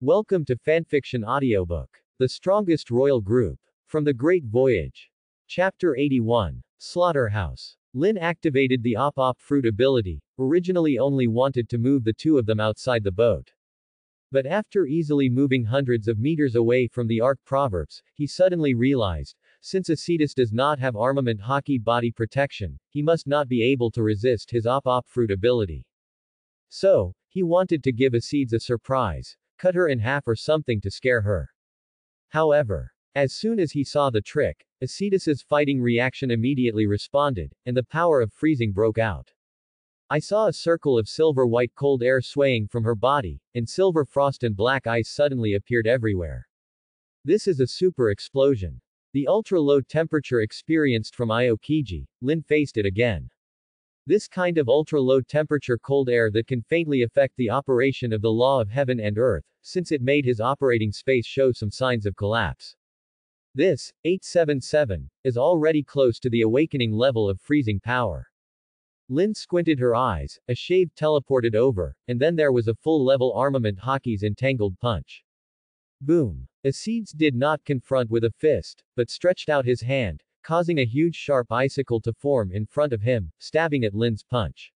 Welcome to Fanfiction Audiobook. The Strongest Royal Group. From the Great Voyage. Chapter 81. Slaughterhouse. Lin activated the Op-Op Fruit ability, originally only wanted to move the two of them outside the boat. But after easily moving hundreds of meters away from the Ark Proverbs, he suddenly realized, since Acetus does not have armament hockey body protection, he must not be able to resist his Op-Op Fruit ability. So, he wanted to give Acedes a surprise, cut her in half or something to scare her. However, as soon as he saw the trick, Acetus's fighting reaction immediately responded, and the power of freezing broke out. I saw a circle of silver-white cold air swaying from her body, and silver frost and black ice suddenly appeared everywhere. This is a super explosion. The ultra-low temperature experienced from Aokiji, Lin faced it again. This kind of ultra-low temperature cold air that can faintly affect the operation of the law of heaven and earth, since it made his operating space show some signs of collapse. This, 877, is already close to the awakening level of freezing power. Lin squinted her eyes, a shave teleported over, and then there was a full-level armament hockey's entangled punch. Boom. Acedes did not confront with a fist, but stretched out his hand, causing a huge sharp icicle to form in front of him, stabbing at Lin's punch.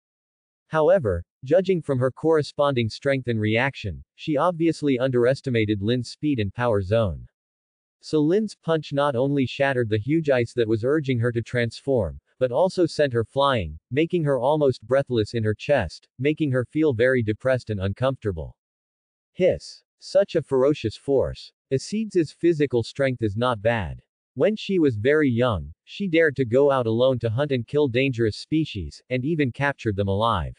However, judging from her corresponding strength and reaction, she obviously underestimated Lin's speed and power zone. So Lin's punch not only shattered the huge ice that was urging her to transform, but also sent her flying, making her almost breathless in her chest, making her feel very depressed and uncomfortable. Hiss. Such a ferocious force. Acedes's physical strength is not bad. When she was very young, she dared to go out alone to hunt and kill dangerous species, and even captured them alive.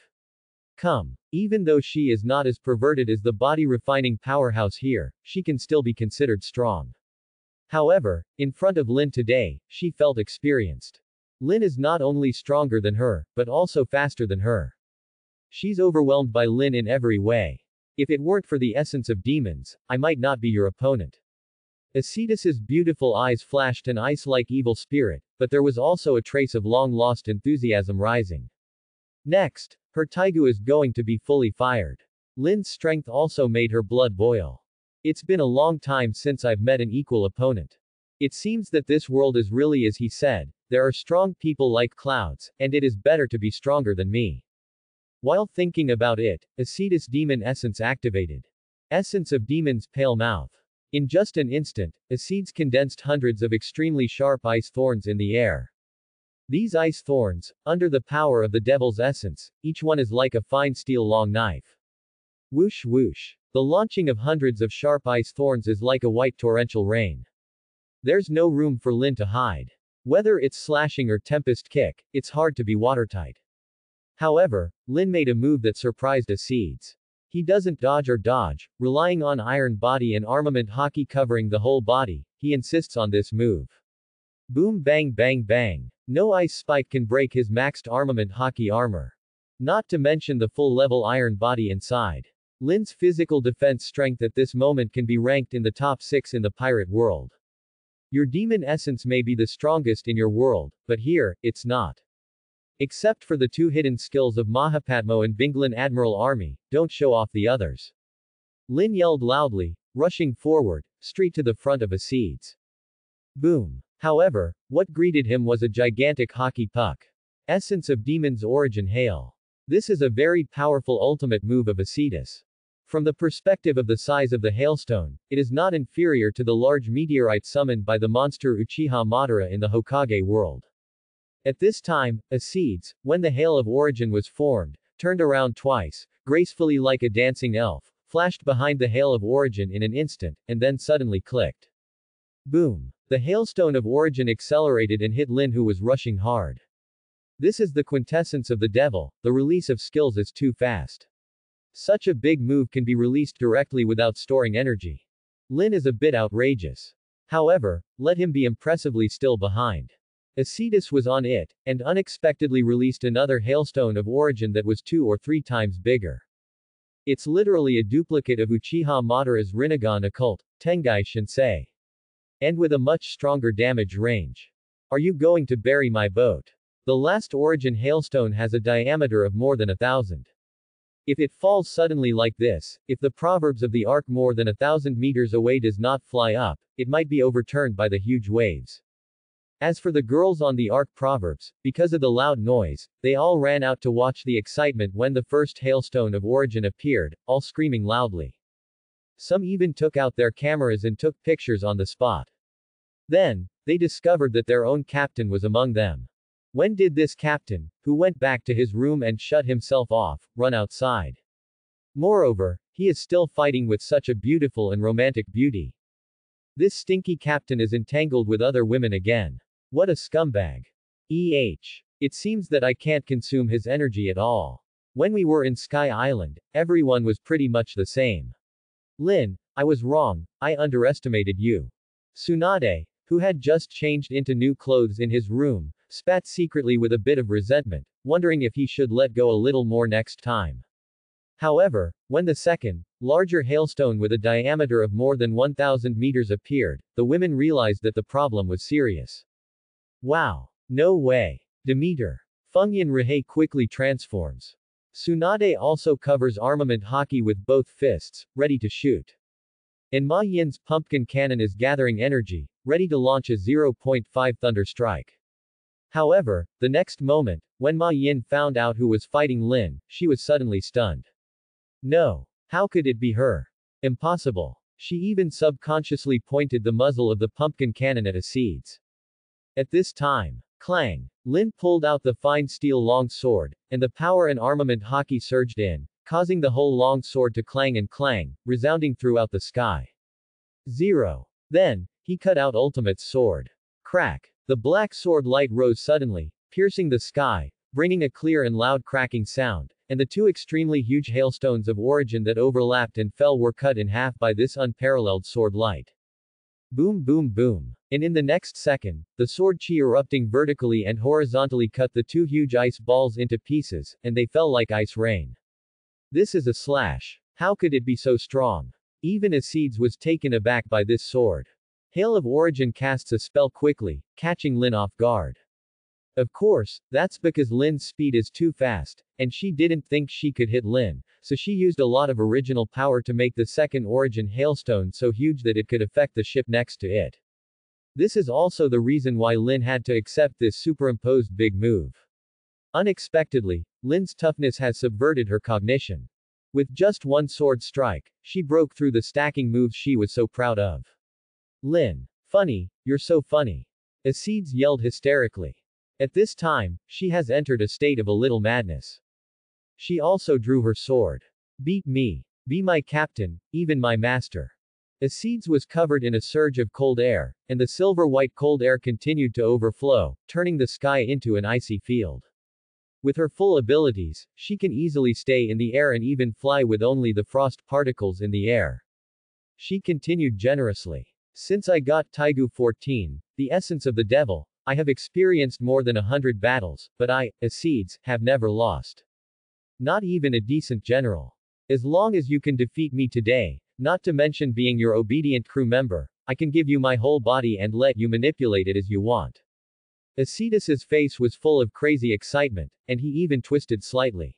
Come. Even though she is not as perverted as the body-refining powerhouse here, she can still be considered strong. However, in front of Lin today, she felt experienced. Lin is not only stronger than her, but also faster than her. She's overwhelmed by Lin in every way. If it weren't for the essence of demons, I might not be your opponent. Acetus's beautiful eyes flashed an ice-like evil spirit, but there was also a trace of long-lost enthusiasm rising. Next, her taigu is going to be fully fired. Lin's strength also made her blood boil. It's been a long time since I've met an equal opponent. It seems that this world is really as he said, there are strong people like clouds, and it is better to be stronger than me. While thinking about it, Acetus demon essence activated. Essence of demon's pale mouth. In just an instant, Acedes condensed hundreds of extremely sharp ice thorns in the air. These ice thorns, under the power of the devil's essence, each one is like a fine steel long knife. Whoosh whoosh. The launching of hundreds of sharp ice thorns is like a white torrential rain. There's no room for Lin to hide. Whether it's slashing or tempest kick, it's hard to be watertight. However, Lin made a move that surprised Acedes. He doesn't dodge, relying on iron body and armament hockey covering the whole body, he insists on this move. Boom bang bang bang. No ice spike can break his maxed armament hockey armor. Not to mention the full level iron body inside. Lin's physical defense strength at this moment can be ranked in the top 6 in the pirate world. Your demon essence may be the strongest in your world, but here, it's not. Except for the two hidden skills of Mahapadmo and Binglan Admiral Army, don't show off the others. Lin yelled loudly, rushing forward, straight to the front of Acedes. Boom. However, what greeted him was a gigantic hockey puck. Essence of Demon's Origin Hail. This is a very powerful ultimate move of Acedes. From the perspective of the size of the hailstone, it is not inferior to the large meteorite summoned by the monster Uchiha Madara in the Hokage world. At this time, Acedes, when the Hail of Origin was formed, turned around twice, gracefully like a dancing elf, flashed behind the Hail of Origin in an instant, and then suddenly clicked. Boom. The Hailstone of Origin accelerated and hit Lin, who was rushing hard. This is the quintessence of the devil, the release of skills is too fast. Such a big move can be released directly without storing energy. Lin is a bit outrageous. However, let him be impressively still behind. Acedes was on it, and unexpectedly released another hailstone of origin that was 2 or 3 times bigger. It's literally a duplicate of Uchiha Madara's Rinnegan occult, Tengai Shinsei. And with a much stronger damage range. Are you going to bury my boat? The last origin hailstone has a diameter of more than 1,000. If it falls suddenly like this, if the proverbs of the ark more than 1,000 meters away does not fly up, it might be overturned by the huge waves. As for the girls on the ark proverbs, because of the loud noise, they all ran out to watch the excitement when the first hailstone of origin appeared, all screaming loudly. Some even took out their cameras and took pictures on the spot. Then, they discovered that their own captain was among them. When did this captain, who went back to his room and shut himself off, run outside? Moreover, he is still fighting with such a beautiful and romantic beauty. This stinky captain is entangled with other women again. What a scumbag. Eh. It seems that I can't consume his energy at all. When we were in Sky Island, everyone was pretty much the same. Lin, I was wrong, I underestimated you. Tsunade, who had just changed into new clothes in his room, spat secretly with a bit of resentment, wondering if he should let go a little more next time. However, when the second, larger hailstone with a diameter of more than 1,000 meters appeared, the women realized that the problem was serious. Wow. No way. Demeter. Fengyan Rihei quickly transforms. Tsunade also covers armament hockey with both fists, ready to shoot. And Ma Yin's pumpkin cannon is gathering energy, ready to launch a 0.5 thunder strike. However, the next moment, when Ma Yin found out who was fighting Lin, she was suddenly stunned. No. How could it be her? Impossible. She even subconsciously pointed the muzzle of the pumpkin cannon at Acedes. At this time, clang, Lin pulled out the fine steel longsword, and the power and armament hockey surged in, causing the whole longsword to clang and clang, resounding throughout the sky. Zero. Then, he cut out Ultimate's sword. Crack. The black sword light rose suddenly, piercing the sky, bringing a clear and loud cracking sound, and the two extremely huge hailstones of origin that overlapped and fell were cut in half by this unparalleled sword light. Boom boom boom. And in the next second, the sword chi erupting vertically and horizontally cut the two huge ice balls into pieces, and they fell like ice rain. This is a slash. How could it be so strong? Even Acedes was taken aback by this sword. Hail of Origin casts a spell quickly, catching Lin off guard. Of course, that's because Lin's speed is too fast, and she didn't think she could hit Lin, so she used a lot of original power to make the second origin hailstone so huge that it could affect the ship next to it. This is also the reason why Lin had to accept this superimposed big move. Unexpectedly, Lin's toughness has subverted her cognition. With just one sword strike, she broke through the stacking moves she was so proud of. Lin. Funny, you're so funny. Acedes yelled hysterically. At this time, she has entered a state of a little madness. She also drew her sword. Beat me. Be my captain, even my master. Acedes was covered in a surge of cold air, and the silver-white cold air continued to overflow, turning the sky into an icy field. With her full abilities, she can easily stay in the air and even fly with only the frost particles in the air. She continued generously. Since I got Taigu 14, the essence of the devil, I have experienced more than 100 battles, but I, Acedes, have never lost. Not even a decent general. As long as you can defeat me today, not to mention being your obedient crew member, I can give you my whole body and let you manipulate it as you want. Acedes's face was full of crazy excitement, and he even twisted slightly.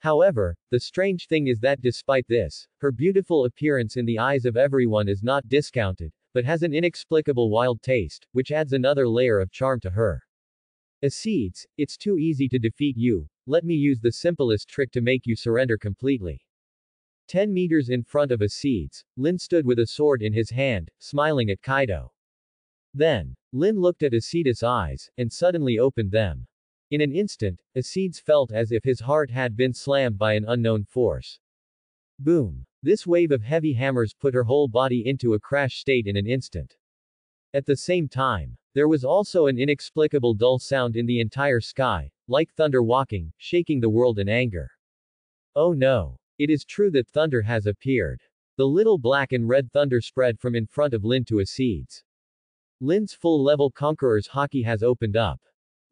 However, the strange thing is that despite this, her beautiful appearance in the eyes of everyone is not discounted, but has an inexplicable wild taste, which adds another layer of charm to her. Acedes, it's too easy to defeat you, let me use the simplest trick to make you surrender completely. 10 meters in front of Acedes, Lin stood with a sword in his hand, smiling at Kaido. Then, Lin looked at Acedes' eyes, and suddenly opened them. In an instant, Acedes felt as if his heart had been slammed by an unknown force. Boom. This wave of heavy hammers put her whole body into a crash state in an instant. At the same time, there was also an inexplicable dull sound in the entire sky, like thunder walking, shaking the world in anger. Oh no. It is true that thunder has appeared. The little black and red thunder spread from in front of Lin to Acedes. Lin's full-level conqueror's hockey has opened up.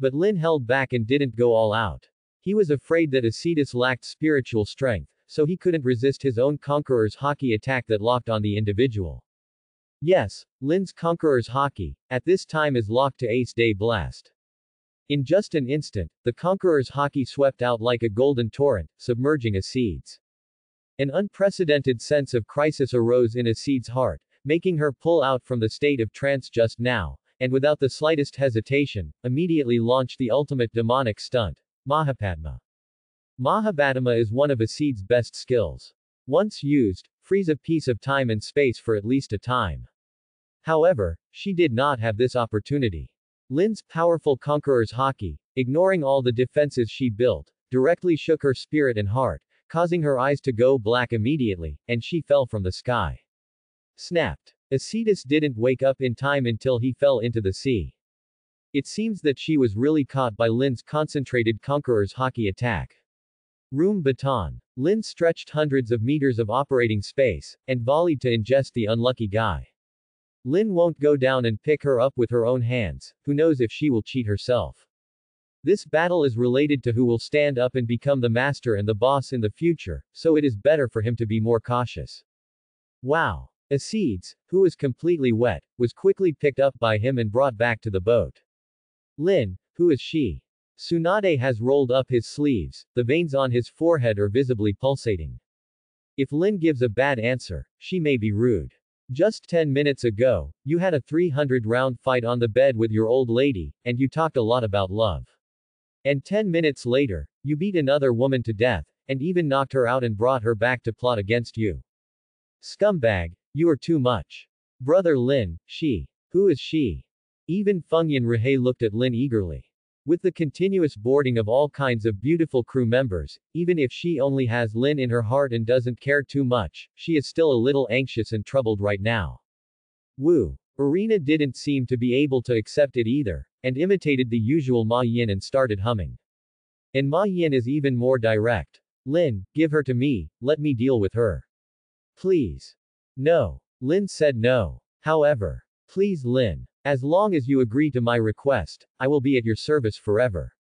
But Lin held back and didn't go all out. He was afraid that Acedes lacked spiritual strength, so he couldn't resist his own Conqueror's Haki attack that locked on the individual. Yes, Lin's Conqueror's Haki, at this time is locked to Ace Day Blast. In just an instant, the Conquerors' hockey swept out like a golden torrent, submerging Acede's. An unprecedented sense of crisis arose in Acede's heart, making her pull out from the state of trance just now, and without the slightest hesitation, immediately launched the ultimate demonic stunt, Mahapadma. Mahapadma is one of Acede's best skills. Once used, frees a piece of time and space for at least a time. However, she did not have this opportunity. Lin's powerful Conqueror's Haki, ignoring all the defenses she built, directly shook her spirit and heart, causing her eyes to go black immediately, and she fell from the sky. Snapped. Acedis didn't wake up in time until he fell into the sea. It seems that she was really caught by Lin's concentrated Conqueror's Haki attack. Room Baton. Lin stretched hundreds of meters of operating space, and volleyed to ingest the unlucky guy. Lin won't go down and pick her up with her own hands, who knows if she will cheat herself. This battle is related to who will stand up and become the master and the boss in the future, so it is better for him to be more cautious. Wow. Acedes, who was completely wet, was quickly picked up by him and brought back to the boat. Lin, who is she? Tsunade has rolled up his sleeves, the veins on his forehead are visibly pulsating. If Lin gives a bad answer, she may be rude. Just 10 minutes ago, you had a 300-round fight on the bed with your old lady, and you talked a lot about love. And 10 minutes later, you beat another woman to death, and even knocked her out and brought her back to plot against you. Scumbag, you are too much. Brother Lin, she. Who is she? Even Fengyan Rihei looked at Lin eagerly. With the continuous boarding of all kinds of beautiful crew members, even if she only has Lin in her heart and doesn't care too much, she is still a little anxious and troubled right now. Wu. Irina didn't seem to be able to accept it either, and imitated the usual Ma Yin and started humming. And Ma Yin is even more direct. Lin, give her to me, let me deal with her. Please. No. Lin said no. However. Please Lin. As long as you agree to my request, I will be at your service forever.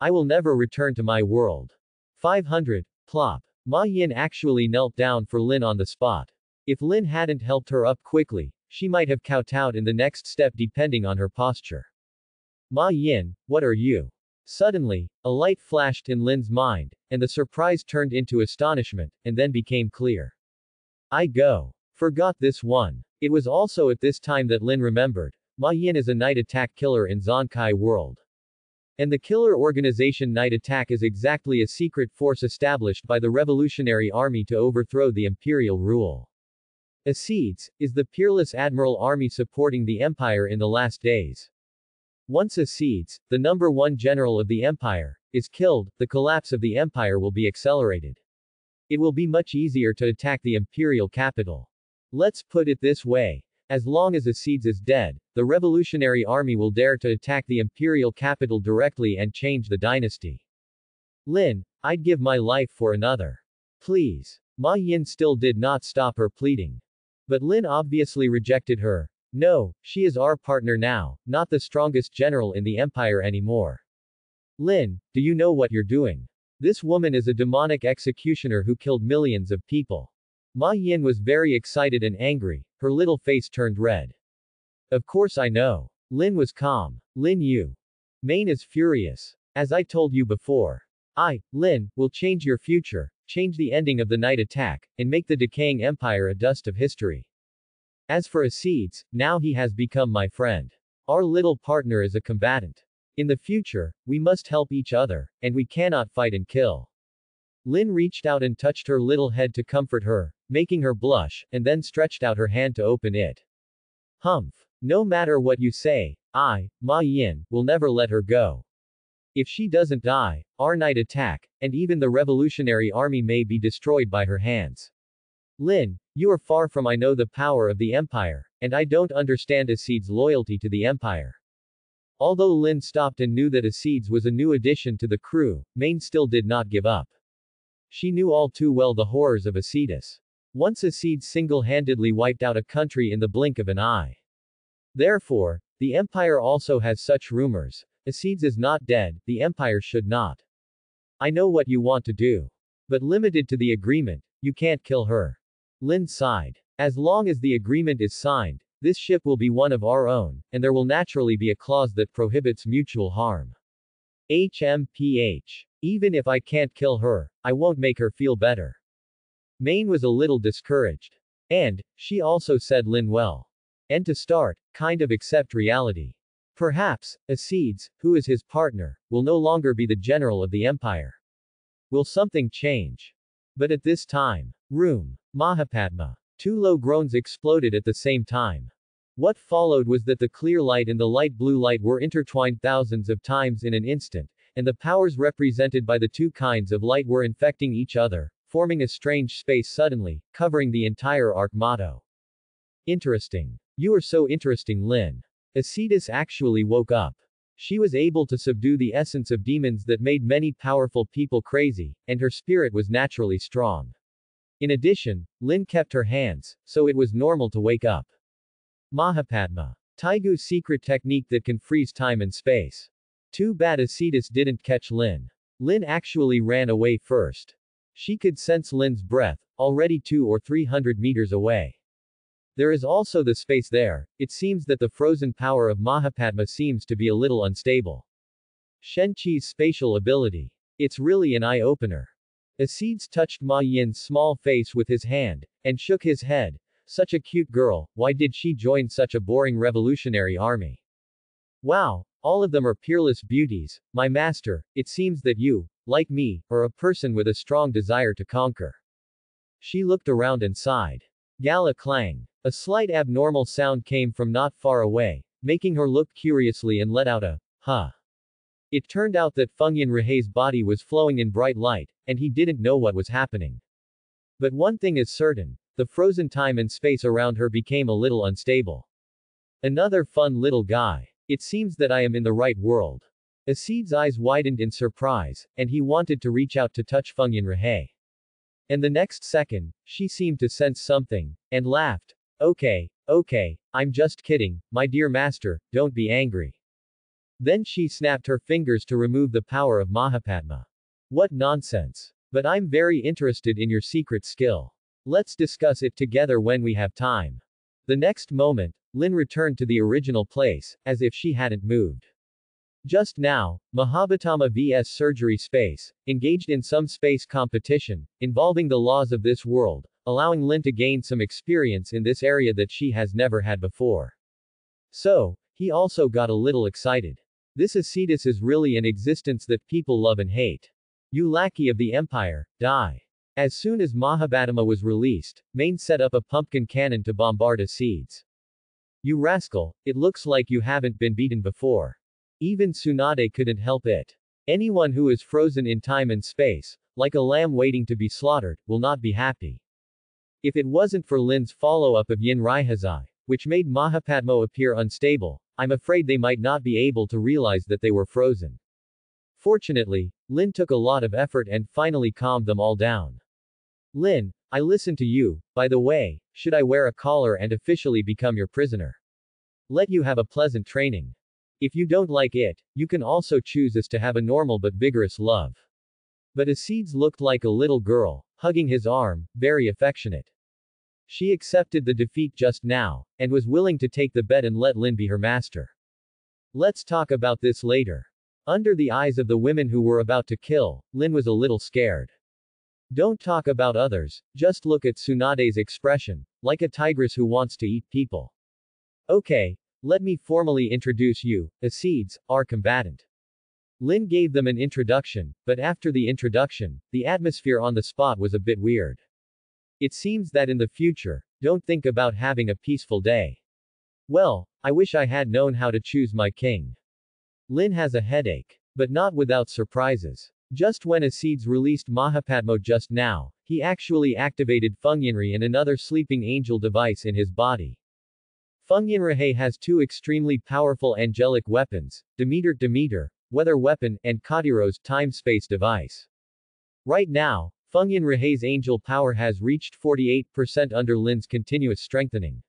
I will never return to my world. 500. Plop. Ma Yin actually knelt down for Lin on the spot. If Lin hadn't helped her up quickly, she might have kowtowed in the next step depending on her posture. Ma Yin, what are you? Suddenly, a light flashed in Lin's mind, and the surprise turned into astonishment, and then became clear. I go. Forgot this one. It was also at this time that Lin remembered. Ma Yin is a night attack killer in Zankai world. And the killer organization Night Attack is exactly a secret force established by the Revolutionary Army to overthrow the imperial rule. Acedes is the peerless admiral army supporting the empire in the last days. Once Acedes, the #1 general of the empire, is killed, the collapse of the empire will be accelerated. It will be much easier to attack the imperial capital. Let's put it this way. As long as Acedes is dead, the Revolutionary Army will dare to attack the imperial capital directly and change the dynasty. Lin, I'd give my life for another. Please. Ma Yin still did not stop her pleading. But Lin obviously rejected her. No, she is our partner now, not the strongest general in the empire anymore. Lin, do you know what you're doing? This woman is a demonic executioner who killed millions of people. Ma Yin was very excited and angry, her little face turned red. Of course I know. Lin was calm. Lin Yu. Main is furious. As I told you before. I, Lin, will change your future, change the ending of the night attack, and make the decaying empire a dust of history. As for Acedes, now he has become my friend. Our little partner is a combatant. In the future, we must help each other, and we cannot fight and kill. Lin reached out and touched her little head to comfort her, making her blush, and then stretched out her hand to open it. Humph. No matter what you say, I, Ma Yin, will never let her go. If she doesn't die, our night attack, and even the Revolutionary Army may be destroyed by her hands. Lin, you are far from I know the power of the empire, and I don't understand Acede's loyalty to the empire. Although Lin stopped and knew that Acedes was a new addition to the crew, Main still did not give up. She knew all too well the horrors of Acedes. Once Acedes single-handedly wiped out a country in the blink of an eye. Therefore, the empire also has such rumors. Acedes is not dead, the empire should not. I know what you want to do. But limited to the agreement, you can't kill her. Lin sighed. As long as the agreement is signed, this ship will be one of our own, and there will naturally be a clause that prohibits mutual harm. HMPH. Even if I can't kill her, I won't make her feel better. Maine was a little discouraged. And, she also said Lin well. And to start, kind of accept reality. Perhaps, Acedes, who is his partner, will no longer be the general of the empire. Will something change? But at this time. Room. Mahapatma. Two low groans exploded at the same time. What followed was that the clear light and the light blue light were intertwined thousands of times in an instant, and the powers represented by the two kinds of light were infecting each other, forming a strange space suddenly, covering the entire Archmato. Interesting. You are so interesting, Lin. Acedes actually woke up. She was able to subdue the essence of demons that made many powerful people crazy, and her spirit was naturally strong. In addition, Lin kept her hands, so it was normal to wake up. Mahapatma. Taigu secret technique that can freeze time and space. Too bad Acedes didn't catch Lin. Lin actually ran away first. She could sense Lin's breath, already 200 or 300 meters away. There is also the space there. It seems that the frozen power of Mahapatma seems to be a little unstable. Shenqi's spatial ability. It's really an eye-opener. Acedes touched Ma Yin's small face with his hand, and shook his head. Such a cute girl, why did she join such a boring revolutionary army? Wow, all of them are peerless beauties, my master, it seems that you, like me, are a person with a strong desire to conquer. She looked around and sighed. Gala clang. A slight abnormal sound came from not far away, making her look curiously and let out a, huh. It turned out that Fengyan Rihe's body was flowing in bright light, and he didn't know what was happening. But one thing is certain. The frozen time and space around her became a little unstable. Another fun little guy. It seems that I am in the right world. Acedes' eyes widened in surprise, and he wanted to reach out to touch Fengyan Rihe. And the next second, she seemed to sense something, and laughed. Okay, I'm just kidding, my dear master, don't be angry. Then she snapped her fingers to remove the power of Mahapatma. What nonsense. But I'm very interested in your secret skill. Let's discuss it together when we have time. The next moment, Lin returned to the original place, as if she hadn't moved. Just now, Mahabhatama vs. Surgery Space, engaged in some space competition, involving the laws of this world, allowing Lin to gain some experience in this area that she has never had before. So, he also got a little excited. This Acedes is really an existence that people love and hate. You lackey of the empire, die. As soon as Mahabhatama was released, Maine set up a pumpkin cannon to bombard Acedes. You rascal, it looks like you haven't been beaten before. Even Tsunade couldn't help it. Anyone who is frozen in time and space, like a lamb waiting to be slaughtered, will not be happy. If it wasn't for Lin's follow-up of Yin Raihazai, which made Mahapatma appear unstable, I'm afraid they might not be able to realize that they were frozen. Fortunately, Lin took a lot of effort and finally calmed them all down. Lin, I listened to you, by the way, should I wear a collar and officially become your prisoner? Let you have a pleasant training. If you don't like it, you can also choose us to have a normal but vigorous love. But Acedes looked like a little girl, hugging his arm, very affectionate. She accepted the defeat just now, and was willing to take the bet and let Lin be her master. Let's talk about this later. Under the eyes of the women who were about to kill, Lin was a little scared. Don't talk about others, just look at Tsunade's expression, like a tigress who wants to eat people. Okay, let me formally introduce you, Acedes, our combatant. Lin gave them an introduction, but after the introduction, the atmosphere on the spot was a bit weird. It seems that in the future, don't think about having a peaceful day. Well, I wish I had known how to choose my king. Lin has a headache, but not without surprises. Just when Acedes released Mahapatma just now, he actually activated Fengyanri and another sleeping angel device in his body. Fengyanrihe has two extremely powerful angelic weapons, Demeter, weather weapon, and Kadiro's time-space device. Right now, Fengyanrihe's angel power has reached 48% under Lin's continuous strengthening.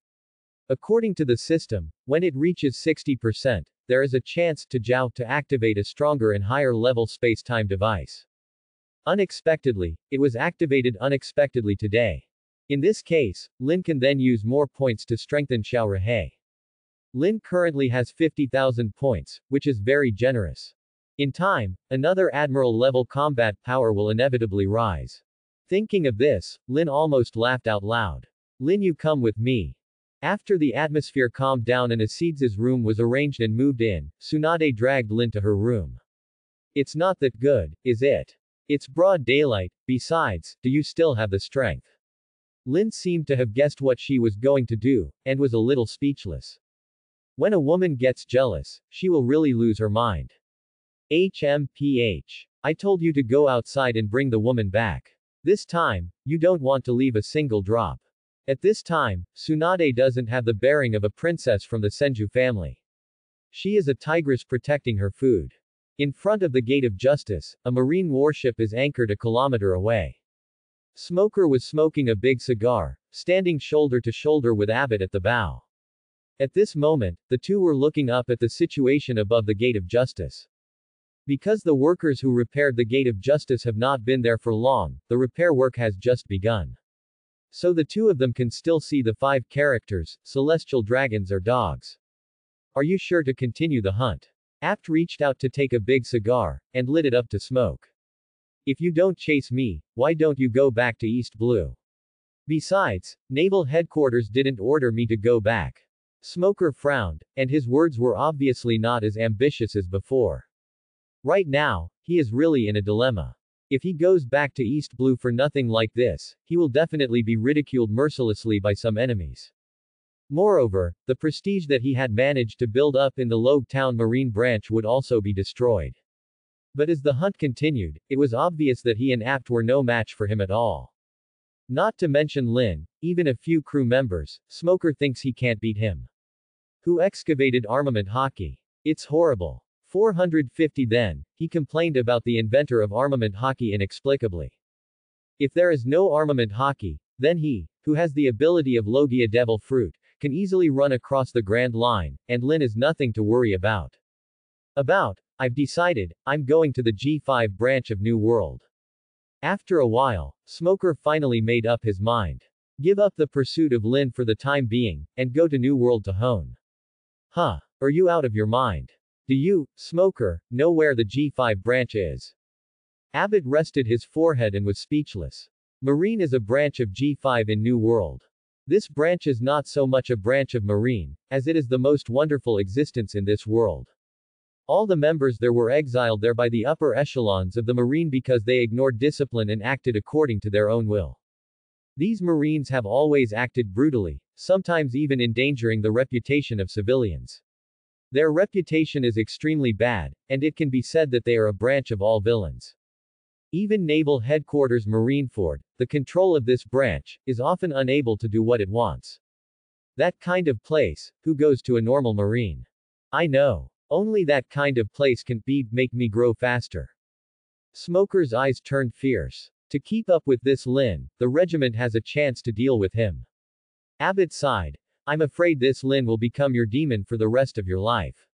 According to the system, when it reaches 60%, there is a chance to Zhao to activate a stronger and higher-level space-time device. Unexpectedly, it was activated unexpectedly today. In this case, Lin can then use more points to strengthen Xiao Rihe. Lin currently has 50,000 points, which is very generous. In time, another admiral-level combat power will inevitably rise. Thinking of this, Lin almost laughed out loud. "Lin, you come with me." After the atmosphere calmed down and Acidza's room was arranged and moved in, Tsunade dragged Lin to her room. "It's not that good, is it? It's broad daylight, besides, do you still have the strength?" Lin seemed to have guessed what she was going to do, and was a little speechless. When a woman gets jealous, she will really lose her mind. HMPH. I told you to go outside and bring the woman back. This time, you don't want to leave a single drop. At this time, Tsunade doesn't have the bearing of a princess from the Senju family. She is a tigress protecting her food. In front of the Gate of Justice, a marine warship is anchored a kilometer away. Smoker was smoking a big cigar, standing shoulder to shoulder with Abbott at the bow. At this moment, the two were looking up at the situation above the Gate of Justice. Because the workers who repaired the Gate of Justice have not been there for long, the repair work has just begun. So the two of them can still see the five characters, celestial dragons or dogs. "Are you sure to continue the hunt?" Apt reached out to take a big cigar, and lit it up to smoke. "If you don't chase me, why don't you go back to East Blue? Besides, Naval Headquarters didn't order me to go back." Smoker frowned, and his words were obviously not as ambitious as before. Right now, he is really in a dilemma. If he goes back to East Blue for nothing like this, he will definitely be ridiculed mercilessly by some enemies. Moreover, the prestige that he had managed to build up in the Logue Town Marine Branch would also be destroyed. But as the hunt continued, it was obvious that he and Apt were no match for him at all. Not to mention Lin, even a few crew members, Smoker thinks he can't beat him. Who excavated armament hockey? It's horrible. 450 then, he complained about the inventor of armament hockey inexplicably. If there is no armament hockey, then he, who has the ability of Logia Devil Fruit, can easily run across the Grand Line, and Lin is nothing to worry about. I've decided, I'm going to the G5 branch of New World. After a while, Smoker finally made up his mind. Give up the pursuit of Lin for the time being, and go to New World to hone. Huh, are you out of your mind? Do you, Smoker, know where the G5 branch is? Abbott rested his forehead and was speechless. Marine is a branch of G5 in New World. This branch is not so much a branch of Marine, as it is the most wonderful existence in this world. All the members there were exiled there by the upper echelons of the Marine because they ignored discipline and acted according to their own will. These Marines have always acted brutally, sometimes even endangering the reputation of civilians. Their reputation is extremely bad, and it can be said that they are a branch of all villains. Even Naval Headquarters Marineford, the control of this branch, is often unable to do what it wants. That kind of place, who goes to a normal Marine? I know. Only that kind of place can make me grow faster. Smoker's eyes turned fierce. To keep up with this Lin, the regiment has a chance to deal with him. Abbott sighed. I'm afraid this Lin will become your demon for the rest of your life.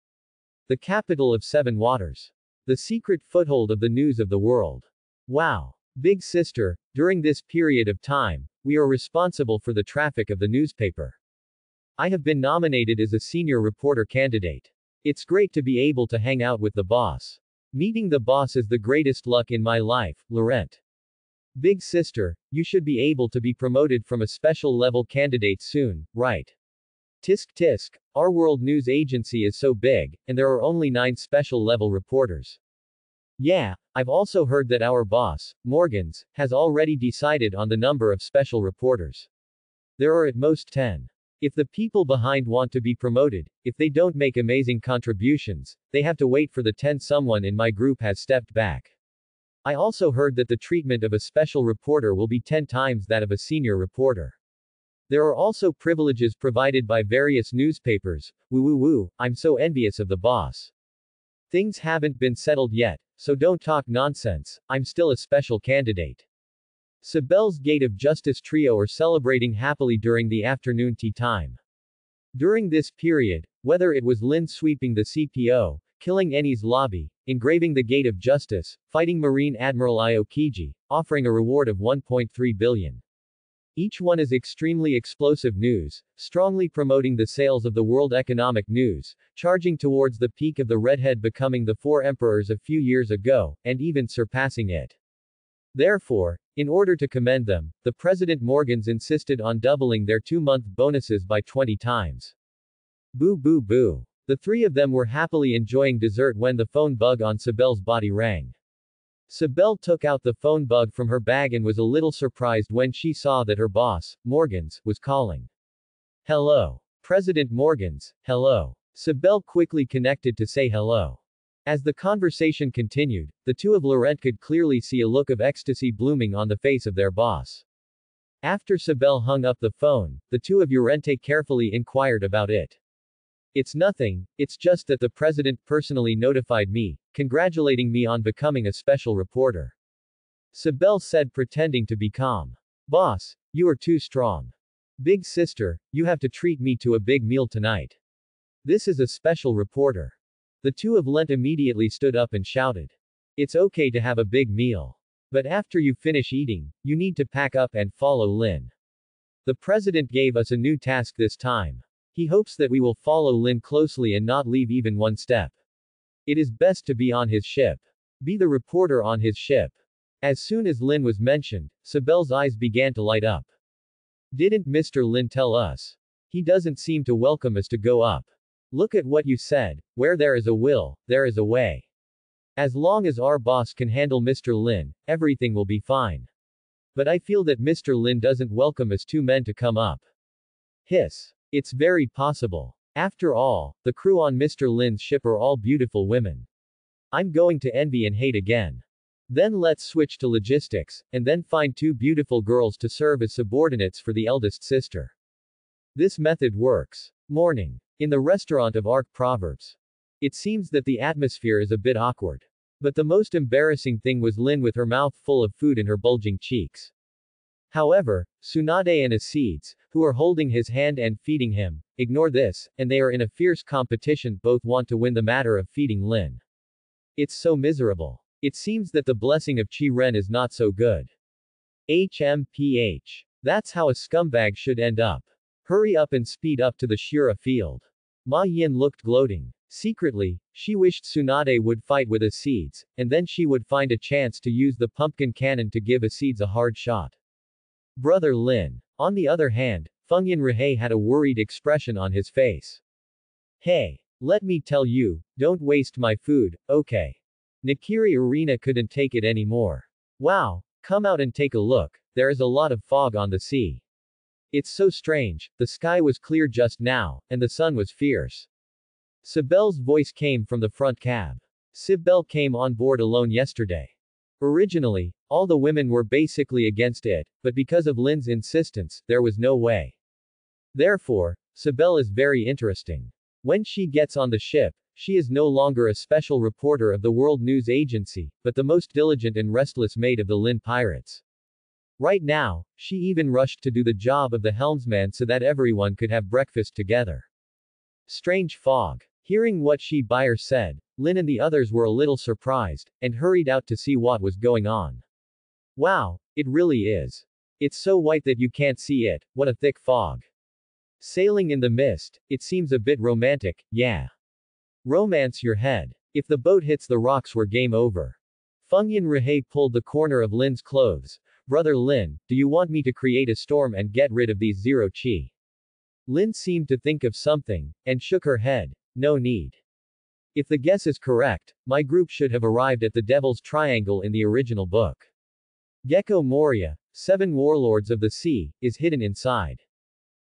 The capital of Seven Waters. The secret foothold of the news of the world. Wow. Big sister, during this period of time, we are responsible for the traffic of the newspaper. I have been nominated as a senior reporter candidate. It's great to be able to hang out with the boss. Meeting the boss is the greatest luck in my life, Laurent. Big sister, you should be able to be promoted from a special level candidate soon, right? Tisk tisk, our world news agency is so big, and there are only 9 special level reporters. Yeah, I've also heard that our boss, Morgans, has already decided on the number of special reporters. There are at most 10. If the people behind want to be promoted, if they don't make amazing contributions, they have to wait for the 10. Someone in my group has stepped back. I also heard that the treatment of a special reporter will be 10 times that of a senior reporter. There are also privileges provided by various newspapers. Woo woo woo, I'm so envious of the boss. Things haven't been settled yet, so don't talk nonsense, I'm still a special candidate. Sibel's Gate of Justice trio are celebrating happily during the afternoon tea time. During this period, whether it was Lin sweeping the CPO, killing Eni's lobby, engraving the Gate of Justice, fighting Marine Admiral Aokiji, offering a reward of 1.3 billion. Each one is extremely explosive news, strongly promoting the sales of the world economic news, charging towards the peak of the redhead becoming the four emperors a few years ago, and even surpassing it. Therefore, in order to commend them, the President Morgans insisted on doubling their 2-month bonuses by 20 times. Boo boo boo. The three of them were happily enjoying dessert when the phone bug on Sibel's body rang. Sibel took out the phone bug from her bag and was a little surprised when she saw that her boss, Morgans, was calling. Hello. President Morgans, hello. Sibel quickly connected to say hello. As the conversation continued, the two of Laurent could clearly see a look of ecstasy blooming on the face of their boss. After Sibel hung up the phone, the two of Llorente carefully inquired about it. It's nothing, it's just that the president personally notified me, congratulating me on becoming a special reporter. Sibel said, pretending to be calm. Boss, you are too strong. Big sister, you have to treat me to a big meal tonight. This is a special reporter. The two of Lent immediately stood up and shouted. It's okay to have a big meal. But after you finish eating, you need to pack up and follow Lin. The president gave us a new task this time. He hopes that we will follow Lin closely and not leave even one step. It is best to be on his ship. Be the reporter on his ship. As soon as Lin was mentioned, Sibel's eyes began to light up. Didn't Mr. Lin tell us? He doesn't seem to welcome us to go up. Look at what you said, where there is a will, there is a way. As long as our boss can handle Mr. Lin, everything will be fine. But I feel that Mr. Lin doesn't welcome us two men to come up. Hiss. It's very possible. After all, the crew on Mr. Lin's ship are all beautiful women. I'm going to envy and hate again. Then let's switch to logistics, and then find two beautiful girls to serve as subordinates for the eldest sister. This method works. Morning. In the restaurant of Arc Proverbs. It seems that the atmosphere is a bit awkward. But the most embarrassing thing was Lin with her mouth full of food and her bulging cheeks. However, Tsunade and Asides, who are holding his hand and feeding him, ignore this, and they are in a fierce competition, both want to win the matter of feeding Lin. It's so miserable. It seems that the blessing of Chi Ren is not so good. HMPH. That's how a scumbag should end up. Hurry up and speed up to the Shura field. Ma Yin looked gloating. Secretly, she wished Tsunade would fight with Asides, and then she would find a chance to use the pumpkin cannon to give Asides a hard shot. Brother Lin. On the other hand, Fengyan Rihei had a worried expression on his face. Hey. Let me tell you, don't waste my food, okay? Nikiri Arena couldn't take it anymore. Wow. Come out and take a look, there is a lot of fog on the sea. It's so strange, the sky was clear just now, and the sun was fierce. Sibel's voice came from the front cab. Sibel came on board alone yesterday. Originally, all the women were basically against it, but because of Lin's insistence, there was no way. Therefore, Sibel is very interesting. When she gets on the ship, she is no longer a special reporter of the World News Agency, but the most diligent and restless maid of the Lin pirates. Right now, she even rushed to do the job of the helmsman so that everyone could have breakfast together. Strange fog. Hearing what Shi Buyer said, Lin and the others were a little surprised, and hurried out to see what was going on. Wow, it really is. It's so white that you can't see it, what a thick fog. Sailing in the mist, it seems a bit romantic, yeah. Romance your head. If the boat hits the rocks, we're game over. Fengyan Rihei pulled the corner of Lin's clothes. Brother Lin, do you want me to create a storm and get rid of these zero chi? Lin seemed to think of something, and shook her head. No need. If the guess is correct, my group should have arrived at the Devil's Triangle in the original book. Gekko Moria, 7 Warlords of the Sea, is hidden inside.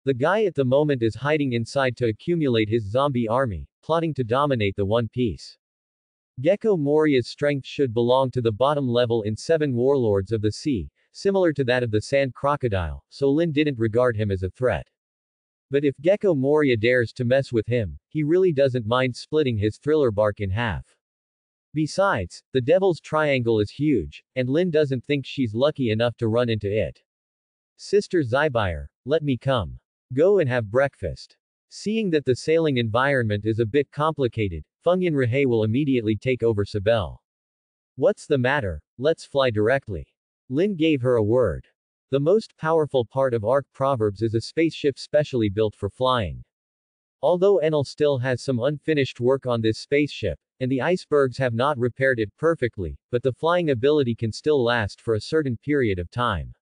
The guy at the moment is hiding inside to accumulate his zombie army, plotting to dominate the One Piece. Gekko Moria's strength should belong to the bottom level in 7 Warlords of the Sea, similar to that of the Sand Crocodile, so Lin didn't regard him as a threat. But if Gekko Moria dares to mess with him, he really doesn't mind splitting his thriller bark in half. Besides, the Devil's Triangle is huge, and Lin doesn't think she's lucky enough to run into it. Sister Zibuyer, let me come. Go and have breakfast. Seeing that the sailing environment is a bit complicated, Fengyan Rihei will immediately take over Sibel. What's the matter? Let's fly directly. Lin gave her a word. The most powerful part of Ark Proverbs is a spaceship specially built for flying. Although Enel still has some unfinished work on this spaceship, and the icebergs have not repaired it perfectly, but the flying ability can still last for a certain period of time.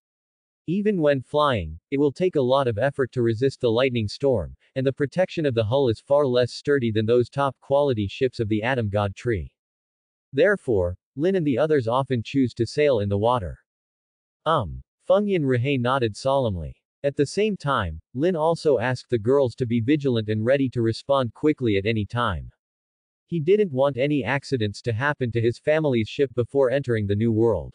Even when flying, it will take a lot of effort to resist the lightning storm, and the protection of the hull is far less sturdy than those top-quality ships of the Atom God tree. Therefore, Lin and the others often choose to sail in the water. Fengyan Rihe nodded solemnly. At the same time, Lin also asked the girls to be vigilant and ready to respond quickly at any time. He didn't want any accidents to happen to his family's ship before entering the new world.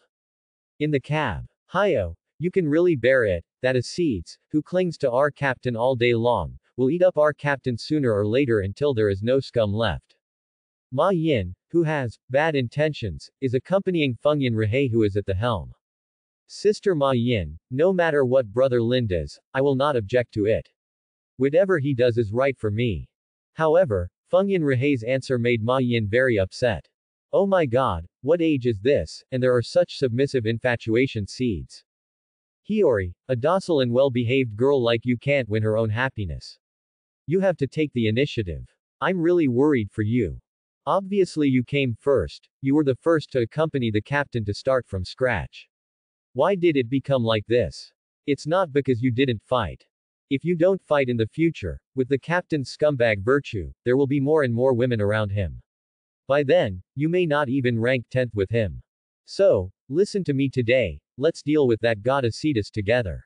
In the cab, Hayo, "You can really bear it, that Acedes, who clings to our captain all day long, will eat up our captain sooner or later until there is no scum left." Ma Yin, who has bad intentions, is accompanying Fengyan Rihe, who is at the helm. "Sister Ma Yin, no matter what Brother Lin does, I will not object to it. Whatever he does is right for me." However, Fengyan Rihe's answer made Ma Yin very upset. "Oh my god, what age is this, and there are such submissive infatuation seeds. Hiyori, a docile and well-behaved girl like you can't win her own happiness. You have to take the initiative. I'm really worried for you. Obviously you came first, you were the first to accompany the captain to start from scratch. Why did it become like this? It's not because you didn't fight. If you don't fight in the future, with the captain's scumbag virtue, there will be more and more women around him. By then, you may not even rank 10th with him. So, listen to me today, let's deal with that god Acedes together.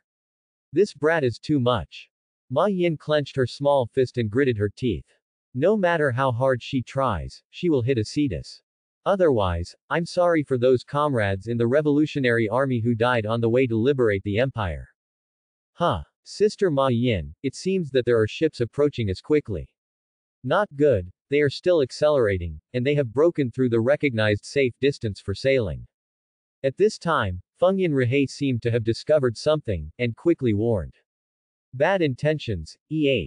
This brat is too much." Ma Yin clenched her small fist and gritted her teeth. No matter how hard she tries, she will hit Acedes. "Otherwise, I'm sorry for those comrades in the Revolutionary Army who died on the way to liberate the empire." "Huh. Sister Ma Yin, it seems that there are ships approaching us quickly." "Not good, they are still accelerating, and they have broken through the recognized safe distance for sailing." At this time, Fengyan Rihe seemed to have discovered something, and quickly warned. "Bad intentions, eh.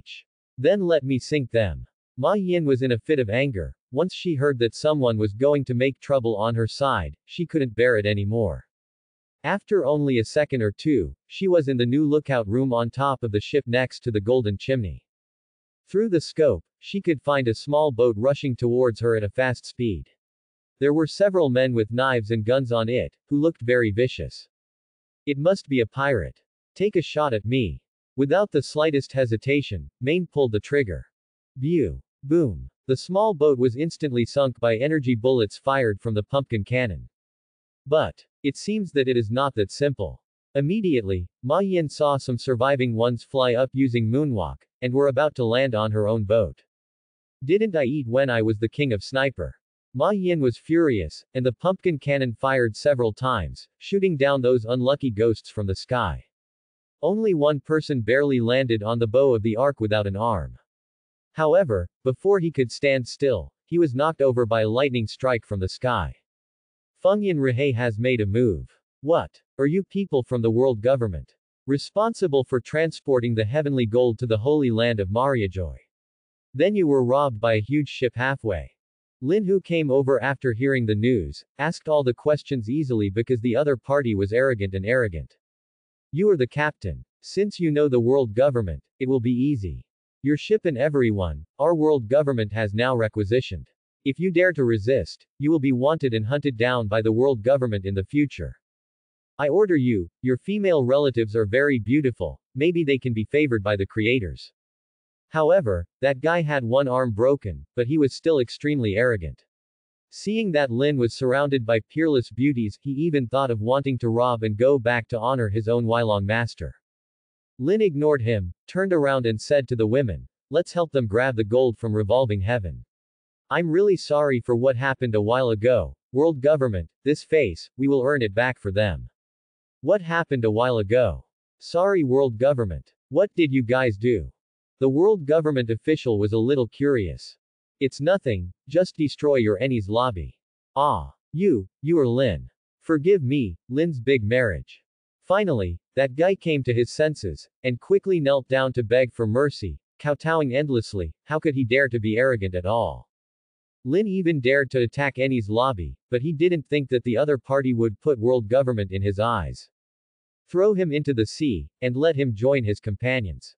Then let me sink them." Ma Yin was in a fit of anger. Once she heard that someone was going to make trouble on her side, she couldn't bear it anymore. After only a second or two, she was in the new lookout room on top of the ship next to the Golden Chimney. Through the scope, she could find a small boat rushing towards her at a fast speed. There were several men with knives and guns on it, who looked very vicious. "It must be a pirate. Take a shot at me." Without the slightest hesitation, Main pulled the trigger. Bew. Boom. The small boat was instantly sunk by energy bullets fired from the pumpkin cannon. But it seems that it is not that simple. Immediately, Ma Yin saw some surviving ones fly up using moonwalk, and were about to land on her own boat. "Didn't I eat when I was the king of sniper?" Ma Yin was furious, and the pumpkin cannon fired several times, shooting down those unlucky ghosts from the sky. Only one person barely landed on the bow of the Ark without an arm. However, before he could stand still, he was knocked over by a lightning strike from the sky. "Fengyan Rihe has made a move. What are you people from the world government? Responsible for transporting the heavenly gold to the holy land of Mariajoy. Then you were robbed by a huge ship halfway." Lin, who came over after hearing the news, asked all the questions easily because the other party was arrogant. "You are the captain. Since you know the world government, it will be easy. Your ship and everyone, our world government has now requisitioned. If you dare to resist, you will be wanted and hunted down by the world government in the future. I order you, your female relatives are very beautiful, maybe they can be favored by the creators." However, that guy had one arm broken, but he was still extremely arrogant. Seeing that Lin was surrounded by peerless beauties, he even thought of wanting to rob and go back to honor his own Wylong master. Lin ignored him, turned around and said to the women, "Let's help them grab the gold from revolving heaven. I'm really sorry for what happened a while ago, world government, this face, we will earn it back for them." "What happened a while ago? Sorry world government. What did you guys do?" The world government official was a little curious. "It's nothing, just destroy your Enies lobby." "Ah. You are Lin. Forgive me, Lin's big marriage." Finally, that guy came to his senses, and quickly knelt down to beg for mercy, kowtowing endlessly. How could he dare to be arrogant at all? Lin even dared to attack Enies lobby, but he didn't think that the other party would put world government in his eyes. Throw him into the sea, and let him join his companions."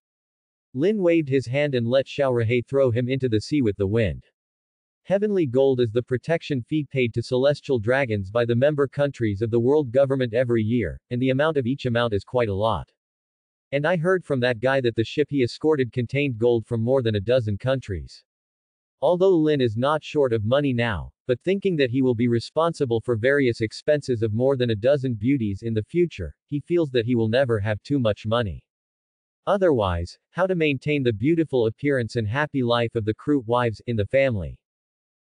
Lin waved his hand and let Xiaorahe throw him into the sea with the wind. Heavenly gold is the protection fee paid to celestial dragons by the member countries of the world government every year, and the amount of each amount is quite a lot. And I heard from that guy that the ship he escorted contained gold from more than a dozen countries. Although Lin is not short of money now, but thinking that he will be responsible for various expenses of more than a dozen beauties in the future, he feels that he will never have too much money. Otherwise, how to maintain the beautiful appearance and happy life of the crew wives in the family.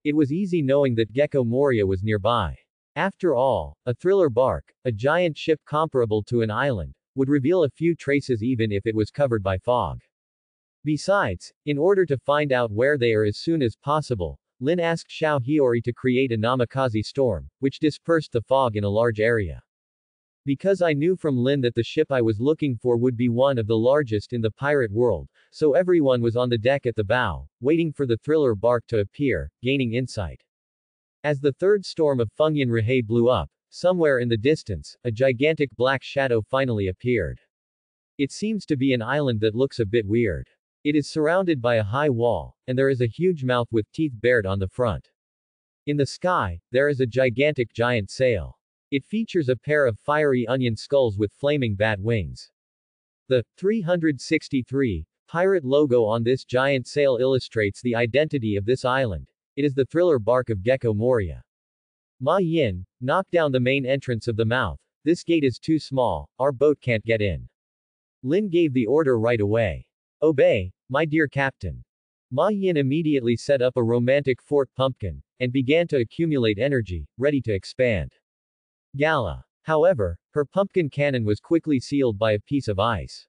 It was easy knowing that Gecko Moria was nearby. After all, a thriller bark, a giant ship comparable to an island, would reveal a few traces even if it was covered by fog. Besides, in order to find out where they are as soon as possible, Lin asked Xiao Hiyori to create a namikaze storm, which dispersed the fog in a large area. Because I knew from Lin that the ship I was looking for would be one of the largest in the pirate world, so everyone was on the deck at the bow, waiting for the thriller bark to appear, gaining insight. As the third storm of Fengyan Rihei blew up, somewhere in the distance, a gigantic black shadow finally appeared. It seems to be an island that looks a bit weird. It is surrounded by a high wall, and there is a huge mouth with teeth bared on the front. In the sky, there is a gigantic giant sail. It features a pair of fiery onion skulls with flaming bat wings. The 363 pirate logo on this giant sail illustrates the identity of this island. It is the thriller bark of Gecko Moria. Ma Yin, knock down the main entrance of the mouth. This gate is too small, our boat can't get in. Lin gave the order right away. Obey, my dear captain. Ma Yin immediately set up a romantic fort pumpkin, and began to accumulate energy, ready to expand. Gala. However, her pumpkin cannon was quickly sealed by a piece of ice.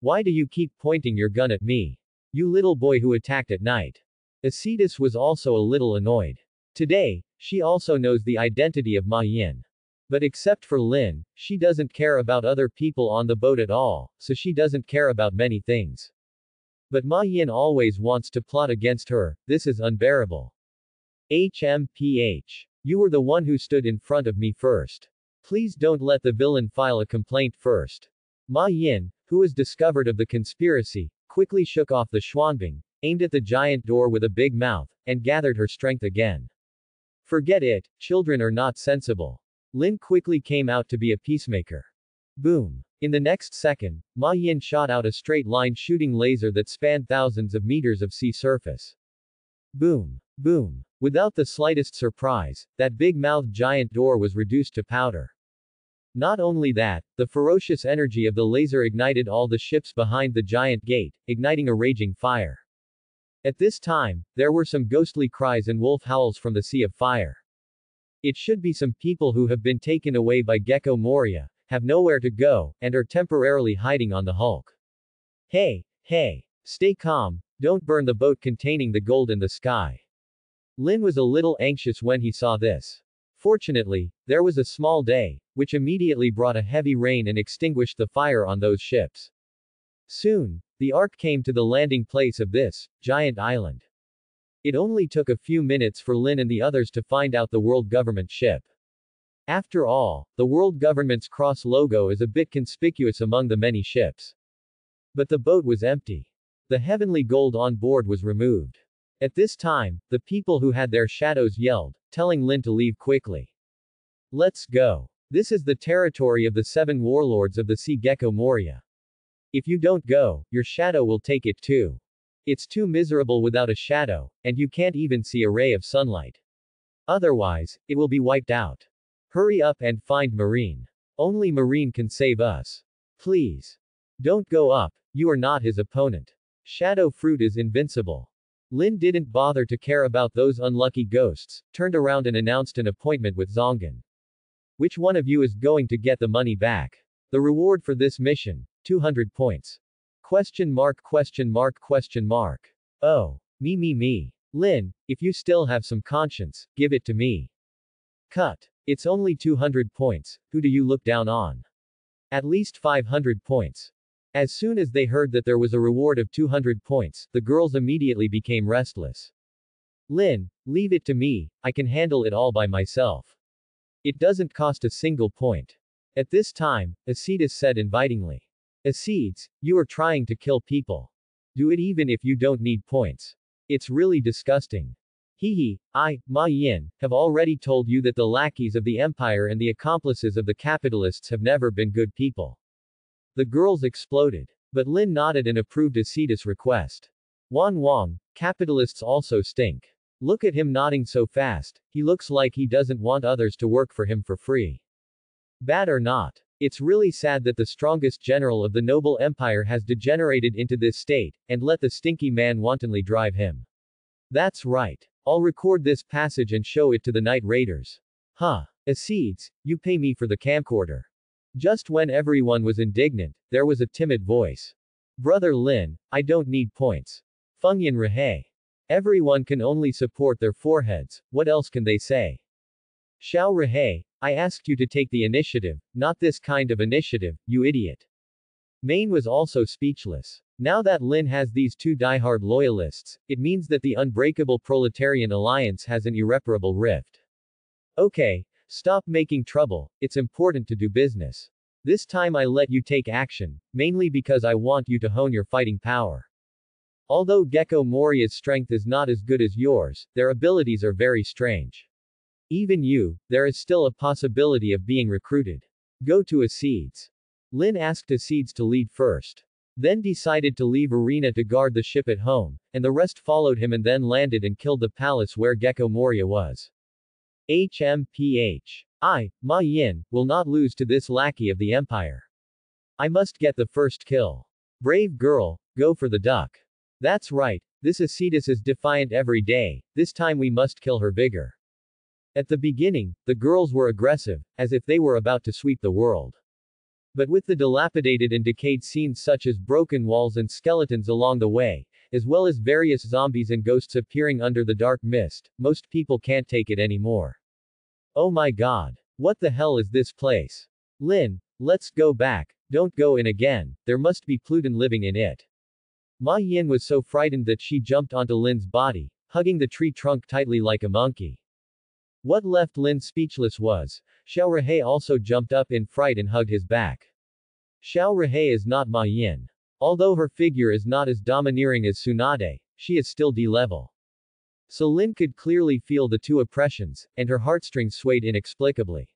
Why do you keep pointing your gun at me? You little boy who attacked at night. Acetus was also a little annoyed. Today, she also knows the identity of Ma Yin. But except for Lin, she doesn't care about other people on the boat at all, so she doesn't care about many things. But Ma Yin always wants to plot against her. This is unbearable. HMPH. You were the one who stood in front of me first. Please don't let the villain file a complaint first. Ma Yin, who was discovered of the conspiracy, quickly shook off the Xuanbing, aimed at the giant door with a big mouth, and gathered her strength again. Forget it, children are not sensible. Lin quickly came out to be a peacemaker. Boom. In the next second, Ma Yin shot out a straight-line shooting laser that spanned thousands of meters of sea surface. Boom. Boom. Without the slightest surprise, that big-mouthed giant door was reduced to powder. Not only that, the ferocious energy of the laser ignited all the ships behind the giant gate, igniting a raging fire. At this time, there were some ghostly cries and wolf howls from the sea of fire. It should be some people who have been taken away by Gecko Moria, have nowhere to go, and are temporarily hiding on the hulk. Hey, hey, stay calm, don't burn the boat containing the gold in the sky. Lin was a little anxious when he saw this. Fortunately, there was a small day, which immediately brought a heavy rain and extinguished the fire on those ships. Soon, the Ark came to the landing place of this giant island. It only took a few minutes for Lin and the others to find out the world government ship. After all, the world government's cross logo is a bit conspicuous among the many ships. But the boat was empty. The heavenly gold on board was removed. At this time, the people who had their shadows yelled, telling Lin to leave quickly. Let's go. This is the territory of the seven warlords of the sea Gecko Moria. If you don't go, your shadow will take it too. It's too miserable without a shadow, and you can't even see a ray of sunlight. Otherwise, it will be wiped out. Hurry up and find Marine. Only Marine can save us. Please. Don't go up, you are not his opponent. Shadow Fruit is invincible. Lin didn't bother to care about those unlucky ghosts, turned around and announced an appointment with Zongan. Which one of you is going to get the money back? The reward for this mission, 200 points. Question mark, question mark, question mark. Oh. Me. Lin, if you still have some conscience, give it to me. Cut. It's only 200 points, who do you look down on? At least 500 points. As soon as they heard that there was a reward of 200 points, the girls immediately became restless. Lin, leave it to me, I can handle it all by myself. It doesn't cost a single point. At this time, Acetus said invitingly. Acetes, you are trying to kill people. Do it even if you don't need points. It's really disgusting. Hehe, I, Ma Yin, have already told you that the lackeys of the empire and the accomplices of the capitalists have never been good people. The girls exploded. But Lin nodded and approved Acetus' request. Wan Wang, capitalists also stink. Look at him nodding so fast, he looks like he doesn't want others to work for him for free. Bad or not, it's really sad that the strongest general of the noble empire has degenerated into this state, and let the stinky man wantonly drive him. That's right. I'll record this passage and show it to the night raiders. Huh. Acetes, you pay me for the camcorder. Just when everyone was indignant, there was a timid voice. Brother Lin, I don't need points. Fengyan Rihai. Everyone can only support their foreheads, what else can they say? Xiao Rihai, I asked you to take the initiative, not this kind of initiative, you idiot. Main was also speechless. Now that Lin has these two diehard loyalists, it means that the unbreakable proletarian alliance has an irreparable rift. Okay, stop making trouble, it's important to do business. This time I let you take action, mainly because I want you to hone your fighting power. Although Gecko Moria's strength is not as good as yours, their abilities are very strange. Even you, there is still a possibility of being recruited. Go to Acetes. Lin asked Acetes to lead first. Then decided to leave Arena to guard the ship at home, and the rest followed him and then landed and killed the palace where Gecko Moria was. HMPH. I, Ma Yin, will not lose to this lackey of the empire. I must get the first kill. Brave girl, go for the duck. That's right, this Acetus is defiant every day, this time we must kill her vigor. At the beginning, the girls were aggressive, as if they were about to sweep the world. But with the dilapidated and decayed scenes such as broken walls and skeletons along the way, as well as various zombies and ghosts appearing under the dark mist, most people can't take it anymore. Oh my god. What the hell is this place? Lin, let's go back, don't go in again, there must be Pluton living in it. Ma Yin was so frightened that she jumped onto Lin's body, hugging the tree trunk tightly like a monkey. What left Lin speechless was, Xiao Rihai also jumped up in fright and hugged his back. Xiao Rihai is not Ma Yin. Although her figure is not as domineering as Tsunade, she is still D-level. So Lin could clearly feel the two oppressions, and her heartstrings swayed inexplicably.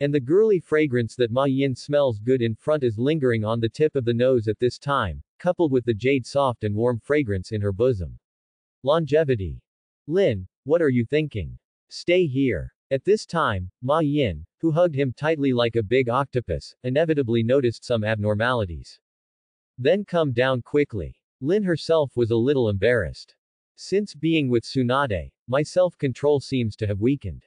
And the girly fragrance that Ma Yin smells good in front is lingering on the tip of the nose at this time, coupled with the jade soft and warm fragrance in her bosom. Longevity. Lin, what are you thinking? Stay here. At this time, Ma Yin, who hugged him tightly like a big octopus, inevitably noticed some abnormalities. Then come down quickly. Lin herself was a little embarrassed. Since being with Tsunade, my self-control seems to have weakened.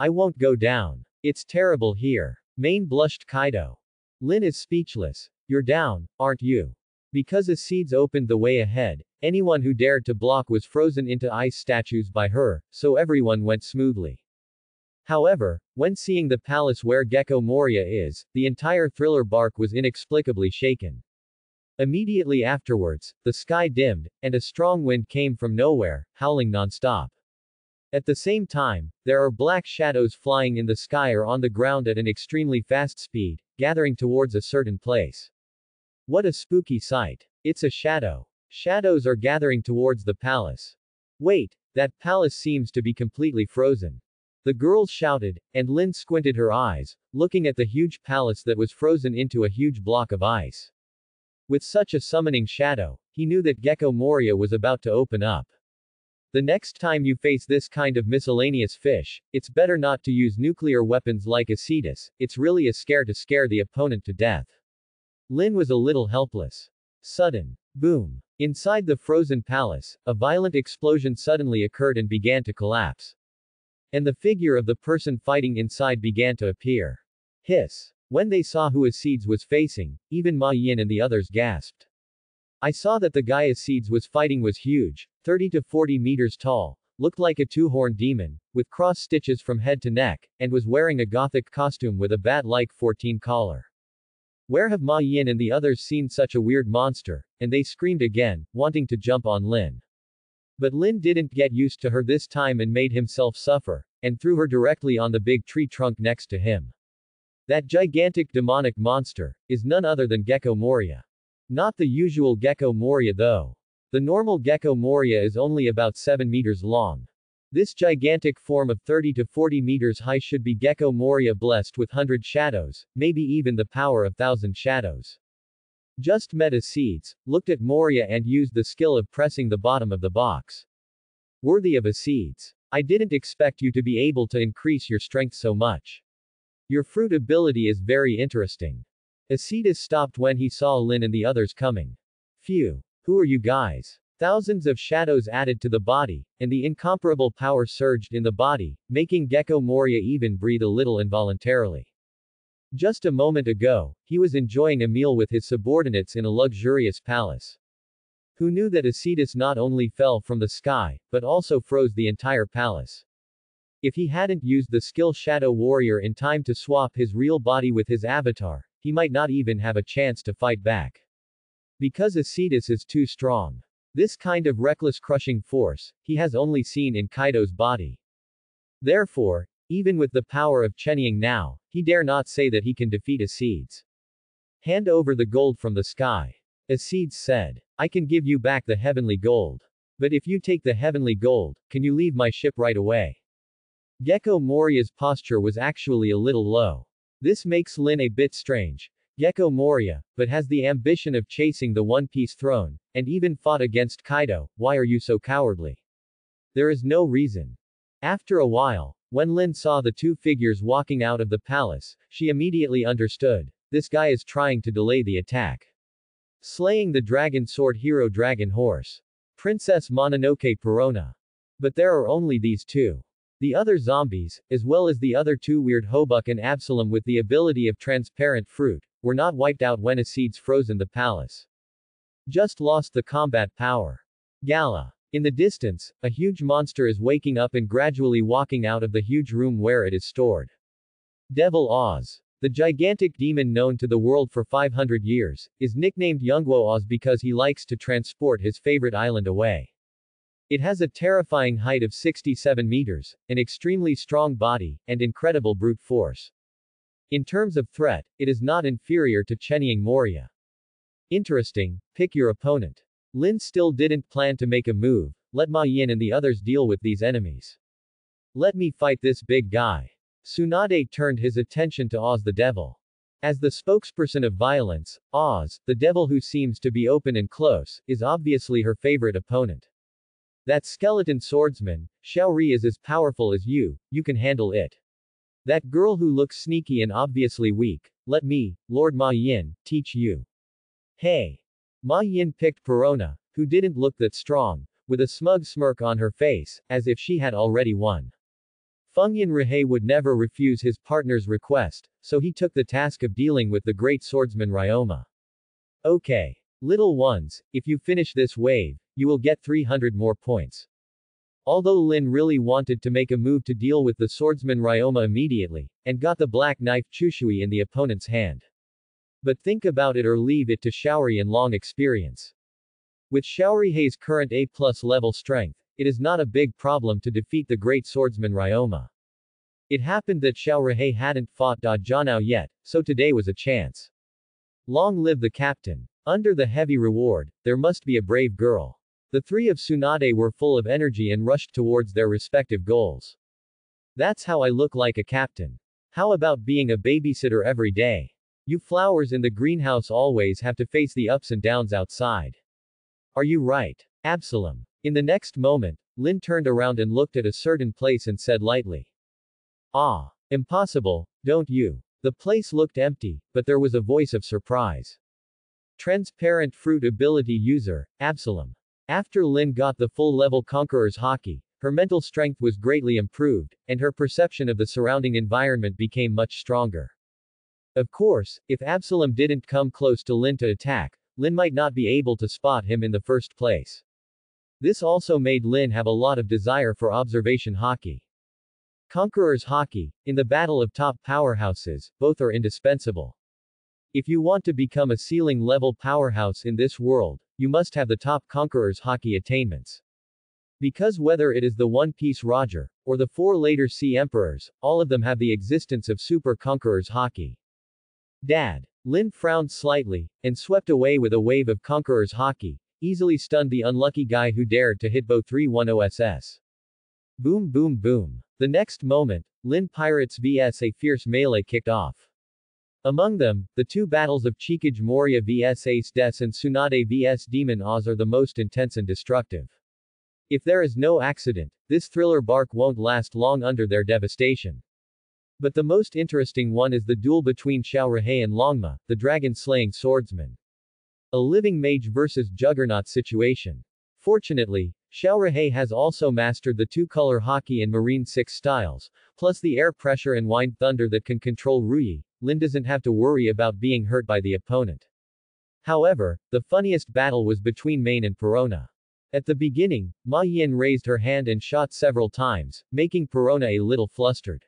I won't go down. It's terrible here. Main blushed Kaido. Lin is speechless. You're down, aren't you? Because Acetes opened the way ahead, anyone who dared to block was frozen into ice statues by her, so everyone went smoothly. However, when seeing the palace where Gecko Moria is, the entire thriller bark was inexplicably shaken. Immediately afterwards, the sky dimmed, and a strong wind came from nowhere, howling non-stop. At the same time, there are black shadows flying in the sky or on the ground at an extremely fast speed, gathering towards a certain place. What a spooky sight. It's a shadow. Shadows are gathering towards the palace. Wait, that palace seems to be completely frozen. The girls shouted, and Lin squinted her eyes, looking at the huge palace that was frozen into a huge block of ice. With such a summoning shadow, he knew that Gecko Moria was about to open up. The next time you face this kind of miscellaneous fish, it's better not to use nuclear weapons like Acetus, it's really a scare to scare the opponent to death. Lin was a little helpless. Sudden. Boom. Inside the frozen palace, a violent explosion suddenly occurred and began to collapse. And the figure of the person fighting inside began to appear. Hiss. When they saw who Acetes was facing, even Ma Yin and the others gasped. I saw that the guy Acetes was fighting was huge, 30 to 40 meters tall, looked like a two-horned demon, with cross stitches from head to neck, and was wearing a gothic costume with a bat-like 14 collar. Where have Ma Yin and the others seen such a weird monster? And they screamed again, wanting to jump on Lin. But Lin didn't get used to her this time and made himself suffer, and threw her directly on the big tree trunk next to him. That gigantic demonic monster is none other than Gecko Moria. Not the usual Gecko Moria though. The normal Gecko Moria is only about 7 meters long. This gigantic form of 30 to 40 meters high should be Gecko Moria blessed with 100 shadows, maybe even the power of 1,000 shadows. Just Meta Seeds looked at Moria and used the skill of pressing the bottom of the box. Worthy of a Seeds. I didn't expect you to be able to increase your strength so much. Your fruit ability is very interesting. Acetus stopped when he saw Lin and the others coming. Phew. Who are you guys? Thousands of shadows added to the body, and the incomparable power surged in the body, making Gecko Moria even breathe a little involuntarily. Just a moment ago, he was enjoying a meal with his subordinates in a luxurious palace. Who knew that Acetus not only fell from the sky, but also froze the entire palace? If he hadn't used the skill Shadow Warrior in time to swap his real body with his avatar, he might not even have a chance to fight back. Because Acetus is too strong. This kind of reckless crushing force, he has only seen in Kaido's body. Therefore, even with the power of Chenyang now, he dare not say that he can defeat Acetus. Hand over the gold from the sky. Acetus said, I can give you back the heavenly gold. But if you take the heavenly gold, can you leave my ship right away? Gecko Moria's posture was actually a little low. This makes Lin a bit strange. Gecko Moria, but has the ambition of chasing the One Piece throne, and even fought against Kaido. Why are you so cowardly? There is no reason. After a while, when Lin saw the two figures walking out of the palace, she immediately understood. This guy is trying to delay the attack. Slaying the Dragon Sword Hero Dragon Horse. Princess Mononoke Perona. But there are only these two. The other zombies, as well as the other two weird Hobuk and Absalom with the ability of transparent fruit, were not wiped out when Acetus froze in the palace. Just lost the combat power. Gala. In the distance, a huge monster is waking up and gradually walking out of the huge room where it is stored. Devil Oz. The gigantic demon known to the world for 500 years, is nicknamed Yungwo Oz because he likes to transport his favorite island away. It has a terrifying height of 67 meters, an extremely strong body, and incredible brute force. In terms of threat, it is not inferior to Chenyang Moria. Interesting, pick your opponent. Lin still didn't plan to make a move, let Ma Yin and the others deal with these enemies. Let me fight this big guy. Tsunade turned his attention to Oz the Devil. As the spokesperson of violence, Oz, the devil who seems to be open and close, is obviously her favorite opponent. That skeleton swordsman, Xiaori, is as powerful as you. You can handle it. That girl who looks sneaky and obviously weak, let me, Lord Ma Yin, teach you. Hey! Ma Yin picked Perona, who didn't look that strong, with a smug smirk on her face, as if she had already won. Fengyan Rihei would never refuse his partner's request, so he took the task of dealing with the great swordsman Ryoma. Okay. Little ones, if you finish this wave, you will get 300 more points. Although Lin really wanted to make a move to deal with the swordsman Ryoma immediately, and got the black knife Chushui in the opponent's hand. But think about it or leave it to Xiaori and long experience. With Xiaori's current A+ level strength, it is not a big problem to defeat the great swordsman Ryoma. It happened that Xiaori hadn't fought Da Jianao yet, so today was a chance. Long live the captain. Under the heavy reward, there must be a brave girl. The three of Tsunade were full of energy and rushed towards their respective goals. That's how I look like a captain. How about being a babysitter every day? You flowers in the greenhouse always have to face the ups and downs outside. Are you right? Absalom. In the next moment, Lin turned around and looked at a certain place and said lightly. Ah. Impossible, don't you? The place looked empty, but there was a voice of surprise. Transparent Fruit Ability User, Absalom. After Lin got the full level Conqueror's Haki, her mental strength was greatly improved, and her perception of the surrounding environment became much stronger. Of course, if Absalom didn't come close to Lin to attack, Lin might not be able to spot him in the first place. This also made Lin have a lot of desire for Observation Haki. Conqueror's Haki, in the battle of top powerhouses, both are indispensable. If you want to become a ceiling-level powerhouse in this world, you must have the top Conqueror's Haki attainments. Because whether it is the One Piece Roger, or the four later Sea Emperors, all of them have the existence of Super Conqueror's Haki. Dad. Lin frowned slightly, and swept away with a wave of Conqueror's Haki, easily stunned the unlucky guy who dared to hit Bo 310SS. Boom boom boom. The next moment, Lin Pirates vs a fierce melee kicked off. Among them, the two battles of Chikage Moria vs Ace Des and Tsunade vs Demon Oz are the most intense and destructive. If there is no accident, this thriller bark won't last long under their devastation. But the most interesting one is the duel between Xiao Rihei and Longma, the dragon-slaying swordsman. A living mage versus juggernaut situation. Fortunately, Xiao Rihei has also mastered the two-color haki and marine six styles, plus the air pressure and wind thunder that can control Ruyi. Lin doesn't have to worry about being hurt by the opponent. However, the funniest battle was between Main and Perona. At the beginning, Ma Yin raised her hand and shot several times, making Perona a little flustered.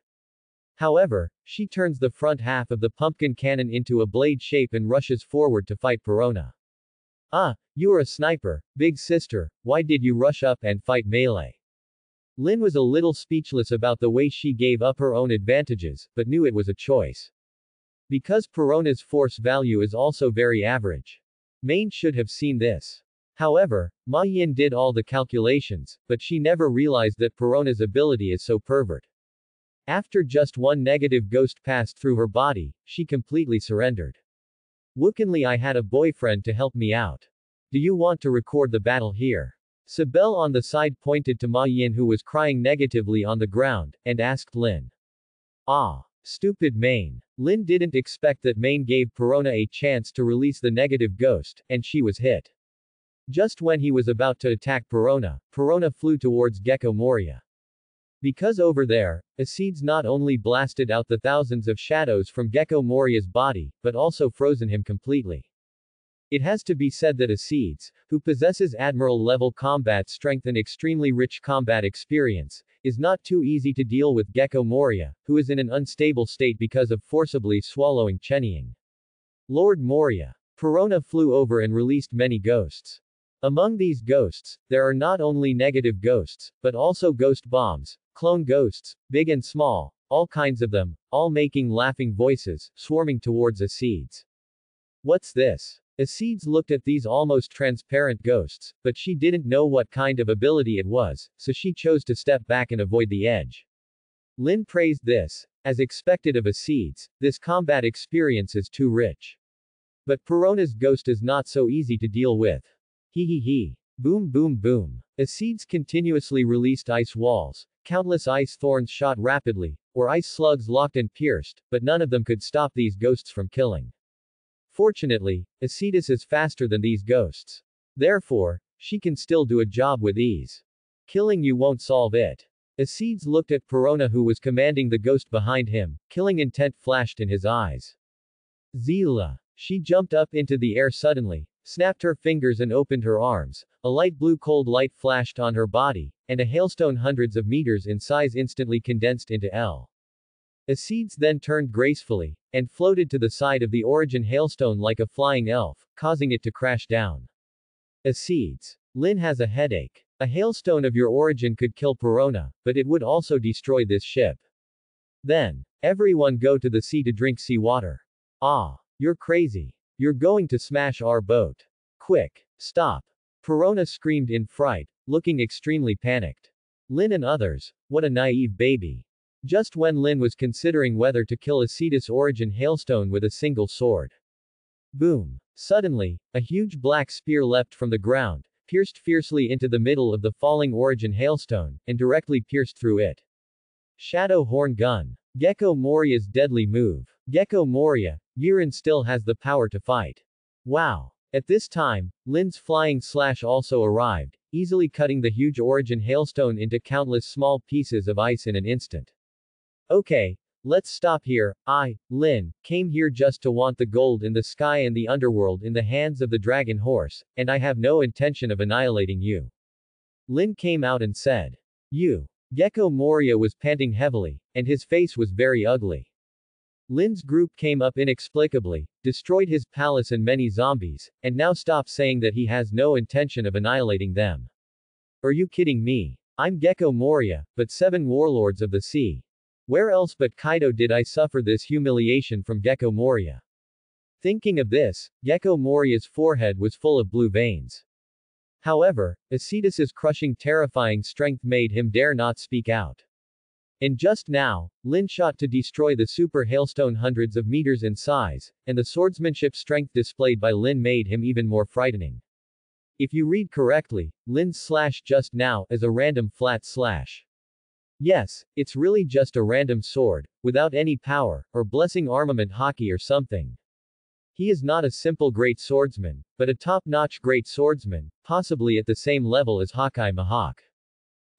However, she turns the front half of the pumpkin cannon into a blade shape and rushes forward to fight Perona. Ah, you're a sniper, big sister, why did you rush up and fight melee? Lin was a little speechless about the way she gave up her own advantages, but knew it was a choice. Because Perona's force value is also very average. Main should have seen this. However, Ma Yin did all the calculations, but she never realized that Perona's ability is so pervert. After just one negative ghost passed through her body, she completely surrendered. Wookinly, I had a boyfriend to help me out. Do you want to record the battle here? Sabelle on the side pointed to Ma Yin, who was crying negatively on the ground, and asked Lin. Ah. Stupid Main. Lin didn't expect that Main gave Perona a chance to release the negative ghost, and she was hit. Just when he was about to attack Perona, Perona flew towards Gecko Moria. Because over there, Acedes not only blasted out the thousands of shadows from Gecko Moria's body, but also frozen him completely. It has to be said that Acedes, who possesses admiral-level combat strength and extremely rich combat experience, is not too easy to deal with Gecko Moria, who is in an unstable state because of forcibly swallowing Chenying. Lord Moria. Perona flew over and released many ghosts. Among these ghosts, there are not only negative ghosts, but also ghost bombs, clone ghosts, big and small, all kinds of them, all making laughing voices, swarming towards Acedes. What's this? Acedes looked at these almost transparent ghosts, but she didn't know what kind of ability it was, so she chose to step back and avoid the edge. Lin praised this, as expected of Acedes, this combat experience is too rich. But Perona's ghost is not so easy to deal with. Hee hee hee. Boom boom boom. Acedes continuously released ice walls, countless ice thorns shot rapidly, or ice slugs locked and pierced, but none of them could stop these ghosts from killing. Fortunately, Acedes is faster than these ghosts. Therefore, she can still do a job with ease. Killing you won't solve it. Acedes looked at Perona, who was commanding the ghost behind him, killing intent flashed in his eyes. Zila. She jumped up into the air suddenly, snapped her fingers and opened her arms. A light blue cold light flashed on her body, and a hailstone hundreds of meters in size instantly condensed into L. Acedes then turned gracefully, and floated to the side of the origin hailstone like a flying elf, causing it to crash down. Acedes. Lin has a headache. A hailstone of your origin could kill Perona, but it would also destroy this ship. Then, everyone go to the sea to drink seawater. Ah. You're crazy. You're going to smash our boat. Quick. Stop. Perona screamed in fright, looking extremely panicked. Lin and others. What a naive baby. Just when Lin was considering whether to kill Acedes' origin hailstone with a single sword. Boom. Suddenly, a huge black spear leapt from the ground, pierced fiercely into the middle of the falling origin hailstone, and directly pierced through it. Shadow Horn Gun. Gecko Moria's deadly move. Gecko Moria. Yiren still has the power to fight. Wow. At this time, Lin's flying slash also arrived, easily cutting the huge origin hailstone into countless small pieces of ice in an instant. Okay, let's stop here. I, Lin, came here just to want the gold in the sky and the underworld in the hands of the dragon horse, and I have no intention of annihilating you. Lin came out and said. You. Gecko Moria was panting heavily, and his face was very ugly. Lin's group came up inexplicably, destroyed his palace and many zombies, and now stops saying that he has no intention of annihilating them. Are you kidding me? I'm Gecko Moria, but 7 warlords of the sea. Where else but Kaido did I suffer this humiliation from Gecko Moria? Thinking of this, Gekko Moriya's forehead was full of blue veins. However, Acetus's crushing terrifying strength made him dare not speak out. And just now, Lin shot to destroy the super hailstone hundreds of meters in size, and the swordsmanship strength displayed by Lin made him even more frightening. If you read correctly, Lin's slash just now is a random flat slash. Yes, it's really just a random sword, without any power, or blessing armament haki or something. He is not a simple great swordsman, but a top-notch great swordsman, possibly at the same level as Hawkeye Mihawk.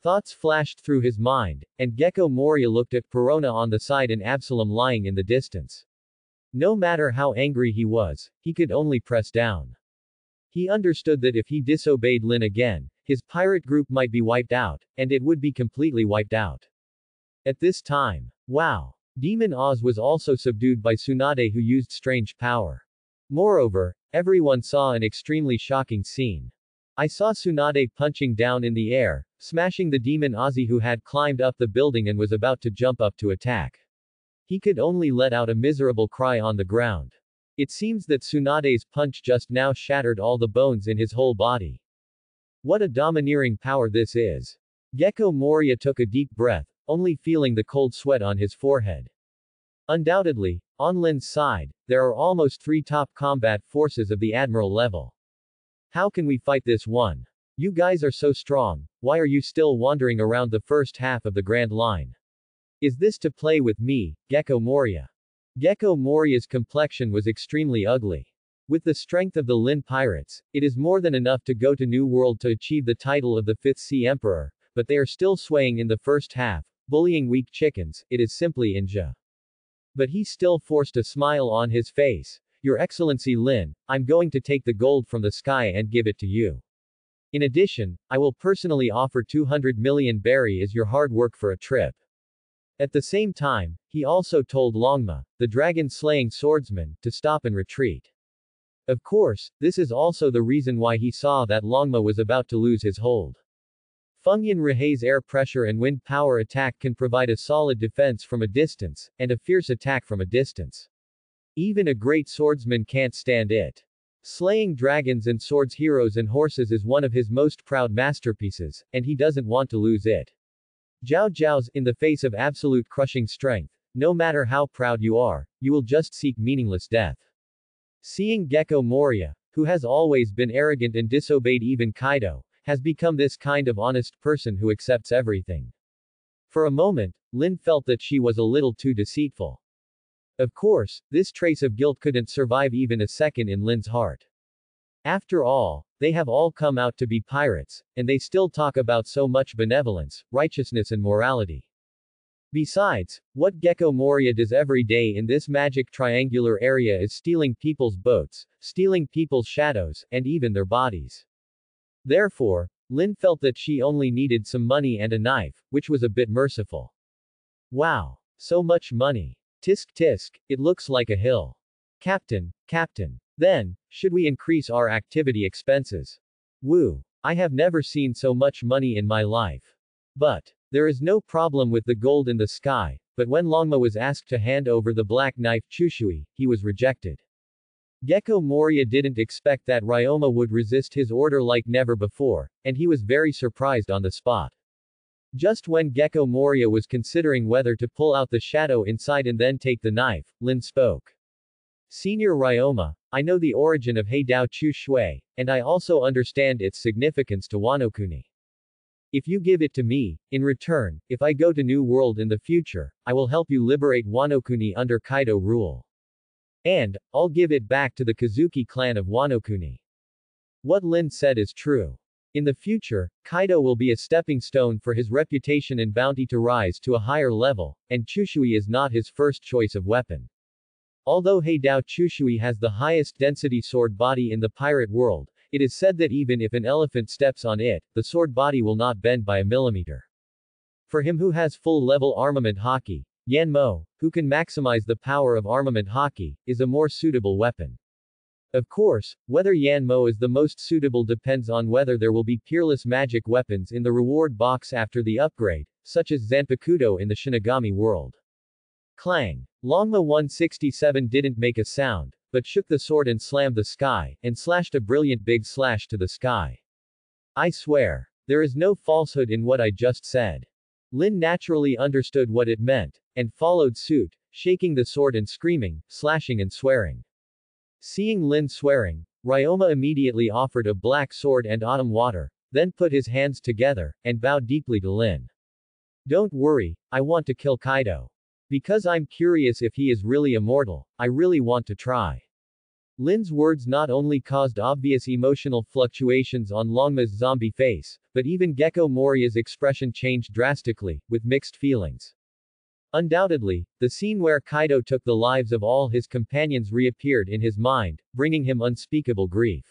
Thoughts flashed through his mind, and Gekko Moriya looked at Perona on the side and Absalom lying in the distance. No matter how angry he was, he could only press down. He understood that if he disobeyed Lin again, his pirate group might be wiped out, and it would be completely wiped out. At this time, wow! Demon Oz was also subdued by Tsunade, who used strange power. Moreover, everyone saw an extremely shocking scene. I saw Tsunade punching down in the air, smashing the demon Ozzy, who had climbed up the building and was about to jump up to attack. He could only let out a miserable cry on the ground. It seems that Tsunade's punch just now shattered all the bones in his whole body. What a domineering power this is. Gekko Moriya took a deep breath, only feeling the cold sweat on his forehead. Undoubtedly, on Lin's side, there are almost 3 top combat forces of the admiral level. How can we fight this one? You guys are so strong, why are you still wandering around the first half of the Grand Line? Is this to play with me, Gekko Moriya? Gekko Moriya's complexion was extremely ugly. With the strength of the Lin pirates, it is more than enough to go to New World to achieve the title of the 5th Sea Emperor, but they are still swaying in the first half, bullying weak chickens. It is simply inja. But he still forced a smile on his face. Your Excellency Lin, I'm going to take the gold from the sky and give it to you. In addition, I will personally offer 200 million berry as your hard work for a trip. At the same time, he also told Longma, the dragon-slaying swordsman, to stop and retreat. Of course, this is also the reason why he saw that Longma was about to lose his hold. Fengyan Rihe's air pressure and wind power attack can provide a solid defense from a distance, and a fierce attack from a distance. Even a great swordsman can't stand it. Slaying dragons and swords, heroes and horses is one of his most proud masterpieces, and he doesn't want to lose it. Zhao Zhao's, in the face of absolute crushing strength, no matter how proud you are, you will just seek meaningless death. Seeing Gekko Moriya, who has always been arrogant and disobeyed even Kaido, has become this kind of honest person who accepts everything. For a moment, Lin felt that she was a little too deceitful. Of course, this trace of guilt couldn't survive even a second in Lin's heart. After all, they have all come out to be pirates, and they still talk about so much benevolence, righteousness and morality. Besides, what Gekko Moriya does every day in this magic triangular area is stealing people's boats, stealing people's shadows, and even their bodies. Therefore, Lin felt that she only needed some money and a knife, which was a bit merciful. Wow! So much money. Tisk tisk, it looks like a hill. Captain. Then, should we increase our activity expenses? Woo! I have never seen so much money in my life. But, there is no problem with the gold in the sky, but when Longma was asked to hand over the black knife Chushui, he was rejected. Gekko Moriya didn't expect that Ryoma would resist his order like never before, and he was very surprised on the spot. Just when Gekko Moriya was considering whether to pull out the shadow inside and then take the knife, Lin spoke. Senior Ryoma, I know the origin of Heidao Chu Shui, and I also understand its significance to Wano-kuni. If you give it to me, in return, if I go to New World in the future, I will help you liberate Wano-kuni under Kaido rule. And, I'll give it back to the Kazuki clan of Wano-kuni. What Lin said is true. In the future, Kaido will be a stepping stone for his reputation and bounty to rise to a higher level, and Chushui is not his first choice of weapon. Although Heidao Chushui has the highest density sword body in the pirate world, it is said that even if an elephant steps on it, the sword body will not bend by a millimeter. For him who has full-level armament haki, Yanmo, who can maximize the power of armament haki, is a more suitable weapon. Of course, whether Yanmo is the most suitable depends on whether there will be peerless magic weapons in the reward box after the upgrade, such as Zanpakuto in the Shinigami world. Clang! Longma 167 didn't make a sound, but shook the sword and slammed the sky, and slashed a brilliant big slash to the sky. I swear. There is no falsehood in what I just said. Lin naturally understood what it meant, and followed suit, shaking the sword and screaming, slashing and swearing. Seeing Lin swearing, Ryoma immediately offered a black sword and autumn water, then put his hands together, and bowed deeply to Lin. Don't worry, I want to kill Kaido. Because I'm curious if he is really immortal, I really want to try. Lin's words not only caused obvious emotional fluctuations on Longma's zombie face, but even Gekko Moriya's expression changed drastically, with mixed feelings. Undoubtedly, the scene where Kaido took the lives of all his companions reappeared in his mind, bringing him unspeakable grief.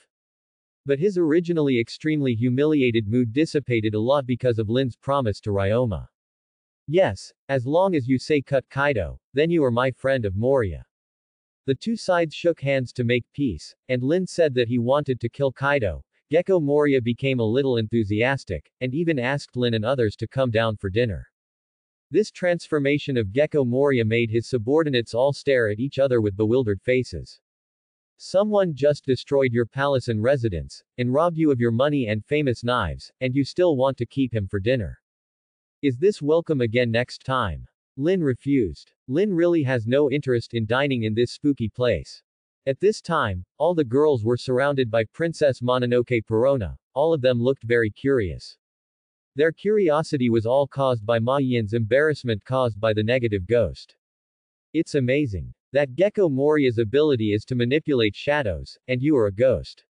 But his originally extremely humiliated mood dissipated a lot because of Lin's promise to Ryoma. Yes, as long as you say cut Kaido, then you are my friend of Moriya. The two sides shook hands to make peace, and Lin said that he wanted to kill Kaido. Gekko Moriya became a little enthusiastic, and even asked Lin and others to come down for dinner. This transformation of Gekko Moriya made his subordinates all stare at each other with bewildered faces. Someone just destroyed your palace and residence, and robbed you of your money and famous knives, and you still want to keep him for dinner. Is this welcome again next time? Lin refused. Lin really has no interest in dining in this spooky place. At this time, all the girls were surrounded by Princess Mononoke Perona. All of them looked very curious. Their curiosity was all caused by Ma Yin's embarrassment caused by the negative ghost. It's amazing. That Gekko Moriya's ability is to manipulate shadows, and you are a ghost.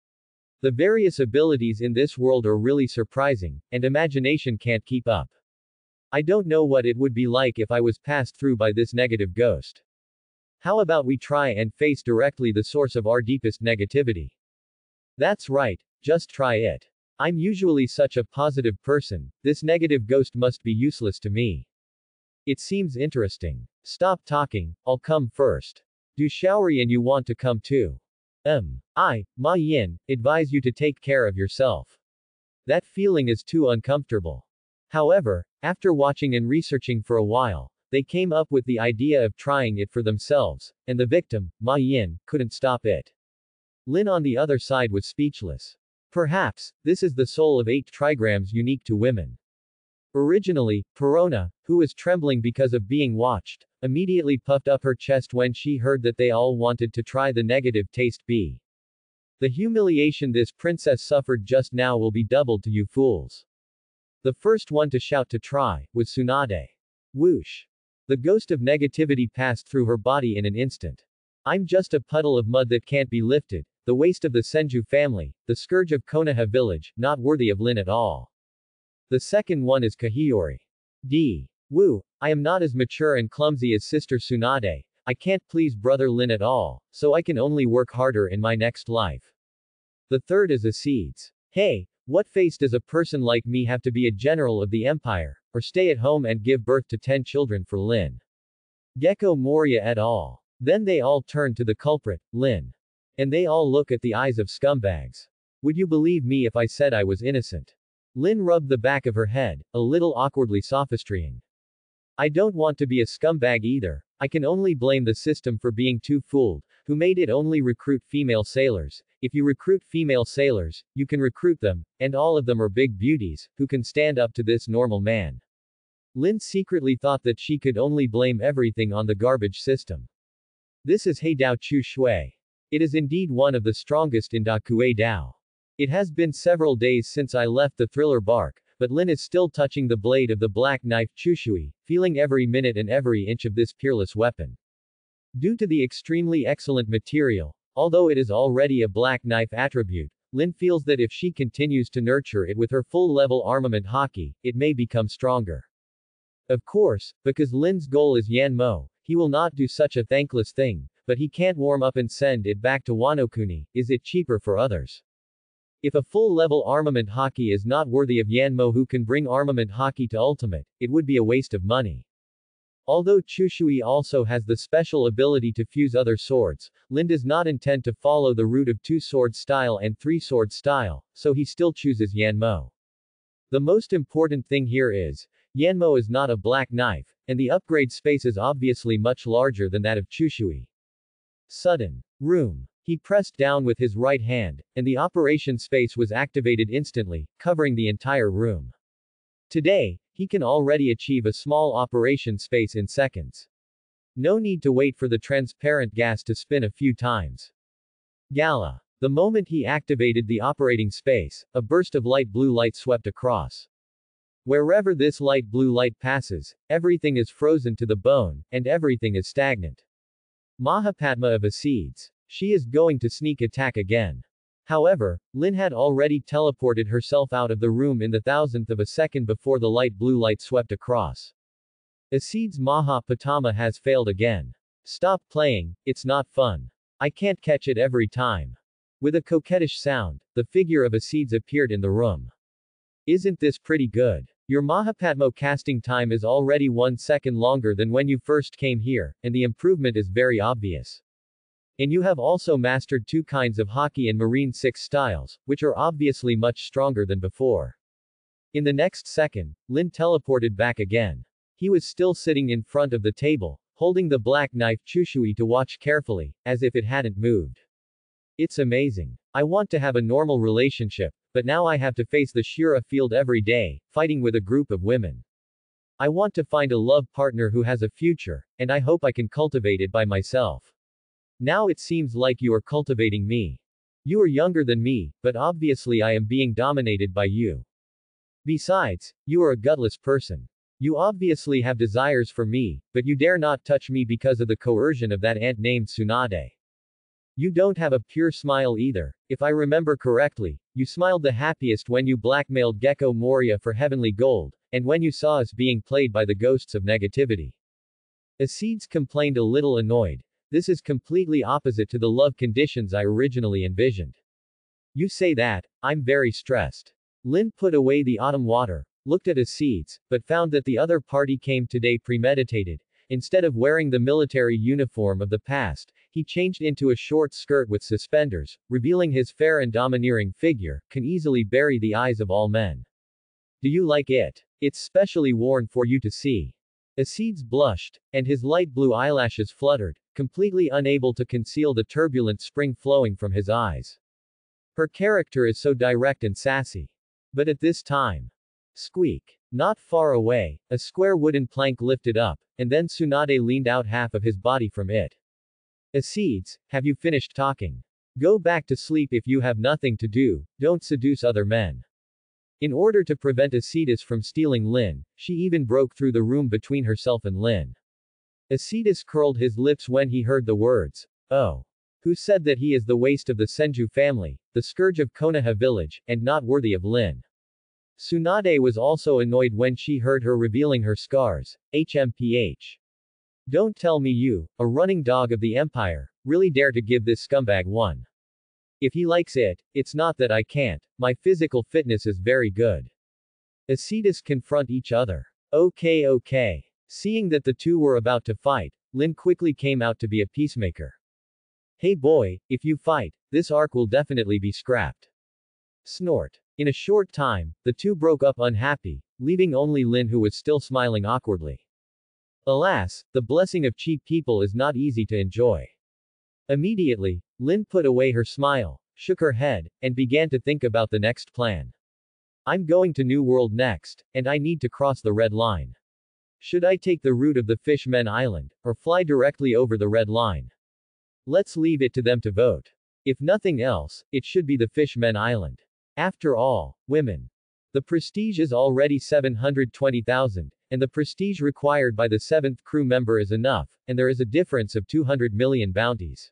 The various abilities in this world are really surprising, and imagination can't keep up. I don't know what it would be like if I was passed through by this negative ghost. How about we try and face directly the source of our deepest negativity? That's right, just try it. I'm usually such a positive person, this negative ghost must be useless to me. It seems interesting. Stop talking, I'll come first. Do Shaori and you want to come too? I, Ma Yin, advise you to take care of yourself. That feeling is too uncomfortable. However, after watching and researching for a while, they came up with the idea of trying it for themselves, and the victim, Ma Yin, couldn't stop it. Lin on the other side was speechless. Perhaps, this is the soul of 8 trigrams unique to women. Originally, Perona, who was trembling because of being watched, immediately puffed up her chest when she heard that they all wanted to try the negative taste B. The humiliation this princess suffered just now will be doubled to you fools. The first one to shout to try was Tsunade. Whoosh. The ghost of negativity passed through her body in an instant. I'm just a puddle of mud that can't be lifted, the waste of the Senju family, the scourge of Konoha village, not worthy of Lin at all. The second one is Kahiori. Woo, I am not as mature and clumsy as Sister Tsunade, I can't please Brother Lin at all, so I can only work harder in my next life. The third is Acedes. Hey, what face does a person like me have to be a general of the empire, or stay at home and give birth to 10 children for Lin? Gekko Moriya et al. Then they all turn to the culprit, Lin. And they all look at the eyes of scumbags. Would you believe me if I said I was innocent? Lin rubbed the back of her head, a little awkwardly sophistrying. I don't want to be a scumbag either, I can only blame the system for being too fooled, who made it only recruit female sailors. If you recruit female sailors, you can recruit them, and all of them are big beauties, who can stand up to this normal man. Lin secretly thought that she could only blame everything on the garbage system. This is Heidao Chu Shui. It is indeed one of the strongest in Dakue Dao. It has been several days since I left the Thriller Bark, but Lin is still touching the blade of the black knife Chushui, feeling every minute and every inch of this peerless weapon. Due to the extremely excellent material, although it is already a black knife attribute, Lin feels that if she continues to nurture it with her full-level armament haki, it may become stronger. Of course, because Lin's goal is Yanmo, he will not do such a thankless thing, but he can't warm up and send it back to Wano-kuni. Is it cheaper for others? If a full-level armament haki is not worthy of Yanmo who can bring armament haki to ultimate, it would be a waste of money. Although Chushui also has the special ability to fuse other swords, Lin does not intend to follow the route of 2-sword style and 3-sword style, so he still chooses Yanmo. The most important thing here is, Yanmo is not a black knife, and the upgrade space is obviously much larger than that of Chushui. Sudden room. He pressed down with his right hand, and the operation space was activated instantly, covering the entire room. Today, he can already achieve a small operation space in seconds. No need to wait for the transparent gas to spin a few times. Gala. The moment he activated the operating space, a burst of light blue light swept across. Wherever this light blue light passes, everything is frozen to the bone, and everything is stagnant. Mahapadma of accedes. She is going to sneak attack again. However, Lin had already teleported herself out of the room in the thousandth of a second before the light blue light swept across. Accedes Mahapadma has failed again. Stop playing, it's not fun. I can't catch it every time. With a coquettish sound, the figure of Accedes appeared in the room. Isn't this pretty good? Your Mahapadma casting time is already 1 second longer than when you first came here, and the improvement is very obvious. And you have also mastered two kinds of hockey and marine 6 styles, which are obviously much stronger than before. In the next second, Lin teleported back again. He was still sitting in front of the table, holding the black knife Chushui to watch carefully, as if it hadn't moved. It's amazing. I want to have a normal relationship, but now I have to face the Shura field every day, fighting with a group of women. I want to find a love partner who has a future, and I hope I can cultivate it by myself. Now it seems like you are cultivating me. You are younger than me, but obviously I am being dominated by you. Besides, you are a gutless person. You obviously have desires for me, but you dare not touch me because of the coercion of that ant named Tsunade. You don't have a pure smile either. If I remember correctly, you smiled the happiest when you blackmailed Gecko Moria for heavenly gold, and when you saw us being played by the ghosts of negativity. Accedes complained a little annoyed. This is completely opposite to the love conditions I originally envisioned. You say that, I'm very stressed. Lin put away the autumn water, looked at Accedes, but found that the other party came today premeditated. Instead of wearing the military uniform of the past, he changed into a short skirt with suspenders, revealing his fair and domineering figure, can easily bury the eyes of all men. Do you like it? It's specially worn for you to see. Accedes blushed, and his light blue eyelashes fluttered, completely unable to conceal the turbulent spring flowing from his eyes. Her character is so direct and sassy. But at this time. Squeak. Not far away, a square wooden plank lifted up, and then Tsunade leaned out half of his body from it. Accedes, have you finished talking? Go back to sleep if you have nothing to do, don't seduce other men. In order to prevent Accedes from stealing Lin, she even broke through the room between herself and Lin. Accedes curled his lips when he heard the words, oh. Who said that he is the waste of the Senju family, the scourge of Konoha village, and not worthy of Lin? Tsunade was also annoyed when she heard her revealing her scars, HMPH. Don't tell me you, a running dog of the empire, really dare to give this scumbag one. If he likes it, it's not that I can't, my physical fitness is very good. Accedes confront each other. Okay. Seeing that the two were about to fight, Lin quickly came out to be a peacemaker. Hey boy, if you fight, this arc will definitely be scrapped. Snort. In a short time, the two broke up unhappy, leaving only Lin who was still smiling awkwardly. Alas, the blessing of Chi people is not easy to enjoy. Immediately, Lin put away her smile, shook her head, and began to think about the next plan. I'm going to New World next, and I need to cross the Red Line. Should I take the route of the Fishman Island, or fly directly over the Red Line? Let's leave it to them to vote. If nothing else, it should be the Fishman Island. After all, women. The prestige is already 720,000, and the prestige required by the 7th crew member is enough, and there is a difference of 200 million bounties.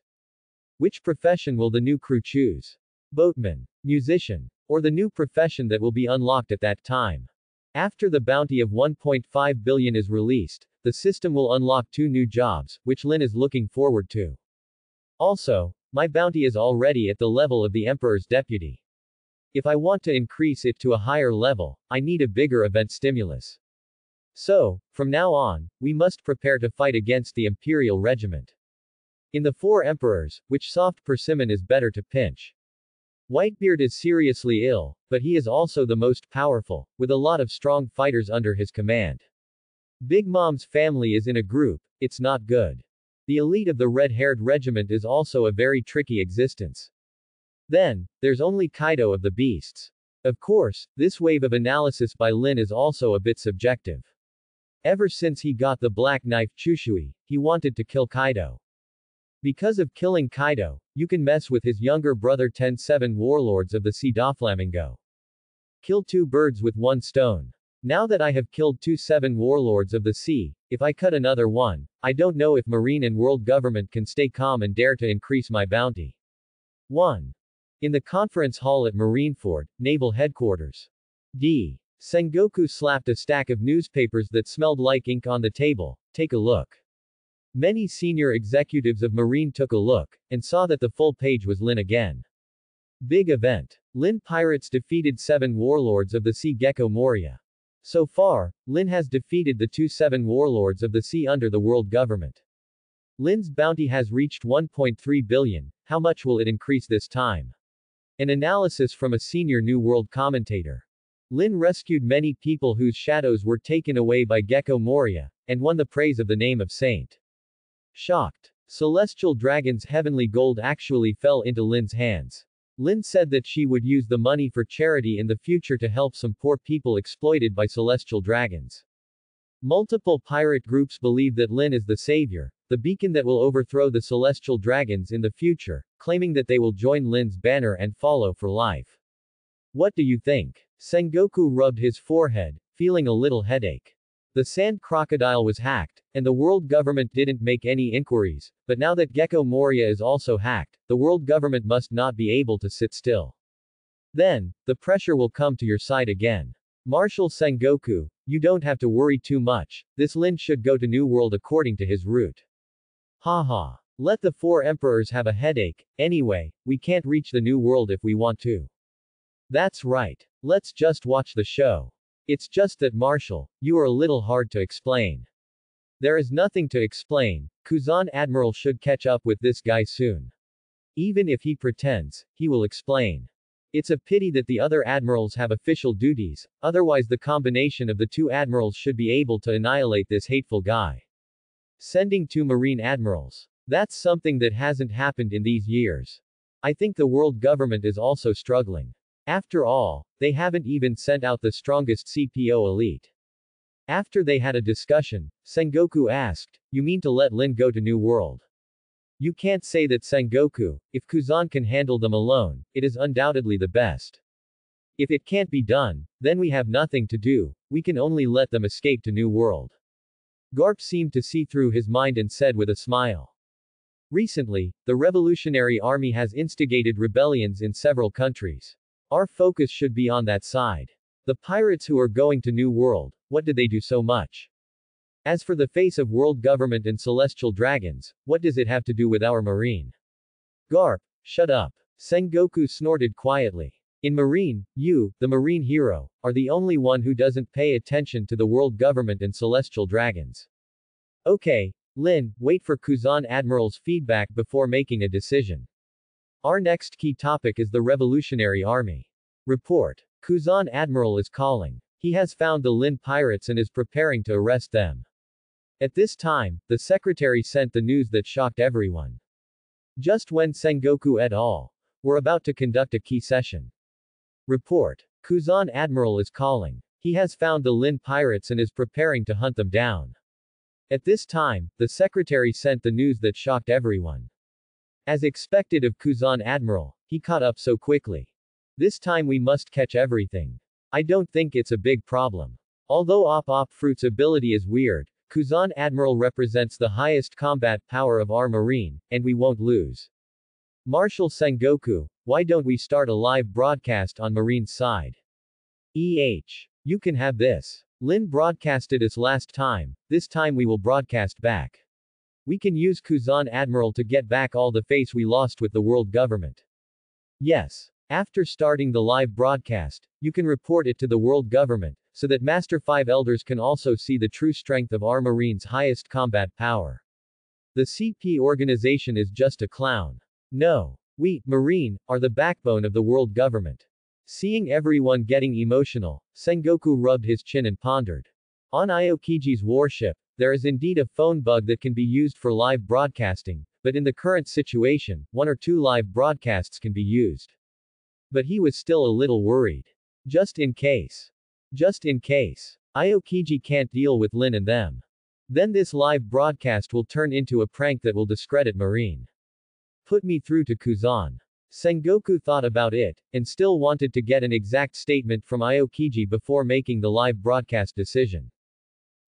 Which profession will the new crew choose? Boatman, musician, or the new profession that will be unlocked at that time? After the bounty of 1.5 billion is released, the system will unlock 2 new jobs, which Lin is looking forward to. Also, my bounty is already at the level of the Emperor's deputy. If I want to increase it to a higher level, I need a bigger event stimulus. So, from now on, we must prepare to fight against the Imperial Regiment. In the 4 emperors, which soft persimmon is better to pinch. Whitebeard is seriously ill, but he is also the most powerful, with a lot of strong fighters under his command. Big Mom's family is in a group, it's not good. The elite of the red-haired regiment is also a very tricky existence. Then, there's only Kaido of the beasts. Of course, this wave of analysis by Lin is also a bit subjective. Ever since he got the black knife Chushui, he wanted to kill Kaido. Because of killing Kaido, you can mess with his younger brother 10-7 warlords of the Sea Doflamingo. Kill two birds with one stone. Now that I have killed 2-7 warlords of the sea, if I cut another one, I don't know if Marine and world government can stay calm and dare to increase my bounty. 1. In the conference hall at Marineford, Naval Headquarters. D. Sengoku slapped a stack of newspapers that smelled like ink on the table. Take a look. Many senior executives of Marine took a look, and saw that the full page was Lin again. Big event. Lin pirates defeated 7 warlords of the sea Gecko Moria. So far, Lin has defeated the 2-7 warlords of the sea under the world government. Lin's bounty has reached 1.3 billion, how much will it increase this time? An analysis from a senior New World commentator. Lin rescued many people whose shadows were taken away by Gecko Moria, and won the praise of the name of Saint. Shocked. Celestial Dragon's heavenly gold actually fell into Lin's hands. Lin said that she would use the money for charity in the future to help some poor people exploited by Celestial Dragons. Multiple pirate groups believe that Lin is the savior, the beacon that will overthrow the Celestial Dragons in the future, claiming that they will join Lin's banner and follow for life. What do you think? Sengoku rubbed his forehead, feeling a little headache. The sand crocodile was hacked, and the world government didn't make any inquiries, but now that Gecko Moria is also hacked, the world government must not be able to sit still. Then, the pressure will come to your side again. Marshal Sengoku, you don't have to worry too much, this Lin should go to New World according to his route. Haha. Let the 4 emperors have a headache, anyway, we can't reach the New World if we want to. That's right. Let's just watch the show. It's just that Marshal, you are a little hard to explain. There is nothing to explain, Kuzan Admiral should catch up with this guy soon. Even if he pretends, he will explain. It's a pity that the other admirals have official duties, otherwise the combination of the 2 admirals should be able to annihilate this hateful guy. Sending 2 marine admirals. That's something that hasn't happened in these years. I think the world government is also struggling. After all, they haven't even sent out the strongest CPO elite. After they had a discussion, Sengoku asked, "You mean to let Lin go to New World?" You can't say that, Sengoku. If Kuzan can handle them alone, it is undoubtedly the best. If it can't be done, then we have nothing to do, we can only let them escape to New World. Garp seemed to see through his mind and said with a smile. Recently, the Revolutionary Army has instigated rebellions in several countries. Our focus should be on that side. The pirates who are going to New World, what do they do so much? As for the face of world government and Celestial Dragons, what does it have to do with our Marine? Garp, shut up. Sengoku snorted quietly. In Marine, you, the Marine hero, are the only one who doesn't pay attention to the world government and Celestial Dragons. Okay, Lin, wait for Kuzan Admiral's feedback before making a decision. Our next key topic is the Revolutionary Army. Report. Kuzan Admiral is calling. He has found the Lin pirates and is preparing to arrest them. At this time, the secretary sent the news that shocked everyone. Just when Sengoku et al. Were about to conduct a key session. Report. Kuzan Admiral is calling. He has found the Lin pirates and is preparing to hunt them down. At this time, the secretary sent the news that shocked everyone. As expected of Kuzan Admiral, he caught up so quickly. This time we must catch everything. I don't think it's a big problem. Although Op Fruit's ability is weird, Kuzan Admiral represents the highest combat power of our Marine, and we won't lose. Marshal Sengoku, why don't we start a live broadcast on Marine's side? Eh. You can have this. Lin broadcasted us last time, this time we will broadcast back. We can use Kuzan Admiral to get back all the face we lost with the world government. Yes. After starting the live broadcast, you can report it to the world government, so that Master 5 Elders can also see the true strength of our Marine's highest combat power. The CP organization is just a clown. No. We, Marine, are the backbone of the world government. Seeing everyone getting emotional, Sengoku rubbed his chin and pondered. On Aokiji's warship, There is indeed a phone bug that can be used for live broadcasting, but in the current situation, one or two live broadcasts can be used. But he was still a little worried. Just in case. Aokiji can't deal with Lin and them. Then this live broadcast will turn into a prank that will discredit Marine. Put me through to Kuzan. Sengoku thought about it, and still wanted to get an exact statement from Aokiji before making the live broadcast decision.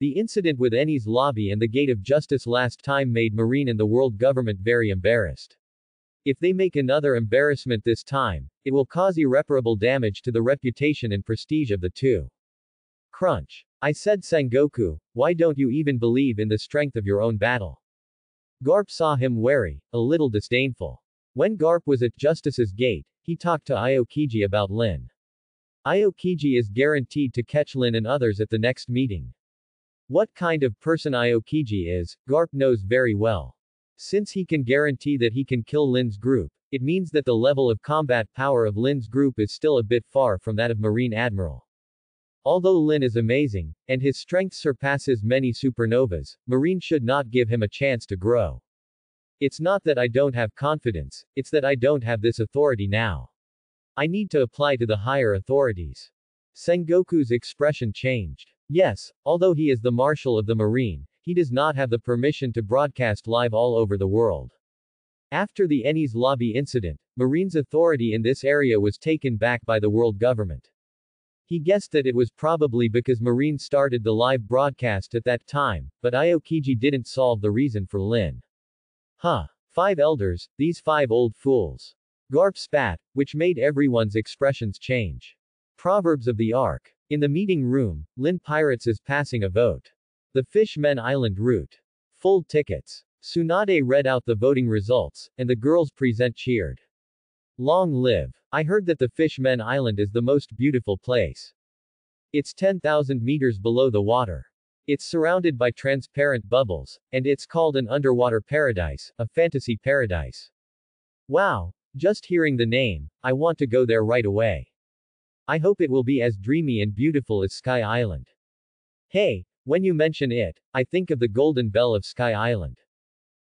The incident with Eni's lobby and the Gate of Justice last time made Marine and the world government very embarrassed. If they make another embarrassment this time, it will cause irreparable damage to the reputation and prestige of the two. Crunch. I said, Sengoku, why don't you even believe in the strength of your own battle? Garp saw him wary, a little disdainful. When Garp was at Justice's gate, he talked to Aokiji about Lin. Aokiji is guaranteed to catch Lin and others at the next meeting. What kind of person Aokiji is, Garp knows very well. Since he can guarantee that he can kill Lin's group, it means that the level of combat power of Lin's group is still a bit far from that of Marine Admiral. Although Lin is amazing, and his strength surpasses many supernovas, Marine should not give him a chance to grow. It's not that I don't have confidence, it's that I don't have this authority now. I need to apply to the higher authorities. Sengoku's expression changed. Yes, although he is the Marshal of the Marine, he does not have the permission to broadcast live all over the world. After the Eni's lobby incident, Marine's authority in this area was taken back by the world government. He guessed that it was probably because Marine started the live broadcast at that time, but Aokiji didn't solve the reason for Lin. Huh. 5 elders, these 5 old fools. Garp spat, which made everyone's expressions change. Proverbs of the Ark. In the meeting room, Lin Pirates is passing a vote. The Fishman Island route. Full tickets. Tsunade read out the voting results, and the girls present cheered. Long live. I heard that the Fishman Island is the most beautiful place. It's 10,000 meters below the water. It's surrounded by transparent bubbles, and it's called an underwater paradise, a fantasy paradise. Wow, just hearing the name, I want to go there right away. I hope it will be as dreamy and beautiful as Sky Island. Hey, when you mention it, I think of the golden bell of Sky Island.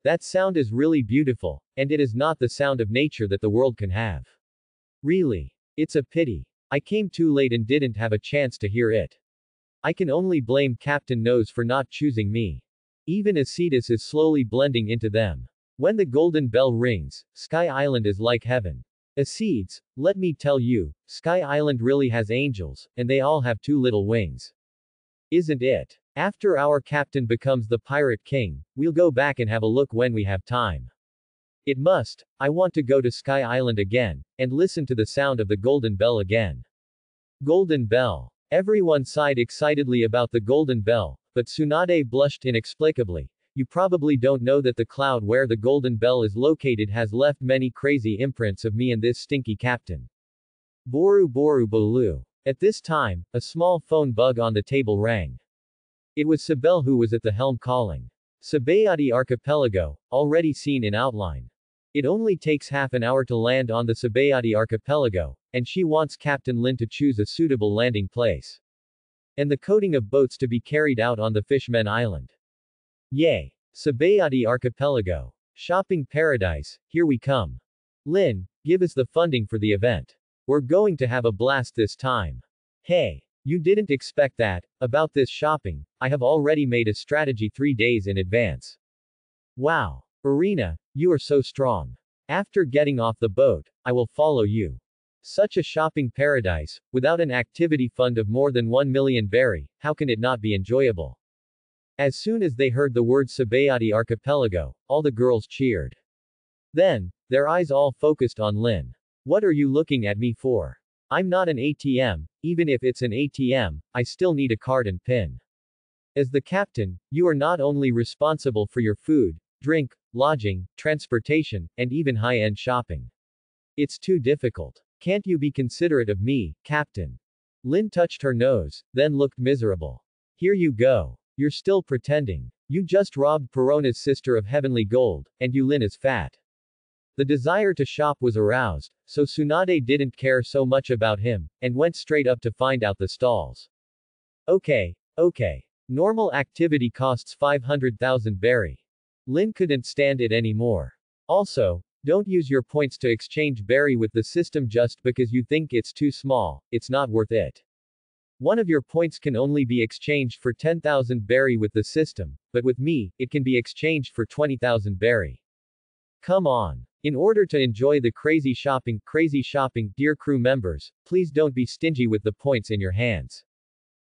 That sound is really beautiful, and it is not the sound of nature that the world can have. Really. It's a pity. I came too late and didn't have a chance to hear it. I can only blame Captain Nose for not choosing me. Even Acetus is slowly blending into them. When the golden bell rings, Sky Island is like heaven. Acetus, let me tell you, Sky Island really has angels, and they all have 2 little wings. Isn't it? After our captain becomes the Pirate King, we'll go back and have a look when we have time. It must. I want to go to Sky Island again, and listen to the sound of the golden bell again. Golden bell. Everyone sighed excitedly about the golden bell, but Tsunade blushed inexplicably. You probably don't know that the cloud where the golden bell is located has left many crazy imprints of me and this stinky captain. Boru Boru Bolu. At this time, a small phone bug on the table rang. It was Sabel who was at the helm calling. Sabayati Archipelago, already seen in outline. It only takes half an hour to land on the Sabayati Archipelago, and she wants Captain Lin to choose a suitable landing place. And the coating of boats to be carried out on the Fishman Island. Yay! Sabayati Archipelago. Shopping paradise, here we come. Lin, give us the funding for the event. We're going to have a blast this time. Hey! You didn't expect that. About this shopping, I have already made a strategy 3 days in advance. Wow. Irina, you are so strong. After getting off the boat, I will follow you. Such a shopping paradise, without an activity fund of more than 1 million berry, how can it not be enjoyable? As soon as they heard the word Sabayati Archipelago, all the girls cheered. Then, their eyes all focused on Lin. What are you looking at me for? I'm not an ATM, even if it's an ATM, I still need a card and PIN. As the captain, you are not only responsible for your food, drink, lodging, transportation, and even high-end shopping. It's too difficult. Can't you be considerate of me, Captain? Lin touched her nose, then looked miserable. Here you go. You're still pretending. You just robbed Perona's sister of heavenly gold, and you Lin is fat. The desire to shop was aroused, so Tsunade didn't care so much about him, and went straight up to find out the stalls. Okay. Normal activity costs 500,000 berry. Lin couldn't stand it anymore. Also, don't use your points to exchange berry with the system just because you think it's too small, it's not worth it. One of your points can only be exchanged for 10,000 berry with the system, but with me, it can be exchanged for 20,000 berry. Come on. In order to enjoy the crazy shopping, dear crew members, please don't be stingy with the points in your hands.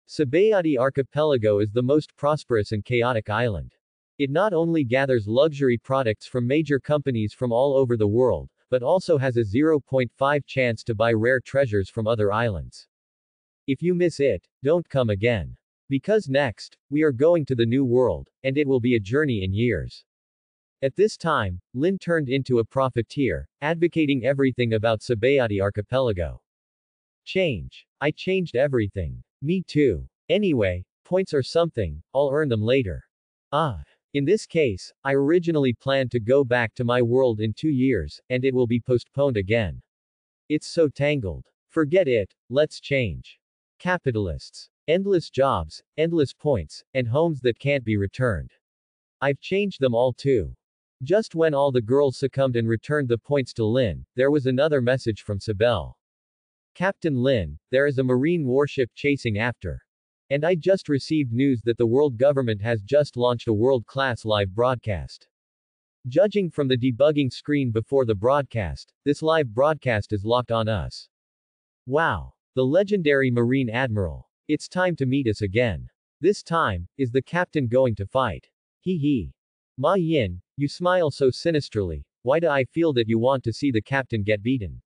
Sabayati Archipelago is the most prosperous and chaotic island. It not only gathers luxury products from major companies from all over the world, but also has a 0.5 chance to buy rare treasures from other islands. If you miss it, don't come again. Because next, we are going to the new world, and it will be a journey in years. At this time, Lin turned into a profiteer, advocating everything about Sabayati Archipelago. Change. I changed everything. Me too. Anyway, points are something, I'll earn them later. In this case, I originally planned to go back to my world in 2 years, and it will be postponed again. It's so tangled. Forget it, let's change. Capitalists. Endless jobs, endless points, and homes that can't be returned. I've changed them all too. Just when all the girls succumbed and returned the points to Lin, there was another message from Sabelle. Captain Lin, there is a marine warship chasing after. And I just received news that the world government has just launched a world-class live broadcast. Judging from the debugging screen before the broadcast, this live broadcast is locked on us. Wow. The legendary Marine Admiral. It's time to meet us again. This time, is the captain going to fight? Hee hee. Ma Yin, you smile so sinisterly, why do I feel that you want to see the captain get beaten?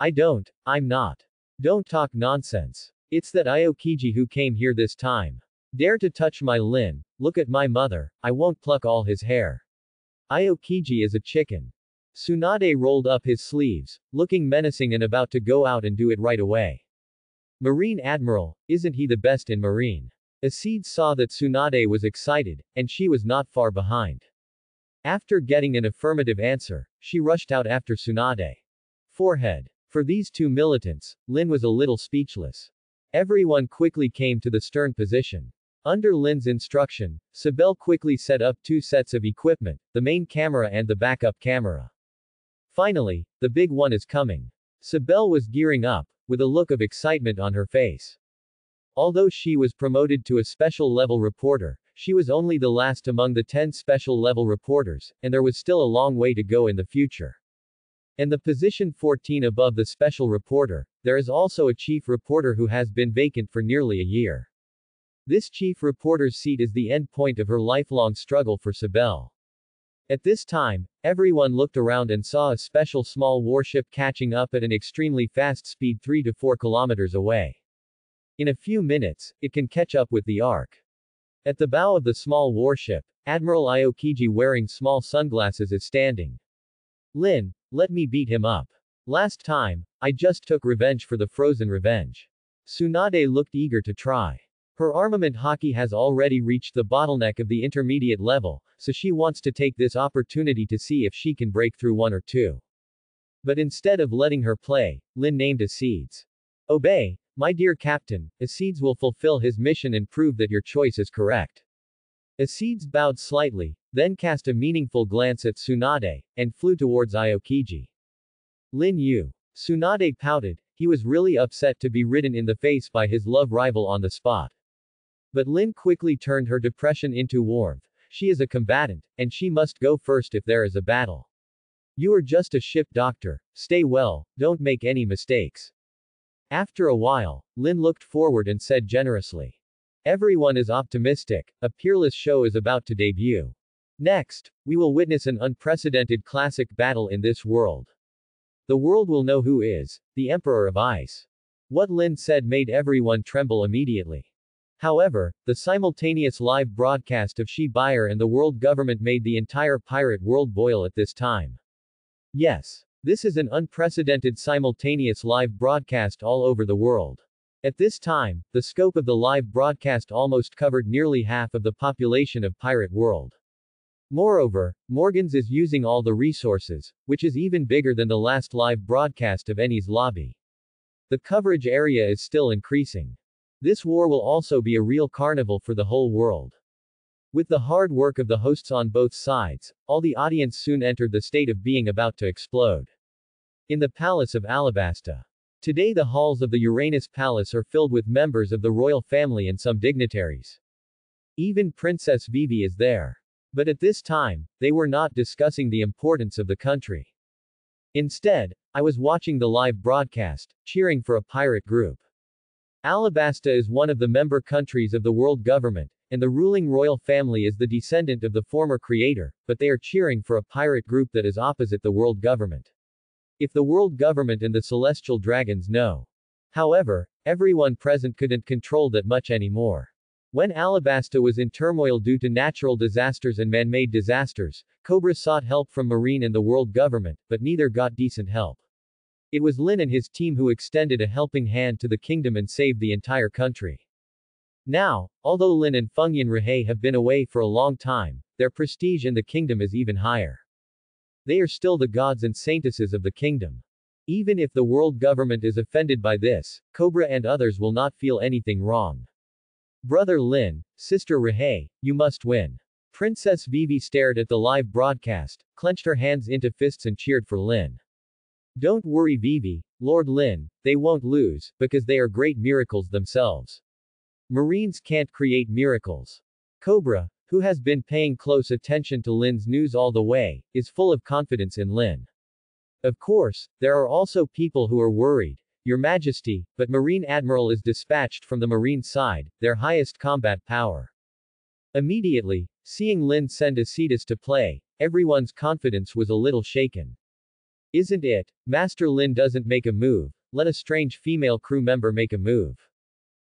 I don't, I'm not. Don't talk nonsense. It's that Aokiji who came here this time. Dare to touch my Lin, look at my mother, I won't pluck all his hair. Aokiji is a chicken. Tsunade rolled up his sleeves, looking menacing and about to go out and do it right away. Marine Admiral, isn't he the best in Marine? Acide saw that Tsunade was excited, and she was not far behind. After getting an affirmative answer, she rushed out after Tsunade. Forehead. For these two militants, Lin was a little speechless. Everyone quickly came to the stern position. Under Lin's instruction, Sabelle quickly set up two sets of equipment, the main camera and the backup camera. Finally, the big one is coming. Sabelle was gearing up, with a look of excitement on her face. Although she was promoted to a special level reporter, she was only the last among the 10 special level reporters, and there was still a long way to go in the future. And the position 14 above the special reporter, there is also a chief reporter who has been vacant for nearly a year. This chief reporter's seat is the end point of her lifelong struggle for Sabelle. At this time, everyone looked around and saw a special small warship catching up at an extremely fast speed 3 to 4 kilometers away. In a few minutes, it can catch up with the Ark. At the bow of the small warship, Admiral Aokiji wearing small sunglasses is standing. Lin, let me beat him up. Last time, I just took revenge for the frozen revenge. Tsunade looked eager to try. Her armament hockey has already reached the bottleneck of the intermediate level, so she wants to take this opportunity to see if she can break through one or two. But instead of letting her play, Lin named Acides. Obey, my dear captain, Acides will fulfill his mission and prove that your choice is correct. Acides bowed slightly, then cast a meaningful glance at Tsunade, and flew towards Aokiji. Lin Yu. Tsunade pouted, he was really upset to be ridden in the face by his love rival on the spot. But Lin quickly turned her depression into warmth. She is a combatant, and she must go first if there is a battle. You are just a ship doctor, stay well, don't make any mistakes. After a while, Lin looked forward and said generously. Everyone is optimistic, a peerless show is about to debut. Next, we will witness an unprecedented classic battle in this world. The world will know who is the Emperor of Ice. What Lin said made everyone tremble immediately. However, the simultaneous live broadcast of Shi Buyer and the world government made the entire pirate world boil at this time. Yes. This is an unprecedented simultaneous live broadcast all over the world. At this time, the scope of the live broadcast almost covered nearly half of the population of Pirate World. Moreover, Morgans is using all the resources, which is even bigger than the last live broadcast of Enies Lobby. The coverage area is still increasing. This war will also be a real carnival for the whole world. With the hard work of the hosts on both sides, all the audience soon entered the state of being about to explode. In the Palace of Alabasta. Today the halls of the Uranus Palace are filled with members of the royal family and some dignitaries. Even Princess Vivi is there. But at this time, they were not discussing the importance of the country. Instead, I was watching the live broadcast, cheering for a pirate group. Alabasta is one of the member countries of the world government, and the ruling royal family is the descendant of the former creator, but they are cheering for a pirate group that is opposite the world government. If the world government and the celestial dragons know. However, everyone present couldn't control that much anymore. When Alabasta was in turmoil due to natural disasters and man-made disasters, Cobra sought help from Marine and the world government, but neither got decent help. It was Lin and his team who extended a helping hand to the kingdom and saved the entire country. Now, although Lin and Fengyan Rihe have been away for a long time, their prestige in the kingdom is even higher. They are still the gods and saintesses of the kingdom. Even if the world government is offended by this, Cobra and others will not feel anything wrong. Brother Lin, Sister Rihe, you must win. Princess Vivi stared at the live broadcast, clenched her hands into fists and cheered for Lin. Don't worry Vivi, Lord Lin, they won't lose, because they are great miracles themselves. Marines can't create miracles. Cobra, who has been paying close attention to Lin's news all the way, is full of confidence in Lin. Of course, there are also people who are worried, Your Majesty, but Marine Admiral is dispatched from the Marine side, their highest combat power. Immediately, seeing Lin send Acetus to play, everyone's confidence was a little shaken. Isn't it, Master Lin doesn't make a move, let a strange female crew member make a move.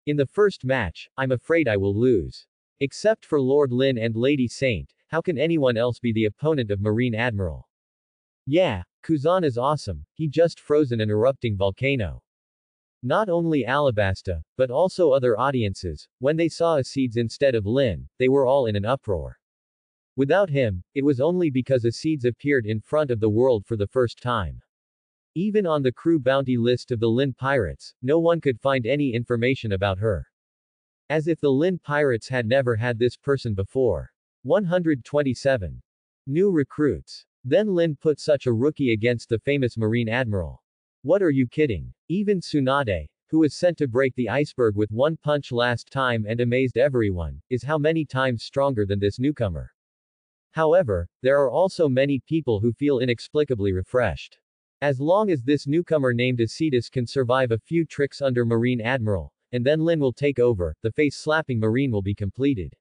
In the first match, I'm afraid I will lose. Except for Lord Lin and Lady Saint, how can anyone else be the opponent of Marine Admiral? Yeah, Kuzan is awesome, he just frozen an erupting volcano. Not only Alabasta, but also other audiences, when they saw Acedes instead of Lin, they were all in an uproar. Without him, it was only because Acedes appeared in front of the world for the first time. Even on the crew bounty list of the Lin Pirates, no one could find any information about her. As if the Lin Pirates had never had this person before. 127. New recruits. Then Lin put such a rookie against the famous Marine Admiral. What are you kidding? Even Tsunade, who was sent to break the iceberg with one punch last time and amazed everyone, is how many times stronger than this newcomer. However, there are also many people who feel inexplicably refreshed. As long as this newcomer named Acetus can survive a few tricks under Marine Admiral, and then Lin will take over, the face-slapping Marine will be completed.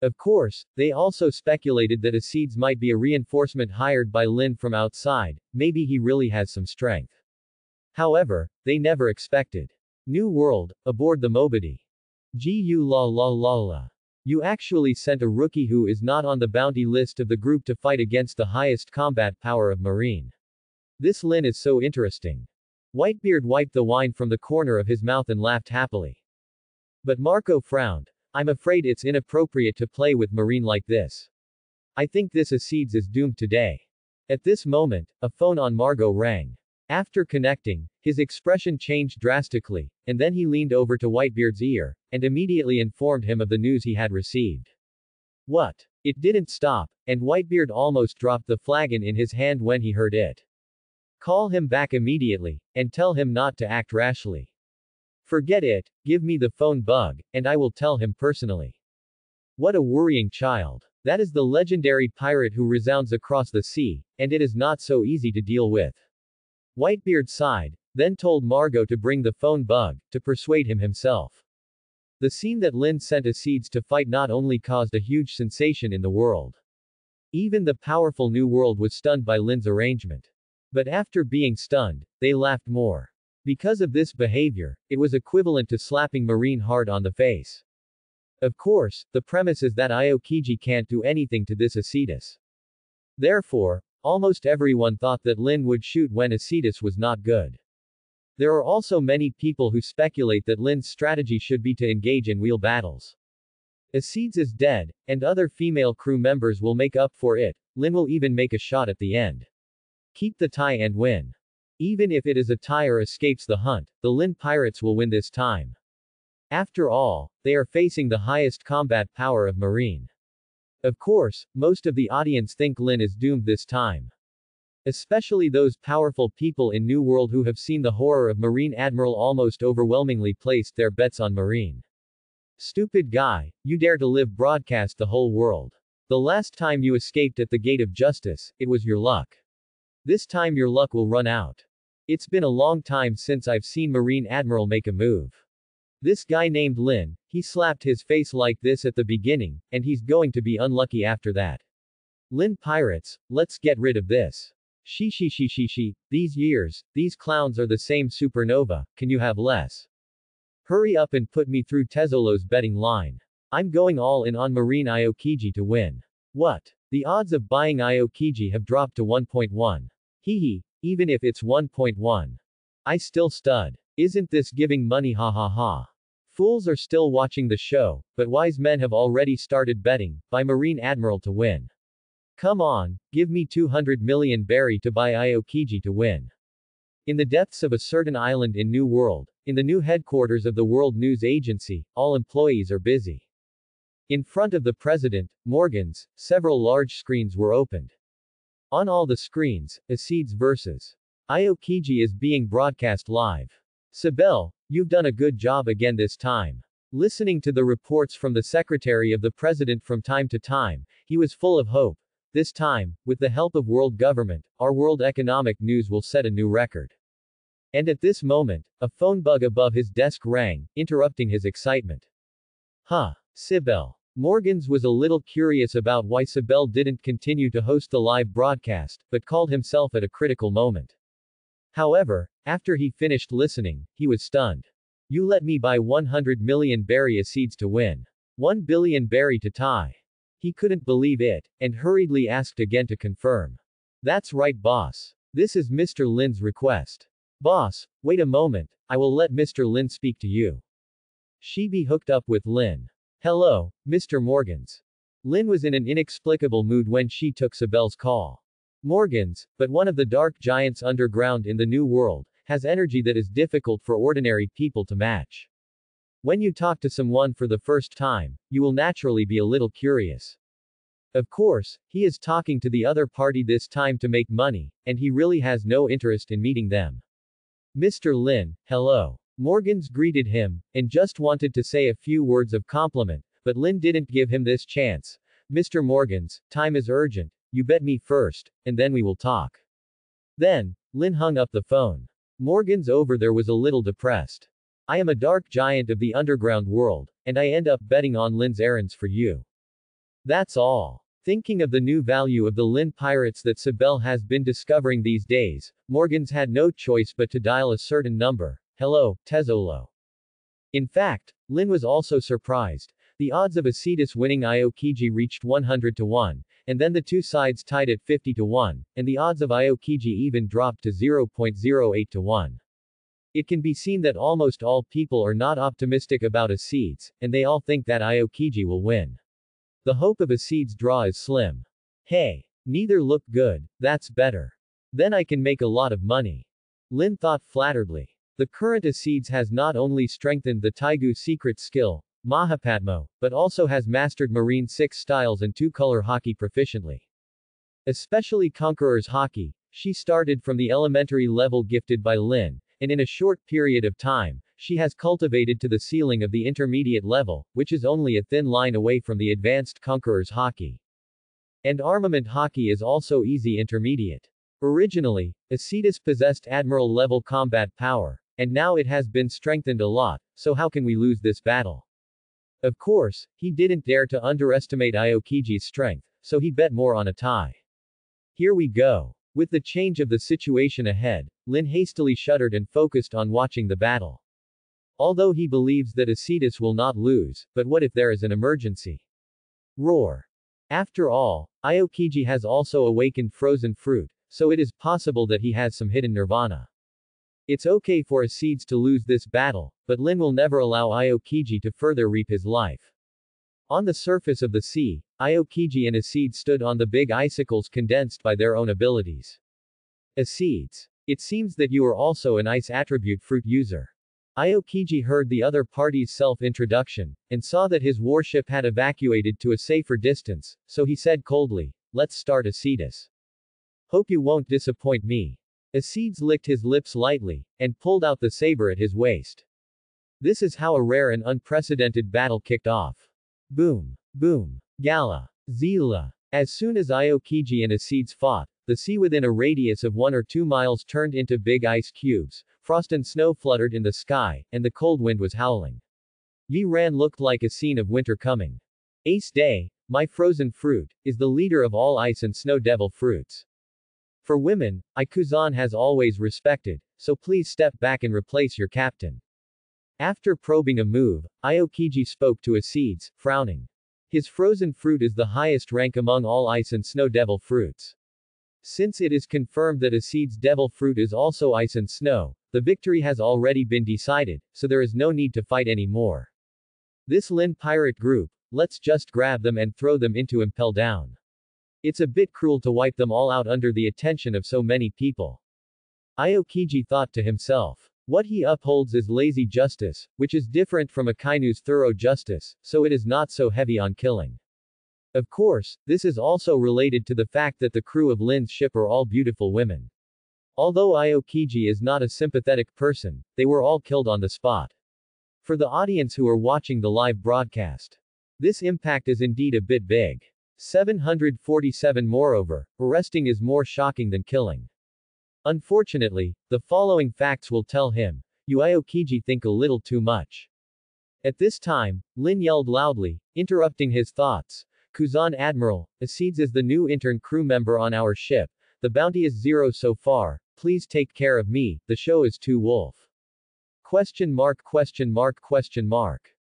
Of course, they also speculated that Acedes might be a reinforcement hired by Lin from outside, maybe he really has some strength. However, they never expected. New World, aboard the Mobidi. Gu la la la la. You actually sent a rookie who is not on the bounty list of the group to fight against the highest combat power of Marine. This Lin is so interesting. Whitebeard wiped the wine from the corner of his mouth and laughed happily. But Marco frowned. I'm afraid it's inappropriate to play with Marine like this. I think this Acedes is doomed today. At this moment, a phone on Margot rang. After connecting, his expression changed drastically, and then he leaned over to Whitebeard's ear, and immediately informed him of the news he had received. What? It didn't stop, and Whitebeard almost dropped the flagon in his hand when he heard it. Call him back immediately, and tell him not to act rashly. Forget it, give me the phone bug, and I will tell him personally. What a worrying child. That is the legendary pirate who resounds across the sea, and it is not so easy to deal with. Whitebeard sighed, then told Margot to bring the phone bug, to persuade him himself. The scene that Lin sent Acedes to fight not only caused a huge sensation in the world. Even the powerful New World was stunned by Lin's arrangement. But after being stunned, they laughed more. Because of this behavior, it was equivalent to slapping Marine hard on the face. Of course, the premise is that Aokiji can't do anything to this Acedes. Therefore, almost everyone thought that Lin would shoot when Acedes was not good. There are also many people who speculate that Lin's strategy should be to engage in wheel battles. Acedes is dead, and other female crew members will make up for it. Lin will even make a shot at the end. Keep the tie and win. Even if it is a tie or escapes the hunt, the Lin Pirates will win this time. After all, they are facing the highest combat power of Marine. Of course, most of the audience think Lin is doomed this time. Especially those powerful people in New World who have seen the horror of Marine Admiral almost overwhelmingly placed their bets on Marine. Stupid guy, you dare to live broadcast the whole world. The last time you escaped at the Gate of Justice, it was your luck. This time your luck will run out. It's been a long time since I've seen Marine Admiral make a move. This guy named Lin, he slapped his face like this at the beginning, and he's going to be unlucky after that. Lin pirates, let's get rid of this. These years, these clowns are the same supernova, can you have less? Hurry up and put me through Tezolo's betting line. I'm going all in on Marine Aokiji to win. What? The odds of buying Aokiji have dropped to 1.1. Hehe, even if it's 1.1. I still stud. Isn't this giving money ha ha ha. Fools are still watching the show, but wise men have already started betting, by Marine Admiral to win. Come on, give me 200 million berry to buy Aokiji to win. In the depths of a certain island in New World, in the new headquarters of the World News Agency, all employees are busy. In front of the president, Morgan's, several large screens were opened. On all the screens, Acides vs. Aokiji is being broadcast live. Sibel, you've done a good job again this time. Listening to the reports from the secretary of the president from time to time, he was full of hope. This time, with the help of world government, our world economic news will set a new record. And at this moment, a phone bug above his desk rang, interrupting his excitement. Huh, Sibel. Morgans was a little curious about why Sibel didn't continue to host the live broadcast, but called himself at a critical moment. However, after he finished listening, he was stunned. You let me buy 100 million berry seeds to win. 1 billion berry to tie. He couldn't believe it, and hurriedly asked again to confirm. That's right, boss. This is Mr. Lin's request. Boss, wait a moment, I will let Mr. Lin speak to you. She be hooked up with Lin. Hello, Mr. Morgans. Lin was in an inexplicable mood when she took Sibel's call. Morgans, but one of the dark giants underground in the New World, has energy that is difficult for ordinary people to match. When you talk to someone for the first time, you will naturally be a little curious. Of course, he is talking to the other party this time to make money, and he really has no interest in meeting them. Mr. Lin, hello. Morgans greeted him, and just wanted to say a few words of compliment, but Lin didn't give him this chance. Mr. Morgans, time is urgent, you bet me first, and then we will talk. Then, Lin hung up the phone. Morgans over there was a little depressed. I am a dark giant of the underground world, and I end up betting on Lin's errands for you. That's all. Thinking of the new value of the Lin pirates that Sibel has been discovering these days, Morgans had no choice but to dial a certain number. Hello, Tezolo. In fact, Lin was also surprised. The odds of Acides winning Aokiji reached 100 to 1, and then the two sides tied at 50 to 1, and the odds of Aokiji even dropped to 0.08 to 1. It can be seen that almost all people are not optimistic about Acides, and they all think that Aokiji will win. The hope of Acides' draw is slim. Hey, neither look good, that's better. Then I can make a lot of money. Lin thought flatteredly. The current Acides has not only strengthened the Taigu secret skill, Mahapadmo, but also has mastered Marine 6 styles and 2-color hockey proficiently. Especially Conqueror's hockey, she started from the elementary level gifted by Lin, and in a short period of time, she has cultivated to the ceiling of the intermediate level, which is only a thin line away from the advanced Conqueror's hockey. And armament hockey is also easy intermediate. Originally, Acides possessed admiral-level combat power, and now it has been strengthened a lot, so how can we lose this battle? Of course, he didn't dare to underestimate Aokiji's strength, so he bet more on a tie. Here we go. With the change of the situation ahead, Lin hastily shuddered and focused on watching the battle. Although he believes that Acides will not lose, but what if there is an emergency? Roar. After all, Aokiji has also awakened frozen fruit, so it is possible that he has some hidden nirvana. It's okay for Acides to lose this battle, but Lin will never allow Aokiji to further reap his life. On the surface of the sea, Aokiji and Acides stood on the big icicles condensed by their own abilities. Acides. It seems that you are also an ice attribute fruit user. Aokiji heard the other party's self-introduction, and saw that his warship had evacuated to a safer distance, so he said coldly, "Let's start, Acetus. Hope you won't disappoint me." Acetes licked his lips lightly, and pulled out the saber at his waist. This is how a rare and unprecedented battle kicked off. Boom. Boom. Gala. Zila. As soon as Aokiji and Acetes fought, the sea within a radius of 1 or 2 miles turned into big ice cubes, frost and snow fluttered in the sky, and the cold wind was howling. Yiran looked like a scene of winter coming. Ace Day, my frozen fruit, is the leader of all ice and snow devil fruits. For women, Ikuzan has always respected, so please step back and replace your captain. After probing a move, Aokiji spoke to Acetes, frowning. His frozen fruit is the highest rank among all ice and snow devil fruits. Since it is confirmed that Acetes' devil fruit is also ice and snow, the victory has already been decided, so there is no need to fight anymore. This Lin pirate group, let's just grab them and throw them into Impel Down. It's a bit cruel to wipe them all out under the attention of so many people. Aokiji thought to himself. What he upholds is lazy justice, which is different from Akainu's thorough justice, so it is not so heavy on killing. Of course, this is also related to the fact that the crew of Lin's ship are all beautiful women. Although Aokiji is not a sympathetic person, they were all killed on the spot. For the audience who are watching the live broadcast, this impact is indeed a bit big. 747 Moreover, arresting is more shocking than killing. Unfortunately, the following facts will tell him, you Aokiji think a little too much. At this time, Lin yelled loudly, interrupting his thoughts. Kuzan Admiral, Acetes is the new intern crew member on our ship. The bounty is 0 so far. Please take care of me. The show is too wolf. ?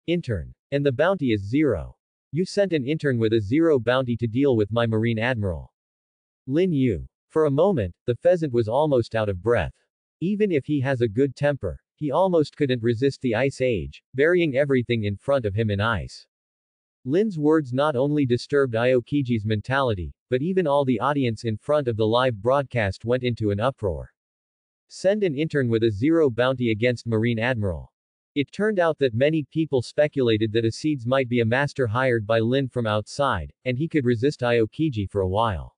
Intern. And the bounty is 0. You sent an intern with a 0 bounty to deal with my marine admiral. Lin Yu. For a moment, the pheasant was almost out of breath. Even if he has a good temper, he almost couldn't resist the ice age, burying everything in front of him in ice. Lin's words not only disturbed Aokiji's mentality, but even all the audience in front of the live broadcast went into an uproar. Send an intern with a 0 bounty against Marine Admiral. It turned out that many people speculated that Acetes might be a master hired by Lin from outside, and he could resist Aokiji for a while.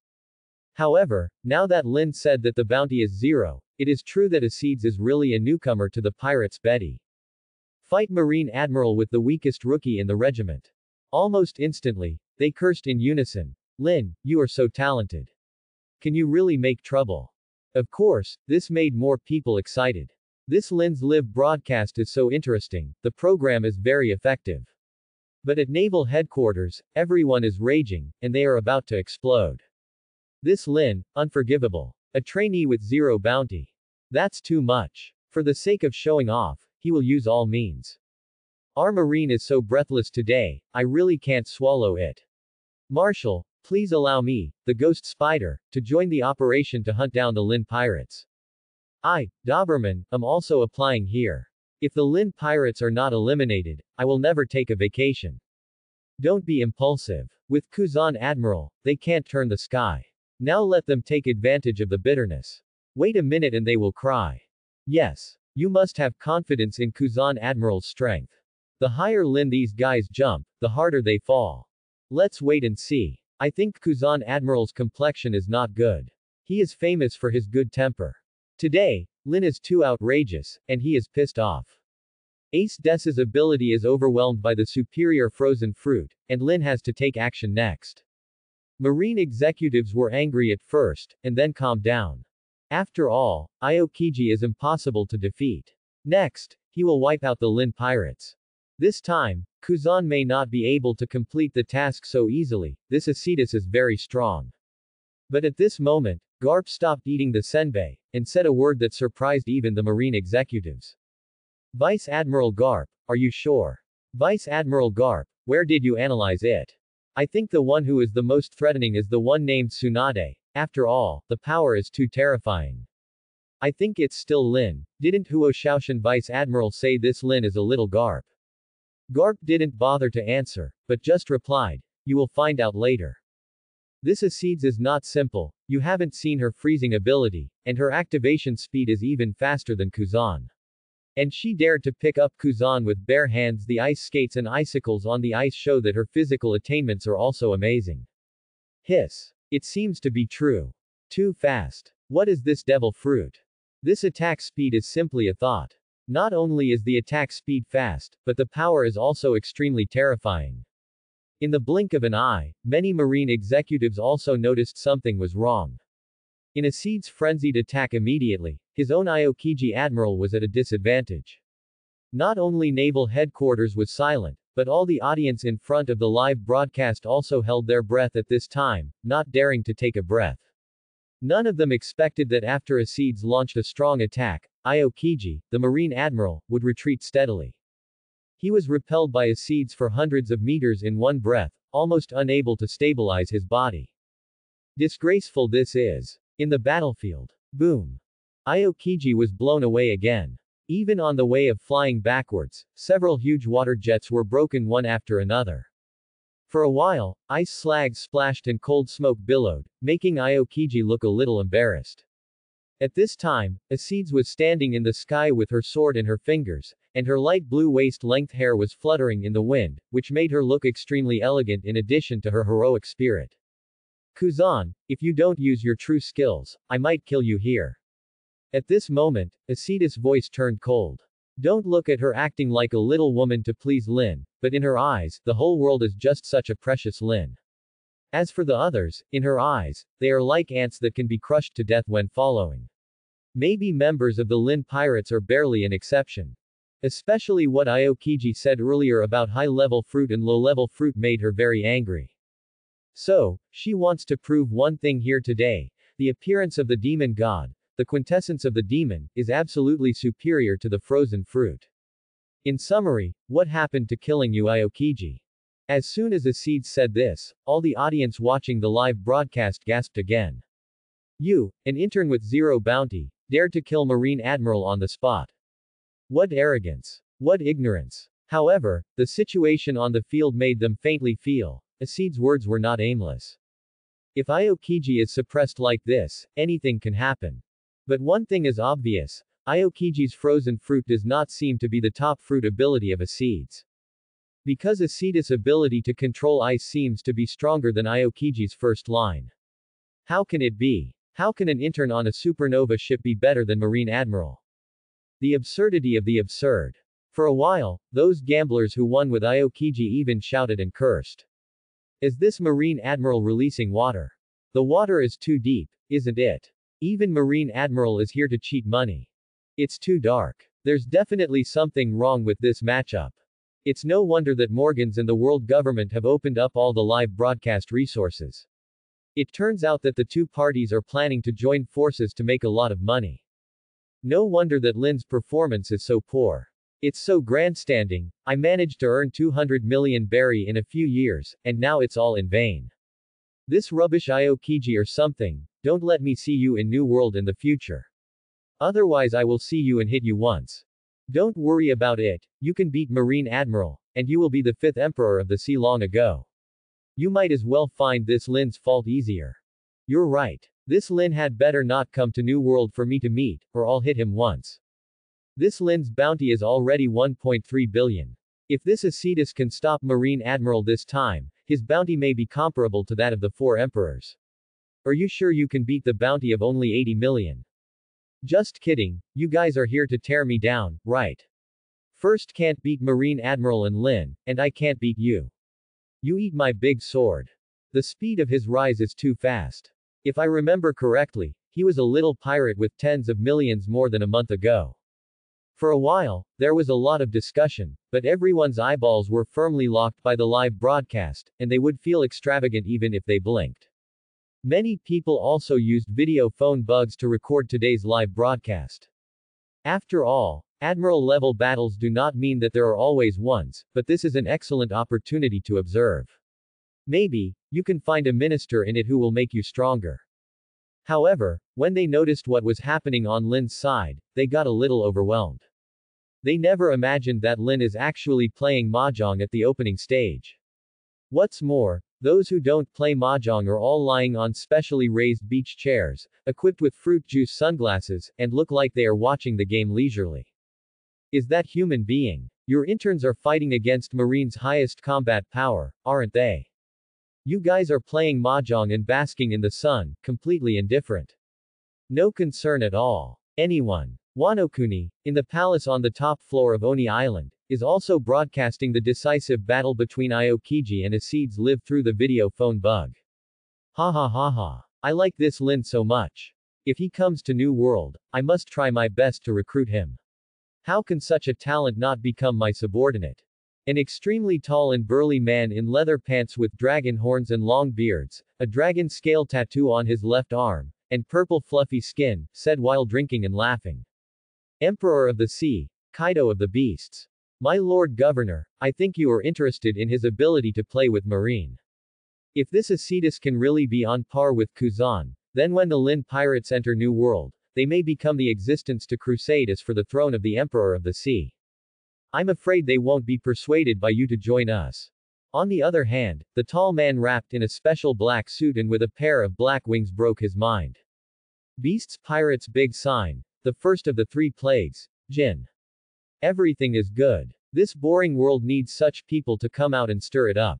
However, now that Lin said that the bounty is 0, it is true that Acetes is really a newcomer to the pirates' Betty. Fight Marine Admiral with the weakest rookie in the regiment. Almost instantly, they cursed in unison. Lin, you are so talented. Can you really make trouble? Of course, this made more people excited. This Lin's live broadcast is so interesting, the program is very effective. But at naval headquarters, everyone is raging, and they are about to explode. This Lin, unforgivable. A trainee with 0 bounty. That's too much. For the sake of showing off, he will use all means. Our marine is so breathless today, I really can't swallow it. Marshal, please allow me, the Ghost Spider, to join the operation to hunt down the Lin pirates. I, Doberman, am also applying here. If the Lin pirates are not eliminated, I will never take a vacation. Don't be impulsive. With Kuzan Admiral, they can't turn the sky. Now let them take advantage of the bitterness. Wait a minute and they will cry. Yes. You must have confidence in Kuzan Admiral's strength. The higher Lin these guys jump, the harder they fall. Let's wait and see. I think Kuzan Admiral's complexion is not good. He is famous for his good temper. Today, Lin is too outrageous, and he is pissed off. Ace Des's ability is overwhelmed by the superior frozen fruit, and Lin has to take action next. Marine executives were angry at first, and then calmed down. After all, Aokiji is impossible to defeat. Next, he will wipe out the Lin pirates. This time, Kuzan may not be able to complete the task so easily, this Acetus is very strong. But at this moment, Garp stopped eating the senbei, and said a word that surprised even the marine executives. Vice Admiral Garp, are you sure? Vice Admiral Garp, where did you analyze it? I think the one who is the most threatening is the one named Tsunade. After all, the power is too terrifying. I think it's still Lin. Didn't Huo Shaoshan Vice Admiral say this Lin is a little Garp? Garp didn't bother to answer, but just replied, you will find out later. This Acetes is not simple, you haven't seen her freezing ability, and her activation speed is even faster than Kuzan. And she dared to pick up Kuzan with bare hands. The ice skates and icicles on the ice show that her physical attainments are also amazing. Hiss. It seems to be true. Too fast. What is this devil fruit? This attack speed is simply a thought. Not only is the attack speed fast, but the power is also extremely terrifying. In the blink of an eye, many Marine executives also noticed something was wrong. In Acid's frenzied attack immediately, his own Aokiji admiral was at a disadvantage. Not only naval headquarters was silent, but all the audience in front of the live broadcast also held their breath at this time, not daring to take a breath. None of them expected that after Acid's launched a strong attack, Aokiji, the Marine admiral, would retreat steadily. He was repelled by Acid's for hundreds of meters in one breath, almost unable to stabilize his body. Disgraceful this is. In the battlefield. Boom. Aokiji was blown away again. Even on the way of flying backwards, several huge water jets were broken one after another. For a while, ice slags splashed and cold smoke billowed, making Aokiji look a little embarrassed. At this time, Acides was standing in the sky with her sword in her fingers, and her light blue waist-length hair was fluttering in the wind, which made her look extremely elegant in addition to her heroic spirit. Kuzan, if you don't use your true skills, I might kill you here. At this moment, Acides' voice turned cold. Don't look at her acting like a little woman to please Lin, but in her eyes, the whole world is just such a precious Lin. As for the others, in her eyes, they are like ants that can be crushed to death when following. Maybe members of the Lin Pirates are barely an exception. Especially what Aokiji said earlier about high-level fruit and low-level fruit made her very angry. So, she wants to prove one thing here today: the appearance of the demon god, the quintessence of the demon, is absolutely superior to the frozen fruit. In summary, what happened to killing you, Aokiji? As soon as Acide said this, all the audience watching the live broadcast gasped again. You, an intern with zero bounty, dared to kill Marine Admiral on the spot. What arrogance. What ignorance. However, the situation on the field made them faintly feel Acide's words were not aimless. If Aokiji is suppressed like this, anything can happen. But one thing is obvious: Aokiji's frozen fruit does not seem to be the top fruit ability of Acide's. Because Acide's ability to control ice seems to be stronger than Aokiji's first line. How can it be? How can an intern on a supernova ship be better than Marine Admiral? The absurdity of the absurd. For a while, those gamblers who won with Aokiji even shouted and cursed. Is this Marine Admiral releasing water? The water is too deep, isn't it? Even Marine Admiral is here to cheat money. It's too dark. There's definitely something wrong with this matchup. It's no wonder that Morgans and the world government have opened up all the live broadcast resources. It turns out that the two parties are planning to join forces to make a lot of money. No wonder that Lin's performance is so poor. It's so grandstanding. I managed to earn 200 million berry in a few years, and now it's all in vain. This rubbish Aokiji or something, don't let me see you in New World in the future. Otherwise I will see you and hit you once. Don't worry about it, you can beat Marine Admiral, and you will be the fifth emperor of the sea long ago. You might as well find this Lin's fault easier. You're right. This Lin had better not come to New World for me to meet, or I'll hit him once. This Lin's bounty is already 1.3 billion. If this Acidus can stop Marine Admiral this time, his bounty may be comparable to that of the four emperors. Are you sure you can beat the bounty of only 80 million? Just kidding, you guys are here to tear me down, right? First can't beat Marine Admiral and Lin, and I can't beat you. You eat my big sword. The speed of his rise is too fast. If I remember correctly, he was a little pirate with tens of millions more than a month ago. For a while, there was a lot of discussion, but everyone's eyeballs were firmly locked by the live broadcast, and they would feel extravagant even if they blinked. Many people also used video phone bugs to record today's live broadcast. After all, admiral-level battles do not mean that there are always ones, but this is an excellent opportunity to observe. Maybe you can find a minister in it who will make you stronger. However, when they noticed what was happening on Lin's side, they got a little overwhelmed. They never imagined that Lin is actually playing mahjong at the opening stage. What's more, those who don't play mahjong are all lying on specially raised beach chairs, equipped with fruit juice sunglasses, and look like they are watching the game leisurely. Is that human being? Your interns are fighting against Marines' highest combat power, aren't they? You guys are playing mahjong and basking in the sun, completely indifferent. No concern at all. Anyone. Wano-kuni, in the palace on the top floor of Oni Island, is also broadcasting the decisive battle between Aokiji and Acid's live through the video phone bug. Ha ha ha ha. I like this Lin so much. If he comes to New World, I must try my best to recruit him. How can such a talent not become my subordinate? An extremely tall and burly man in leather pants with dragon horns and long beards, a dragon scale tattoo on his left arm, and purple fluffy skin, said while drinking and laughing. Emperor of the Sea, Kaido of the Beasts. My Lord Governor, I think you are interested in his ability to play with Marine. If this Acetus can really be on par with Kuzan, then when the Lin pirates enter New World, they may become the existence to crusade as for the throne of the Emperor of the Sea. I'm afraid they won't be persuaded by you to join us. On the other hand, the tall man wrapped in a special black suit and with a pair of black wings broke his mind. Beasts Pirates Big Sign, the first of the three plagues, Jin. Everything is good. This boring world needs such people to come out and stir it up.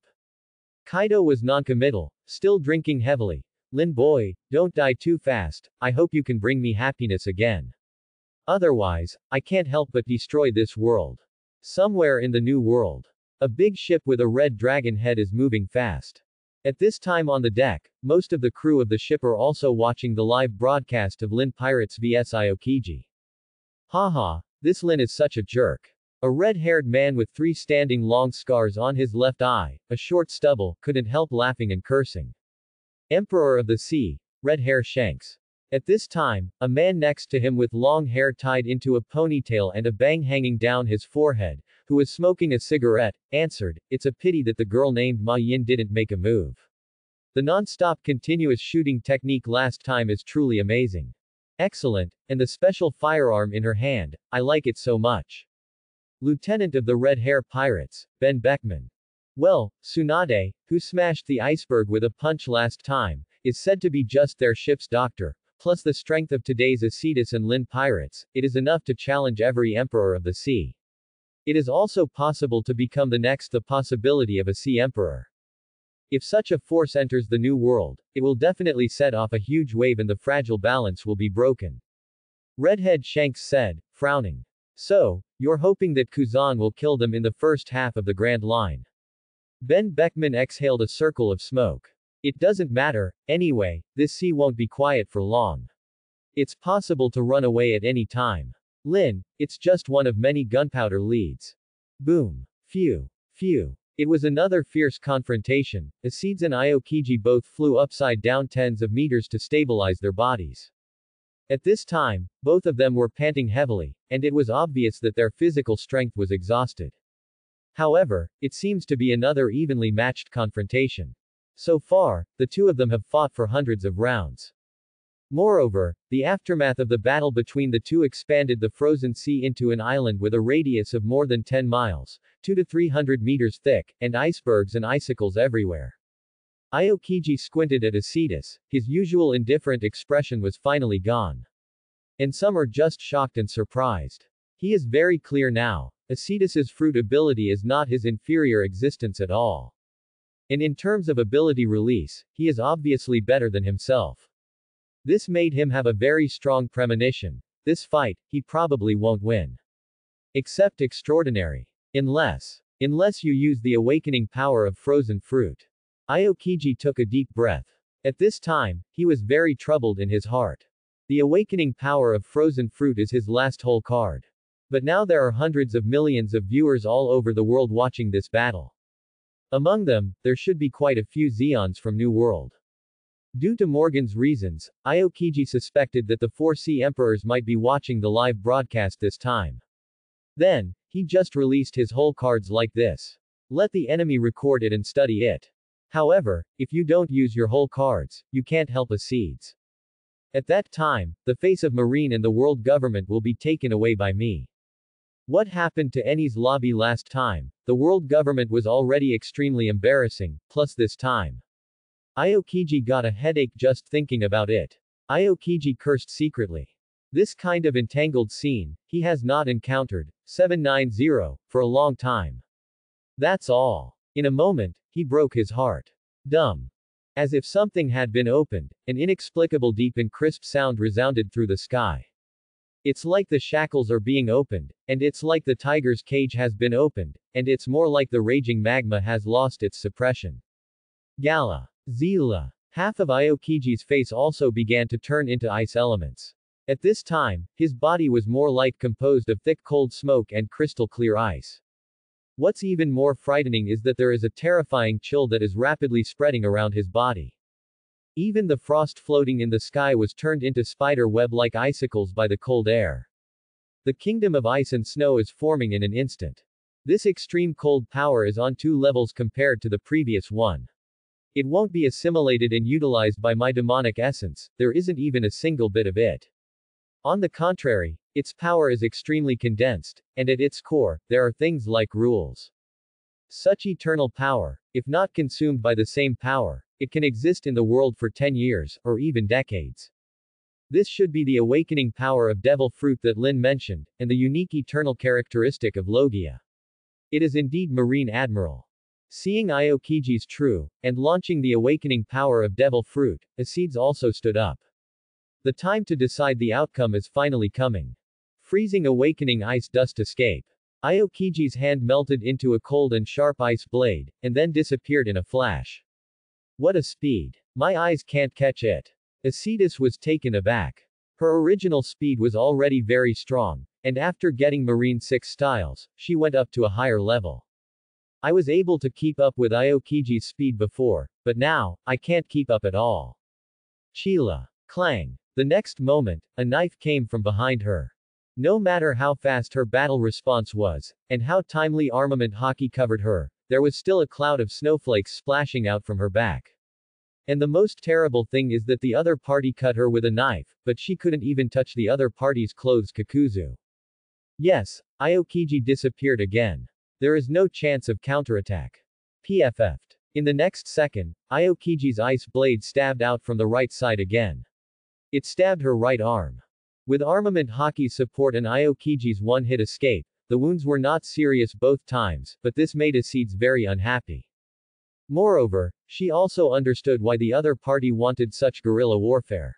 Kaido was noncommittal, still drinking heavily. Lin boy, don't die too fast, I hope you can bring me happiness again. Otherwise, I can't help but destroy this world. Somewhere in the New World, a big ship with a red dragon head is moving fast. At this time on the deck, most of the crew of the ship are also watching the live broadcast of Lin Pirates vs Aokiji. Haha, this Lin is such a jerk. A red-haired man with three standing long scars on his left eye, a short stubble, couldn't help laughing and cursing. Emperor of the Sea, Red Hair Shanks. At this time, a man next to him with long hair tied into a ponytail and a bang hanging down his forehead, who was smoking a cigarette, answered, "It's a pity that the girl named Ma Yin didn't make a move. The non-stop continuous shooting technique last time is truly amazing. Excellent, and the special firearm in her hand, I like it so much." Lieutenant of the Red Hair Pirates, Ben Beckman. Well, Tsunade, who smashed the iceberg with a punch last time, is said to be just their ship's doctor. Plus the strength of today's Acetus and Lin pirates, it is enough to challenge every Emperor of the Sea. It is also possible to become the next the possibility of a sea emperor. If such a force enters the New World, it will definitely set off a huge wave and the fragile balance will be broken. Redhead Shanks said, frowning. So, you're hoping that Kuzan will kill them in the first half of the Grand Line. Ben Beckman exhaled a circle of smoke. It doesn't matter, anyway, this sea won't be quiet for long. It's possible to run away at any time. Lin, it's just one of many gunpowder leads. Boom. Phew. Phew. It was another fierce confrontation. Acides and Aokiji both flew upside down tens of meters to stabilize their bodies. At this time, both of them were panting heavily, and it was obvious that their physical strength was exhausted. However, it seems to be another evenly matched confrontation. So far, the two of them have fought for hundreds of rounds. Moreover, the aftermath of the battle between the two expanded the frozen sea into an island with a radius of more than 10 miles, 2 to 300 meters thick, and icebergs and icicles everywhere. Aokiji squinted at Acetus, his usual indifferent expression was finally gone. And some are just shocked and surprised. He is very clear now. Acetus's fruit ability is not his inferior existence at all. And in terms of ability release, he is obviously better than himself. This made him have a very strong premonition. This fight, he probably won't win. Except extraordinary. Unless you use the awakening power of frozen fruit. Aokiji took a deep breath. At this time, he was very troubled in his heart. The awakening power of frozen fruit is his last whole card. But now there are hundreds of millions of viewers all over the world watching this battle. Among them, there should be quite a few Zeons from New World. Due to Morgan's reasons, Aokiji suspected that the four sea emperors might be watching the live broadcast this time. Then, he just released his whole cards like this. Let the enemy record it and study it. However, if you don't use your whole cards, you can't help Acedes. At that time, the face of Marine and the world government will be taken away by me. What happened to Eni's lobby last time? The world government was already extremely embarrassing, plus this time. Aokiji got a headache just thinking about it. Aokiji cursed secretly. This kind of entangled scene, he has not encountered, 790, for a long time. That's all. In a moment, he broke his heart. Dumb. As if something had been opened, an inexplicable deep and crisp sound resounded through the sky. It's like the shackles are being opened, and it's like the tiger's cage has been opened, and it's more like the raging magma has lost its suppression. Gala. Zila. Half of Aokiji's face also began to turn into ice elements. At this time, his body was more like composed of thick cold smoke and crystal clear ice. What's even more frightening is that there is a terrifying chill that is rapidly spreading around his body. Even the frost floating in the sky was turned into spider web-like icicles by the cold air. The kingdom of ice and snow is forming in an instant. This extreme cold power is on two levels compared to the previous one. It won't be assimilated and utilized by my demonic essence, there isn't even a single bit of it. On the contrary, its power is extremely condensed, and at its core, there are things like rules. Such eternal power, if not consumed by the same power, it can exist in the world for 10 years, or even decades. This should be the awakening power of devil fruit that Lin mentioned, and the unique eternal characteristic of Logia. It is indeed Marine Admiral. Seeing Aokiji's true, and launching the awakening power of devil fruit, Acides also stood up. The time to decide the outcome is finally coming. Freezing awakening ice dust escape. Aokiji's hand melted into a cold and sharp ice blade, and then disappeared in a flash. What a speed. My eyes can't catch it. Acides was taken aback. Her original speed was already very strong, and after getting Marine 6 styles, she went up to a higher level. I was able to keep up with Aokiji's speed before, but now, I can't keep up at all. Chila. Clang. The next moment, a knife came from behind her. No matter how fast her battle response was, and how timely armament haki covered her, there was still a cloud of snowflakes splashing out from her back. And the most terrible thing is that the other party cut her with a knife, but she couldn't even touch the other party's clothes kakuzu. Yes, Aokiji disappeared again. There is no chance of counterattack. PFF'd. In the next second, Aokiji's ice blade stabbed out from the right side again. It stabbed her right arm. With armament hockey's support and Aokiji's one-hit escape, the wounds were not serious both times, but this made Acides very unhappy. Moreover, she also understood why the other party wanted such guerrilla warfare.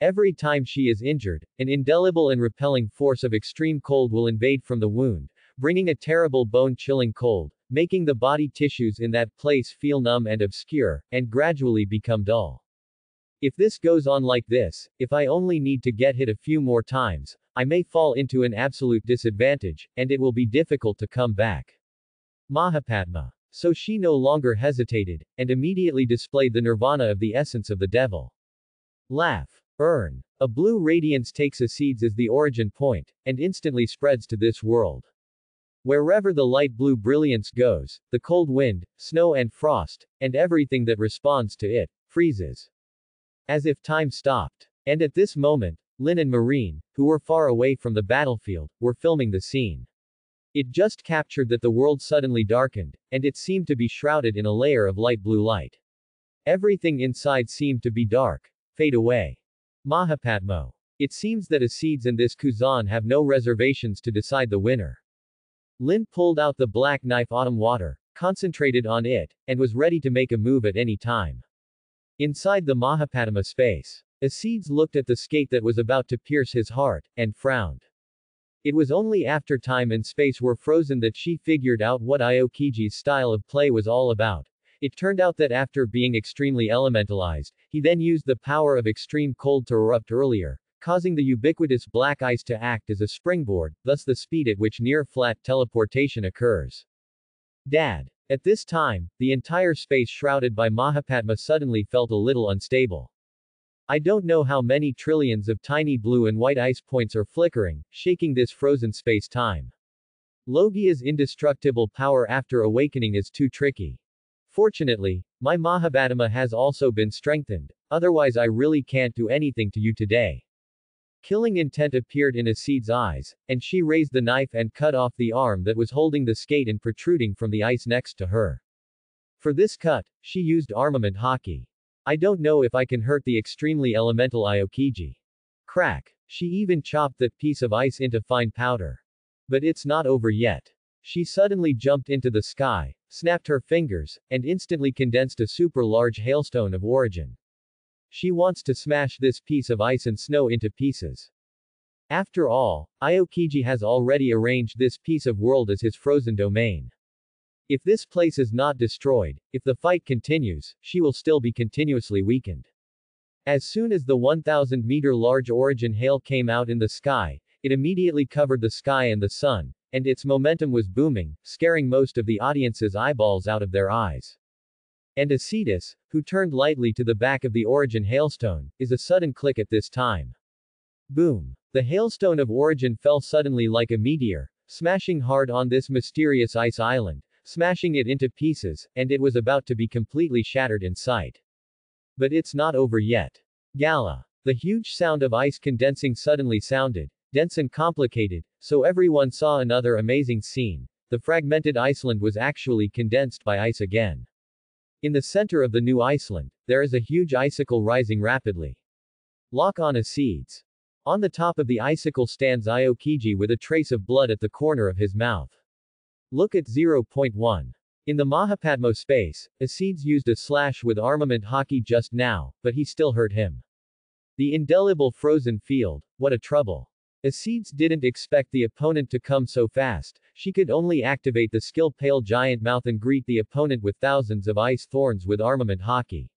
Every time she is injured, an indelible and repelling force of extreme cold will invade from the wound, bringing a terrible bone-chilling cold, making the body tissues in that place feel numb and obscure, and gradually become dull. If this goes on like this, if I only need to get hit a few more times, I may fall into an absolute disadvantage, and it will be difficult to come back. Mahapadma. So she no longer hesitated, and immediately displayed the nirvana of the essence of the devil. Laugh. Earn. A blue radiance takes Acides as the origin point, and instantly spreads to this world. Wherever the light blue brilliance goes, the cold wind, snow and frost, and everything that responds to it, freezes. As if time stopped. And at this moment, Lin and Marine, who were far away from the battlefield, were filming the scene. It just captured that the world suddenly darkened, and it seemed to be shrouded in a layer of light blue light. Everything inside seemed to be dark, fade away. Mahapadmo. It seems that Acides and this Kuzan have no reservations to decide the winner. Lin pulled out the black knife autumn water, concentrated on it, and was ready to make a move at any time. Inside the Mahapadma space, Acides looked at the skate that was about to pierce his heart, and frowned. It was only after time and space were frozen that she figured out what Aokiji's style of play was all about. It turned out that after being extremely elementalized, he then used the power of extreme cold to erupt earlier, causing the ubiquitous black ice to act as a springboard, thus the speed at which near-flat teleportation occurs. Dad. At this time, the entire space shrouded by Mahapadma suddenly felt a little unstable. I don't know how many trillions of tiny blue and white ice points are flickering, shaking this frozen space-time. Logia's indestructible power after awakening is too tricky. Fortunately, my Mahapadma has also been strengthened, otherwise I really can't do anything to you today. Killing intent appeared in Acides' eyes, and she raised the knife and cut off the arm that was holding the skate and protruding from the ice next to her. For this cut, she used armament haki. I don't know if I can hurt the extremely elemental Aokiji. Crack. She even chopped that piece of ice into fine powder. But it's not over yet. She suddenly jumped into the sky, snapped her fingers, and instantly condensed a super-large hailstone of origin. She wants to smash this piece of ice and snow into pieces. After all, Aokiji has already arranged this piece of world as his frozen domain. If this place is not destroyed, if the fight continues, she will still be continuously weakened. As soon as the 1,000-meter-large origin hail came out in the sky, it immediately covered the sky and the sun, and its momentum was booming, scaring most of the audience's eyeballs out of their eyes. And Acetus, who turned lightly to the back of the origin hailstone, is a sudden click at this time. Boom! The hailstone of origin fell suddenly like a meteor, smashing hard on this mysterious ice island, smashing it into pieces, and it was about to be completely shattered in sight. But it's not over yet. Gala! The huge sound of ice condensing suddenly sounded, dense and complicated, so everyone saw another amazing scene. The fragmented Iceland was actually condensed by ice again. In the center of the new Iceland, there is a huge icicle rising rapidly. Lock on Acedes. On the top of the icicle stands Aokiji with a trace of blood at the corner of his mouth. Look at 0.1. In the Mahapadmo space, Acedes used a slash with armament haki just now, but he still hurt him. The indelible frozen field, what a trouble. Acedes didn't expect the opponent to come so fast. She could only activate the skill Pale Giant Mouth and greet the opponent with thousands of ice thorns with armament haki.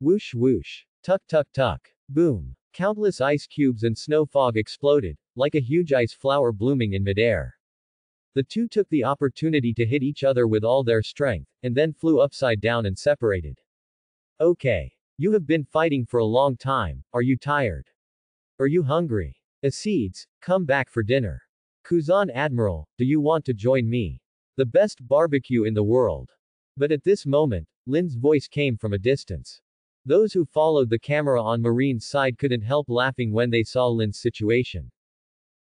Whoosh whoosh. Tuck tuck tuck. Boom. Countless ice cubes and snow fog exploded, like a huge ice flower blooming in midair. The two took the opportunity to hit each other with all their strength, and then flew upside down and separated. Okay. You have been fighting for a long time. Are you tired? Are you hungry? Acedes, come back for dinner. Kuzan Admiral, do you want to join me? The best barbecue in the world. But at this moment, Lin's voice came from a distance. Those who followed the camera on Marine's side couldn't help laughing when they saw Lin's situation.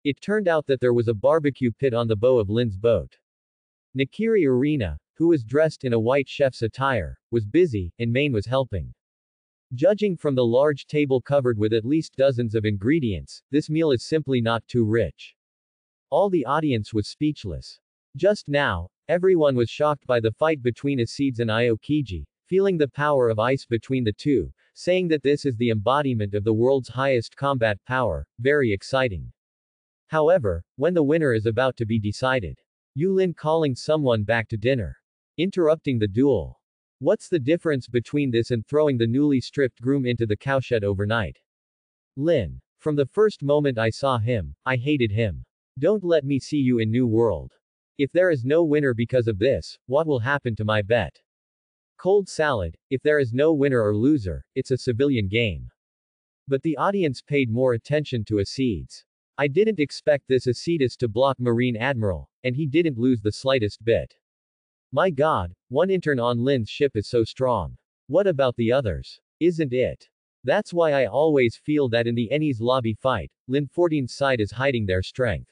It turned out that there was a barbecue pit on the bow of Lin's boat. Nikiri Arena, who was dressed in a white chef's attire, was busy, and Maine was helping. Judging from the large table covered with at least dozens of ingredients, this meal is simply not too rich. All the audience was speechless. Just now, everyone was shocked by the fight between Acedes and Aokiji, feeling the power of ice between the two, saying that this is the embodiment of the world's highest combat power. Very exciting. However, when the winner is about to be decided, Yulin calling someone back to dinner, interrupting the duel. What's the difference between this and throwing the newly stripped groom into the cowshed overnight? Lin. From the first moment I saw him, I hated him. Don't let me see you in New World. If there is no winner because of this, what will happen to my bet? Cold salad. If there is no winner or loser, it's a civilian game. But the audience paid more attention to Acedes. I didn't expect this Acedes to block Marine Admiral, and he didn't lose the slightest bit. My God, one intern on Lin's ship is so strong. What about the others? Isn't it? That's why I always feel that in the Ennies lobby fight, Lin 14's side is hiding their strength.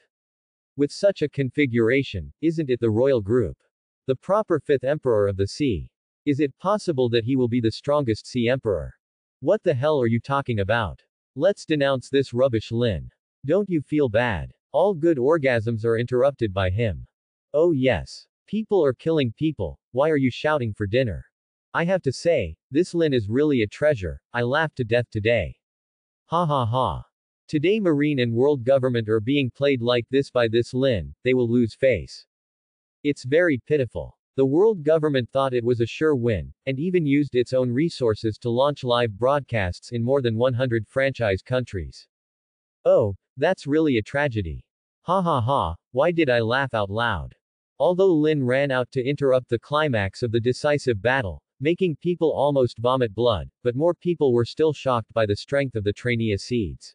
With such a configuration, isn't it the royal group? The proper fifth emperor of the sea. Is it possible that he will be the strongest sea emperor? What the hell are you talking about? Let's denounce this rubbish, Lin. Don't you feel bad? All good orgasms are interrupted by him. Oh yes. People are killing people. Why are you shouting for dinner? I have to say, this Lin is really a treasure. I laughed to death today. Ha ha ha. Today Marine and world government are being played like this by this Lin. They will lose face. It's very pitiful. The world government thought it was a sure win, and even used its own resources to launch live broadcasts in more than 100 franchise countries. Oh, that's really a tragedy. Ha ha ha, why did I laugh out loud? Although Lin ran out to interrupt the climax of the decisive battle, making people almost vomit blood, but more people were still shocked by the strength of the trainee Acedes.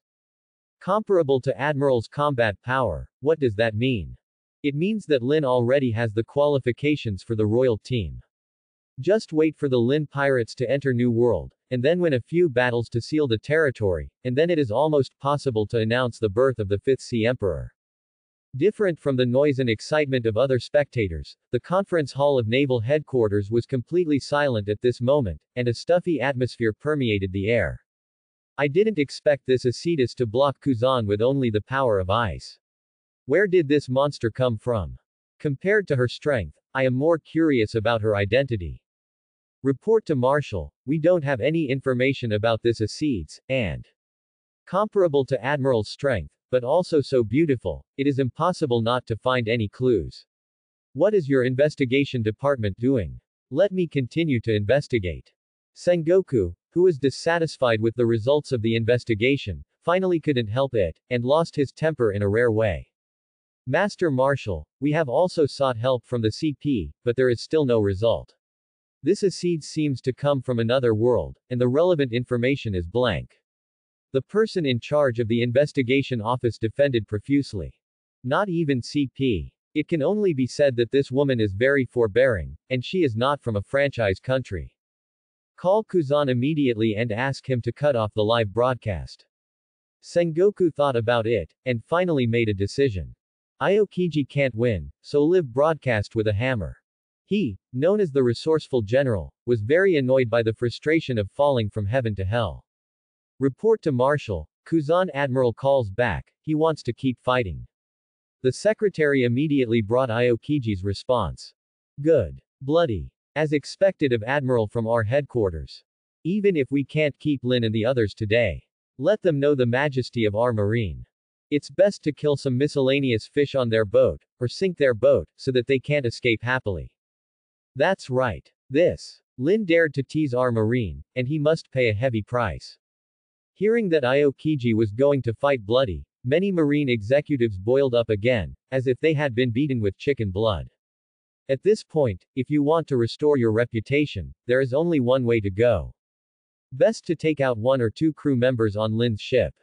Comparable to Admiral's combat power, what does that mean? It means that Lin already has the qualifications for the royal team. Just wait for the Lin pirates to enter New World, and then win a few battles to seal the territory, and then it is almost possible to announce the birth of the fifth sea emperor. Different from the noise and excitement of other spectators, the conference hall of Naval Headquarters was completely silent at this moment, and a stuffy atmosphere permeated the air. I didn't expect this Acetus to block Kuzan with only the power of ice. Where did this monster come from? Compared to her strength, I am more curious about her identity. Report to Marshal, we don't have any information about this Acetus, and comparable to Admiral's strength, but also so beautiful, it is impossible not to find any clues. What is your investigation department doing? Let me continue to investigate. Sengoku, who is dissatisfied with the results of the investigation, finally couldn't help it, and lost his temper in a rare way. Master Marshal, we have also sought help from the CP, but there is still no result. This Acetus seems to come from another world, and the relevant information is blank. The person in charge of the investigation office defended profusely. Not even CP. It can only be said that this woman is very forbearing, and she is not from a franchise country. Call Kuzan immediately and ask him to cut off the live broadcast. Sengoku thought about it, and finally made a decision. Aokiji can't win, so live broadcast with a hammer. He, known as the resourceful general, was very annoyed by the frustration of falling from heaven to hell. Report to Marshal, Kuzan Admiral calls back, he wants to keep fighting. The secretary immediately brought Aokiji's response. Good. Bloody. As expected of Admiral from our headquarters. Even if we can't keep Lin and the others today. Let them know the majesty of our marine. It's best to kill some miscellaneous fish on their boat, or sink their boat, so that they can't escape happily. That's right. This. Lin dared to tease our marine, and he must pay a heavy price. Hearing that Aokiji was going to fight bloody, many marine executives boiled up again, as if they had been beaten with chicken blood. At this point, if you want to restore your reputation, there is only one way to go. Best to take out one or two crew members on Lin's ship.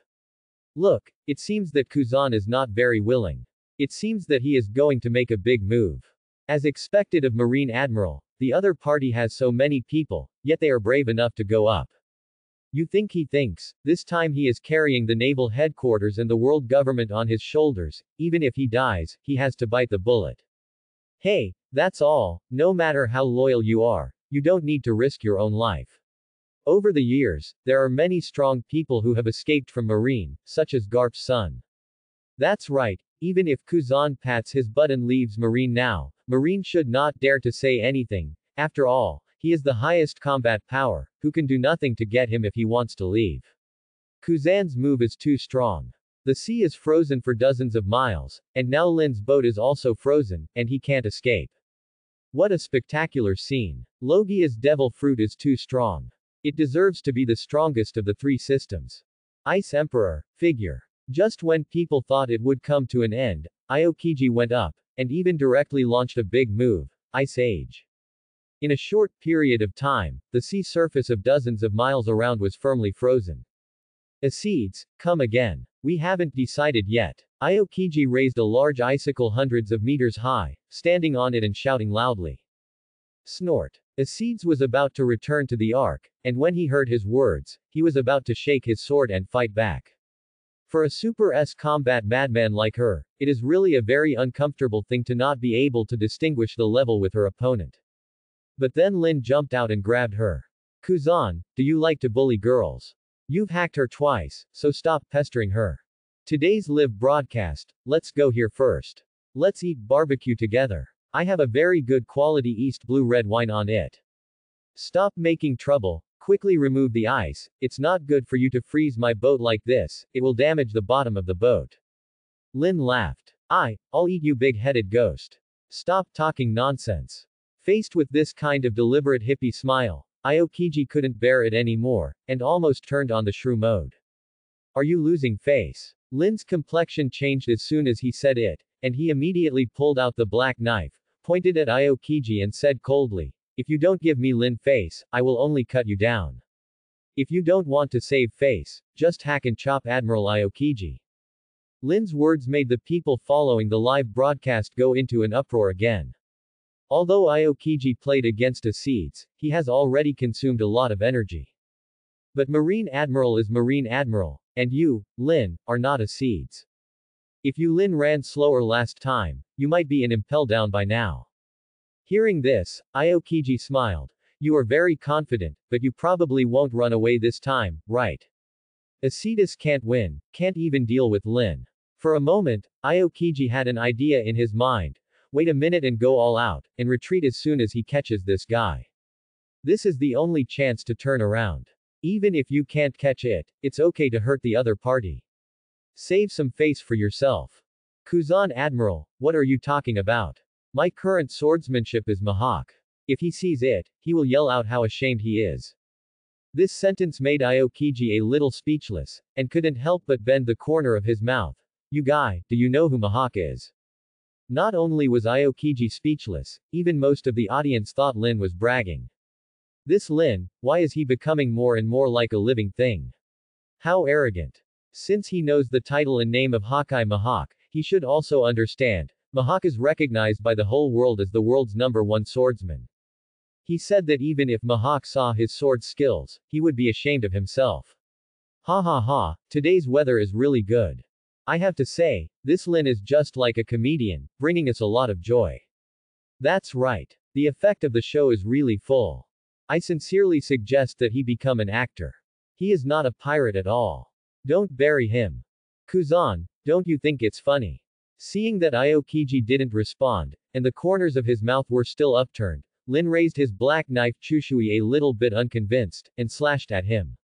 Look, it seems that Kuzan is not very willing. It seems that he is going to make a big move. As expected of Marine Admiral, the other party has so many people, yet they are brave enough to go up. You think he thinks, this time he is carrying the naval headquarters and the world government on his shoulders, even if he dies, he has to bite the bullet. Hey, that's all, no matter how loyal you are, you don't need to risk your own life. Over the years, there are many strong people who have escaped from Marine, such as Garp's son. That's right, even if Kuzan pats his butt and leaves Marine now, Marine should not dare to say anything, after all. He is the highest combat power, who can do nothing to get him if he wants to leave. Kuzan's move is too strong. The sea is frozen for dozens of miles, and now Lin's boat is also frozen, and he can't escape. What a spectacular scene. Logia's devil fruit is too strong. It deserves to be the strongest of the three systems. Ice Emperor, figure. Just when people thought it would come to an end, Aokiji went up, and even directly launched a big move, Ice Age. In a short period of time, the sea surface of dozens of miles around was firmly frozen. Acetus, come again. We haven't decided yet. Aokiji raised a large icicle hundreds of meters high, standing on it and shouting loudly. Snort. Acetus was about to return to the Ark, and when he heard his words, he was about to shake his sword and fight back. For a Super S combat madman like her, it is really a very uncomfortable thing to not be able to distinguish the level with her opponent. But then Lin jumped out and grabbed her. Kuzan, do you like to bully girls? You've hacked her twice, so stop pestering her. Today's live broadcast, let's go here first. Let's eat barbecue together. I have a very good quality East Blue red wine on it. Stop making trouble, quickly remove the ice, it's not good for you to freeze my boat like this, it will damage the bottom of the boat. Lin laughed. I'll eat you big-headed ghost. Stop talking nonsense. Faced with this kind of deliberate hippie smile, Aokiji couldn't bear it anymore, and almost turned on the shrew mode. Are you losing face? Lin's complexion changed as soon as he said it, and he immediately pulled out the black knife, pointed at Aokiji and said coldly, if you don't give me Lin face, I will only cut you down. If you don't want to save face, just hack and chop Admiral Aokiji. Lin's words made the people following the live broadcast go into an uproar again. Although Aokiji played against Acetus, he has already consumed a lot of energy. But Marine Admiral is Marine Admiral, and you, Lin, are not Acetus. If you Lin ran slower last time, you might be an impel down by now. Hearing this, Aokiji smiled. You are very confident, but you probably won't run away this time, right? Acetus can't win, can't even deal with Lin. For a moment, Aokiji had an idea in his mind: wait a minute and go all out, and retreat as soon as he catches this guy. This is the only chance to turn around. Even if you can't catch it, it's okay to hurt the other party. Save some face for yourself. Kuzan Admiral, what are you talking about? My current swordsmanship is Mihawk. If he sees it, he will yell out how ashamed he is. This sentence made Aokiji a little speechless, and couldn't help but bend the corner of his mouth. You guy, do you know who Mihawk is? Not only was Aokiji speechless, even most of the audience thought Lin was bragging. This Lin, why is he becoming more and more like a living thing? How arrogant. Since he knows the title and name of Hawkeye Mihawk, he should also understand, Mihawk is recognized by the whole world as the world's #1 swordsman. He said that even if Mihawk saw his sword skills, he would be ashamed of himself. Ha ha ha, today's weather is really good. I have to say, this Lin is just like a comedian, bringing us a lot of joy. That's right. The effect of the show is really full. I sincerely suggest that he become an actor. He is not a pirate at all. Don't bury him. Kuzan, don't you think it's funny? Seeing that Aokiji didn't respond, and the corners of his mouth were still upturned, Lin raised his black knife Chushui a little bit unconvinced, and slashed at him.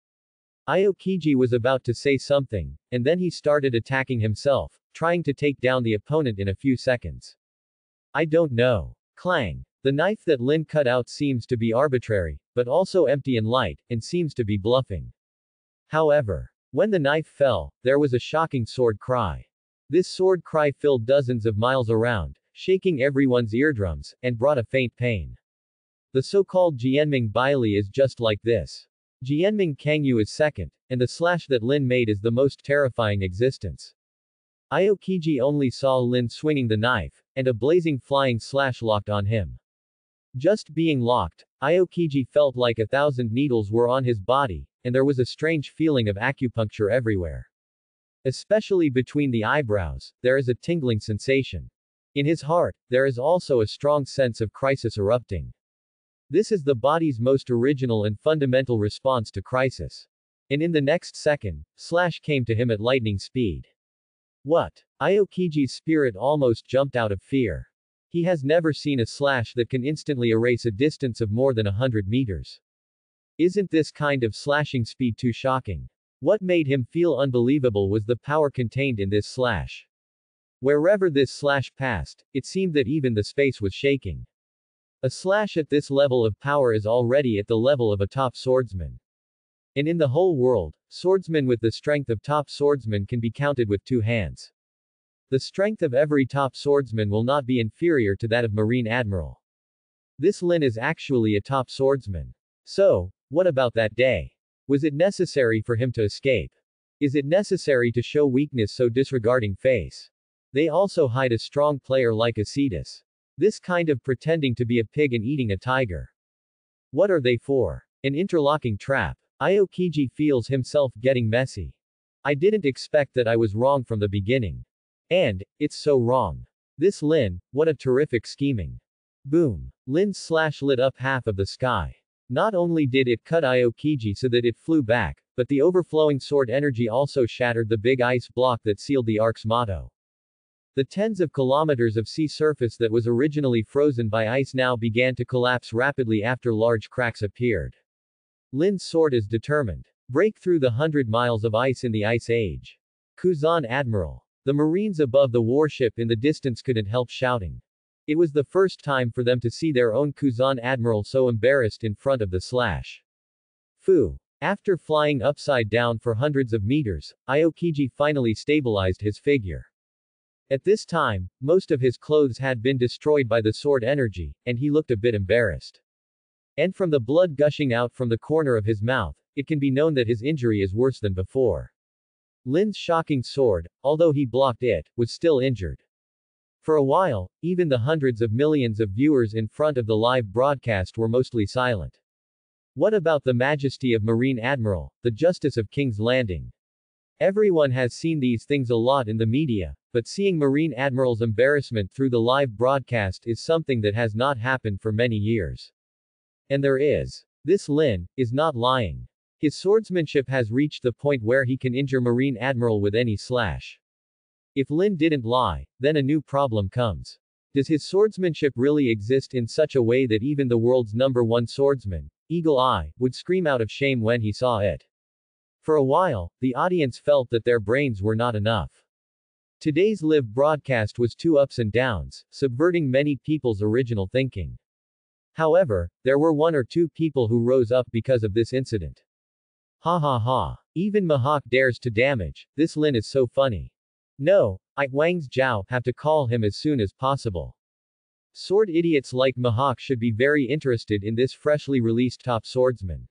Aokiji was about to say something, and then he started attacking himself, trying to take down the opponent in a few seconds. I don't know. Clang. The knife that Lin cut out seems to be arbitrary, but also empty and light, and seems to be bluffing. However, when the knife fell, there was a shocking sword cry. This sword cry filled dozens of miles around, shaking everyone's eardrums, and brought a faint pain. The so-called Jianming Baili is just like this. Jianming Kangyu is second, and the slash that Lin made is the most terrifying existence. Aokiji only saw Lin swinging the knife, and a blazing flying slash locked on him. Just being locked, Aokiji felt like 1,000 needles were on his body, and there was a strange feeling of acupuncture everywhere. Especially between the eyebrows, there is a tingling sensation. In his heart, there is also a strong sense of crisis erupting. This is the body's most original and fundamental response to crisis. And in the next second, slash came to him at lightning speed. What? Aokiji's spirit almost jumped out of fear. He has never seen a slash that can instantly erase a distance of more than 100 meters. Isn't this kind of slashing speed too shocking? What made him feel unbelievable was the power contained in this slash. Wherever this slash passed, it seemed that even the space was shaking. A slash at this level of power is already at the level of a top swordsman. And in the whole world, swordsmen with the strength of top swordsmen can be counted with 2 hands. The strength of every top swordsman will not be inferior to that of Marine Admiral. This Lin is actually a top swordsman. So, what about that day? Was it necessary for him to escape? Is it necessary to show weakness so disregarding face? They also hide a strong player like Acetus. This kind of pretending to be a pig and eating a tiger. What are they for? An interlocking trap. Aokiji feels himself getting messy. I didn't expect that I was wrong from the beginning. And, it's so wrong. This Lin, what a terrific scheming. Boom. Lin's slash lit up half of the sky. Not only did it cut Aokiji so that it flew back, but the overflowing sword energy also shattered the big ice block that sealed the ark's motto. The tens of kilometers of sea surface that was originally frozen by ice now began to collapse rapidly after large cracks appeared. Lin's sword is determined. Break through the 100 miles of ice in the Ice Age. Kuzan Admiral. The Marines above the warship in the distance couldn't help shouting. It was the first time for them to see their own Kuzan Admiral so embarrassed in front of the slash. Foo. After flying upside down for hundreds of meters, Aokiji finally stabilized his figure. At this time, most of his clothes had been destroyed by the sword energy, and he looked a bit embarrassed. And from the blood gushing out from the corner of his mouth, it can be known that his injury is worse than before. Lin's shocking sword, although he blocked it, was still injured. For a while, even the hundreds of millions of viewers in front of the live broadcast were mostly silent. What about the majesty of Marine Admiral, the justice of King's Landing? Everyone has seen these things a lot in the media, but seeing Marine Admiral's embarrassment through the live broadcast is something that has not happened for many years. And there is. This Lin is not lying. His swordsmanship has reached the point where he can injure Marine Admiral with any slash. If Lin didn't lie, then a new problem comes. Does his swordsmanship really exist in such a way that even the world's #1 swordsman, Eagle Eye, would scream out of shame when he saw it? For a while, the audience felt that their brains were not enough. Today's live broadcast was two ups and downs, subverting many people's original thinking. However, there were one or two people who rose up because of this incident. Ha ha ha. Even Mihawk dares to damage, this Lin is so funny. No, I, Wang Zhao, have to call him as soon as possible. Sword idiots like Mihawk should be very interested in this freshly released top swordsman.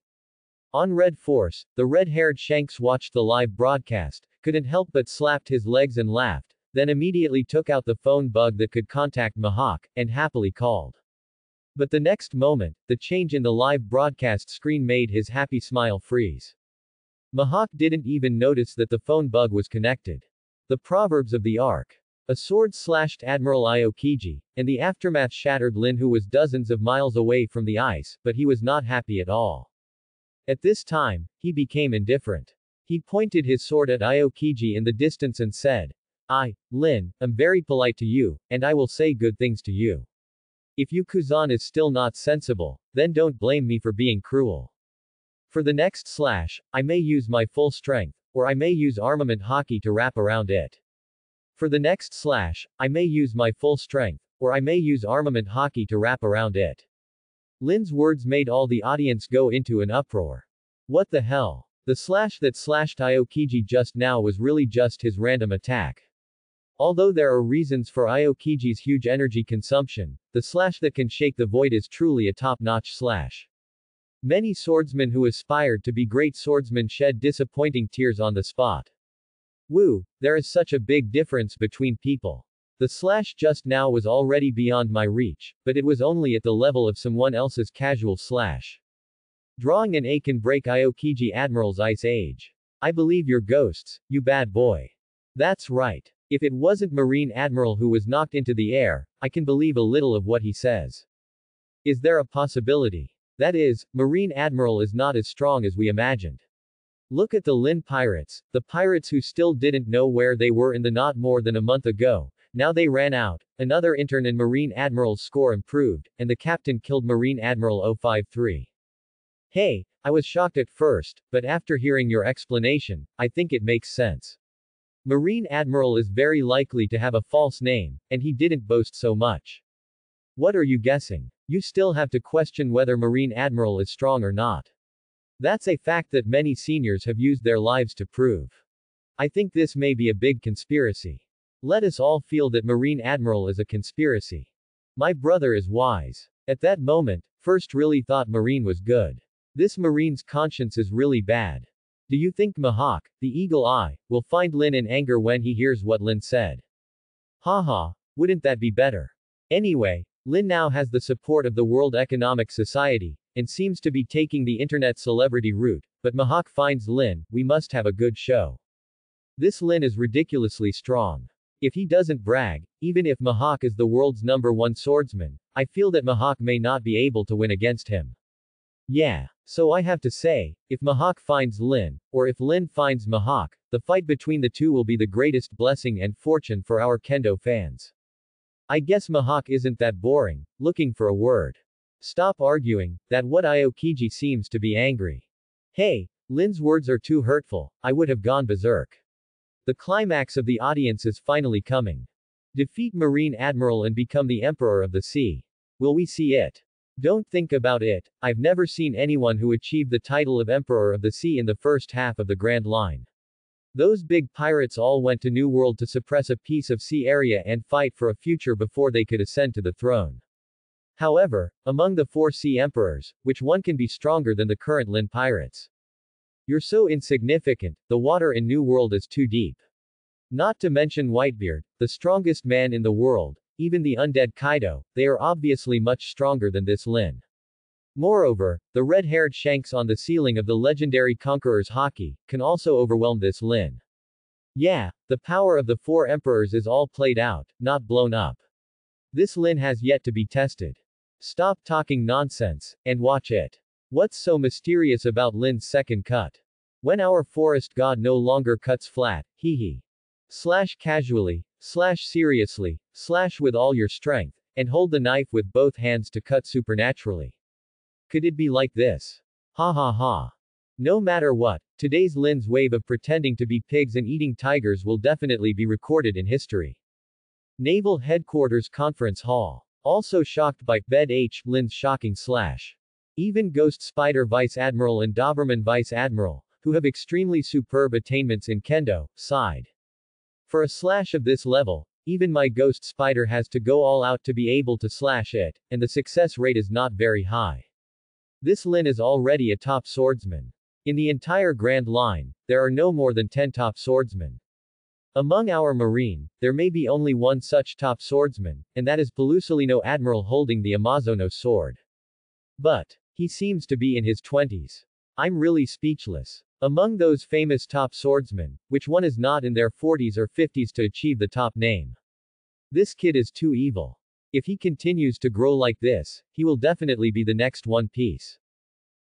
On Red Force, the red-haired Shanks watched the live broadcast, couldn't help but slapped his legs and laughed, then immediately took out the phone bug that could contact Mihawk, and happily called. But the next moment, the change in the live broadcast screen made his happy smile freeze. Mihawk didn't even notice that the phone bug was connected. The Proverbs of the Ark. A sword slashed Admiral Aokiji, and the aftermath shattered Lin, who was dozens of miles away from the ice, but he was not happy at all. At this time, he became indifferent. He pointed his sword at Aokiji in the distance and said, "I, Lin, am very polite to you, and I will say good things to you. If you Kuzan is still not sensible, then don't blame me for being cruel. For the next slash, I may use my full strength, or I may use armament hockey to wrap around it. For the next slash, I may use my full strength, or I may use armament hockey to wrap around it." Lin's words made all the audience go into an uproar. What the hell? The slash that slashed Aokiji just now was really just his random attack. Although there are reasons for Aokiji's huge energy consumption, the slash that can shake the void is truly a top-notch slash. Many swordsmen who aspired to be great swordsmen shed disappointing tears on the spot. Woo, there is such a big difference between people. The slash just now was already beyond my reach, but it was only at the level of someone else's casual slash. Drawing an A can break Aokiji Admiral's ice age. I believe your ghosts, you bad boy. That's right. If it wasn't Marine Admiral who was knocked into the air, I can believe a little of what he says. Is there a possibility? That is, Marine Admiral is not as strong as we imagined. Look at the Lin pirates, the pirates who still didn't know where they were in the not more than a month ago. Now they ran out, another intern and Marine Admiral's score improved, and the captain killed Marine Admiral 053. Hey, I was shocked at first, but after hearing your explanation, I think it makes sense. Marine Admiral is very likely to have a false name, and he didn't boast so much. What are you guessing? You still have to question whether Marine Admiral is strong or not. That's a fact that many seniors have used their lives to prove. I think this may be a big conspiracy. Let us all feel that Marine Admiral is a conspiracy. My brother is wise. At that moment, first really thought Marine was good. This Marine's conscience is really bad. Do you think Mihawk, the Eagle Eye, will find Lin in anger when he hears what Lin said? Haha, wouldn't that be better? Anyway, Lin now has the support of the World Economic Society, and seems to be taking the internet celebrity route, but Mihawk finds Lin, we must have a good show. This Lin is ridiculously strong. If he doesn't brag, even if Mihawk is the world's #1 swordsman, I feel that Mihawk may not be able to win against him. Yeah. So I have to say, if Mihawk finds Lin, or if Lin finds Mihawk, the fight between the two will be the greatest blessing and fortune for our Kendo fans. I guess Mihawk isn't that boring, looking for a word. Stop arguing, that what Aokiji seems to be angry. Hey, Lin's words are too hurtful, I would have gone berserk. The climax of the audience is finally coming. Defeat Marine Admiral and become the Emperor of the Sea. Will we see it? Don't think about it, I've never seen anyone who achieved the title of Emperor of the Sea in the first half of the Grand Line. Those big pirates all went to New World to suppress a piece of sea area and fight for a future before they could ascend to the throne. However, among the 4 sea emperors, which one can be stronger than the current Lin pirates? You're so insignificant, the water in New World is too deep. Not to mention Whitebeard, the strongest man in the world, even the undead Kaido, they are obviously much stronger than this Lin. Moreover, the red-haired Shanks on the ceiling of the legendary Conqueror's Haki can also overwhelm this Lin. Yeah, the power of the 4 emperors is all played out, not blown up. This Lin has yet to be tested. Stop talking nonsense, and watch it. What's so mysterious about Lin's second cut? When our forest god no longer cuts flat, casually, seriously, with all your strength, and hold the knife with both hands to cut supernaturally. Could it be like this? Ha ha ha. No matter what, today's Lin's wave of pretending to be pigs and eating tigers will definitely be recorded in history. Naval Headquarters Conference Hall. Also shocked by Bed H. Lin's shocking / even Ghost Spider Vice Admiral and Doberman Vice Admiral, who have extremely superb attainments in Kendo, sighed. For a / of this level, even my Ghost Spider has to go all out to be able to / it, and the success rate is not very high. This Lin is already a top swordsman. In the entire Grand Line, there are no more than 10 top swordsmen. Among our Marine, there may be only one such top swordsman, and that is Pelusolino Admiral holding the Amazono sword. But he seems to be in his 20s. I'm really speechless. Among those famous top swordsmen, which one is not in their 40s or 50s to achieve the top name? This kid is too evil. If he continues to grow like this, he will definitely be the next One Piece.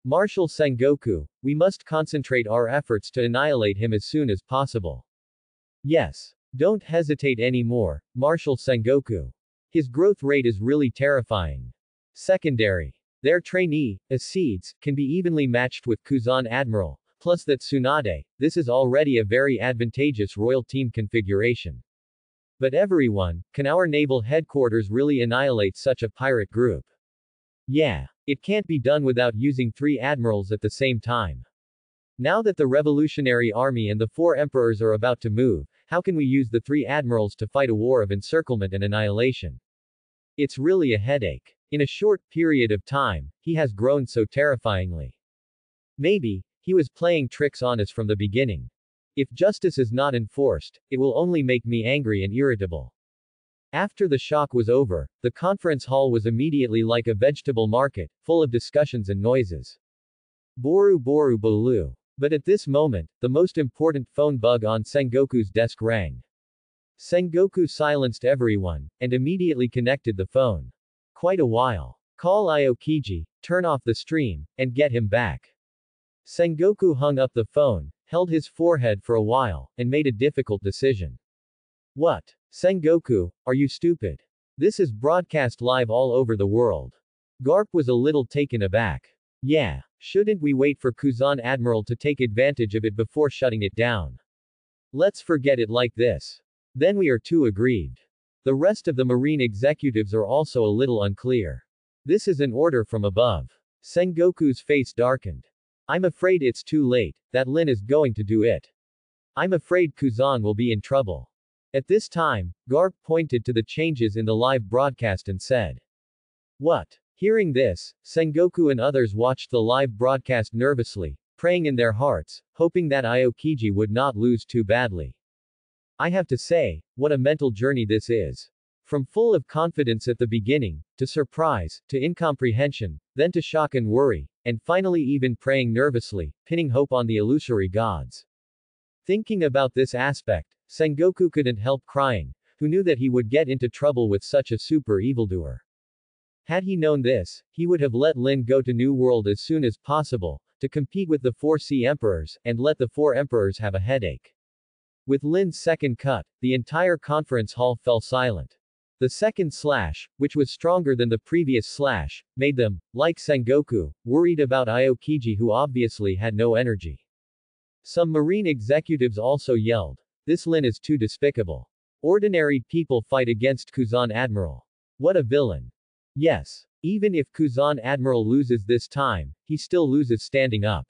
Marshal Sengoku, we must concentrate our efforts to annihilate him as soon as possible. Yes. Don't hesitate anymore, Marshal Sengoku. His growth rate is really terrifying. Secondary. Their trainee, Acedes, can be evenly matched with Kuzan Admiral, plus that Tsunade. This is already a very advantageous royal team configuration. But everyone, can our naval headquarters really annihilate such a pirate group? Yeah. It can't be done without using 3 admirals at the same time. Now that the Revolutionary Army and the 4 emperors are about to move, how can we use the 3 admirals to fight a war of encirclement and annihilation? It's really a headache. In a short period of time, he has grown so terrifyingly. Maybe he was playing tricks on us from the beginning. If justice is not enforced, it will only make me angry and irritable. After the shock was over, the conference hall was immediately like a vegetable market, full of discussions and noises. Boru Boru Bolu. But at this moment, the most important phone bug on Sengoku's desk rang. Sengoku silenced everyone, and immediately connected the phone. Quite a while. Call Aokiji, turn off the stream, and get him back. Sengoku hung up the phone, held his forehead for a while, and made a difficult decision. What? Sengoku, are you stupid? This is broadcast live all over the world. Garp was a little taken aback. Yeah. Shouldn't we wait for Kuzan Admiral to take advantage of it before shutting it down? Let's forget it like this. Then we are too aggrieved. The rest of the Marine executives are also a little unclear. This is an order from above. Sengoku's face darkened. I'm afraid it's too late, that Lin is going to do it. I'm afraid Kuzan will be in trouble. At this time, Garp pointed to the changes in the live broadcast and said. What? Hearing this, Sengoku and others watched the live broadcast nervously, praying in their hearts, hoping that Aokiji would not lose too badly. I have to say, what a mental journey this is. From full of confidence at the beginning, to surprise, to incomprehension, then to shock and worry, and finally even praying nervously, pinning hope on the illusory gods. Thinking about this aspect, Sengoku couldn't help crying, who knew that he would get into trouble with such a super evildoer. Had he known this, he would have let Lin go to New World as soon as possible, to compete with the 4 Sea Emperors, and let the 4 Emperors have a headache. With Lin's second cut, the entire conference hall fell silent. The second / which was stronger than the previous / made them, like Sengoku, worried about Aokiji, who obviously had no energy. Some Marine executives also yelled, this Lin is too despicable. Ordinary people fight against Kuzan Admiral. What a villain. Yes. Even if Kuzan Admiral loses this time, he still loses standing up.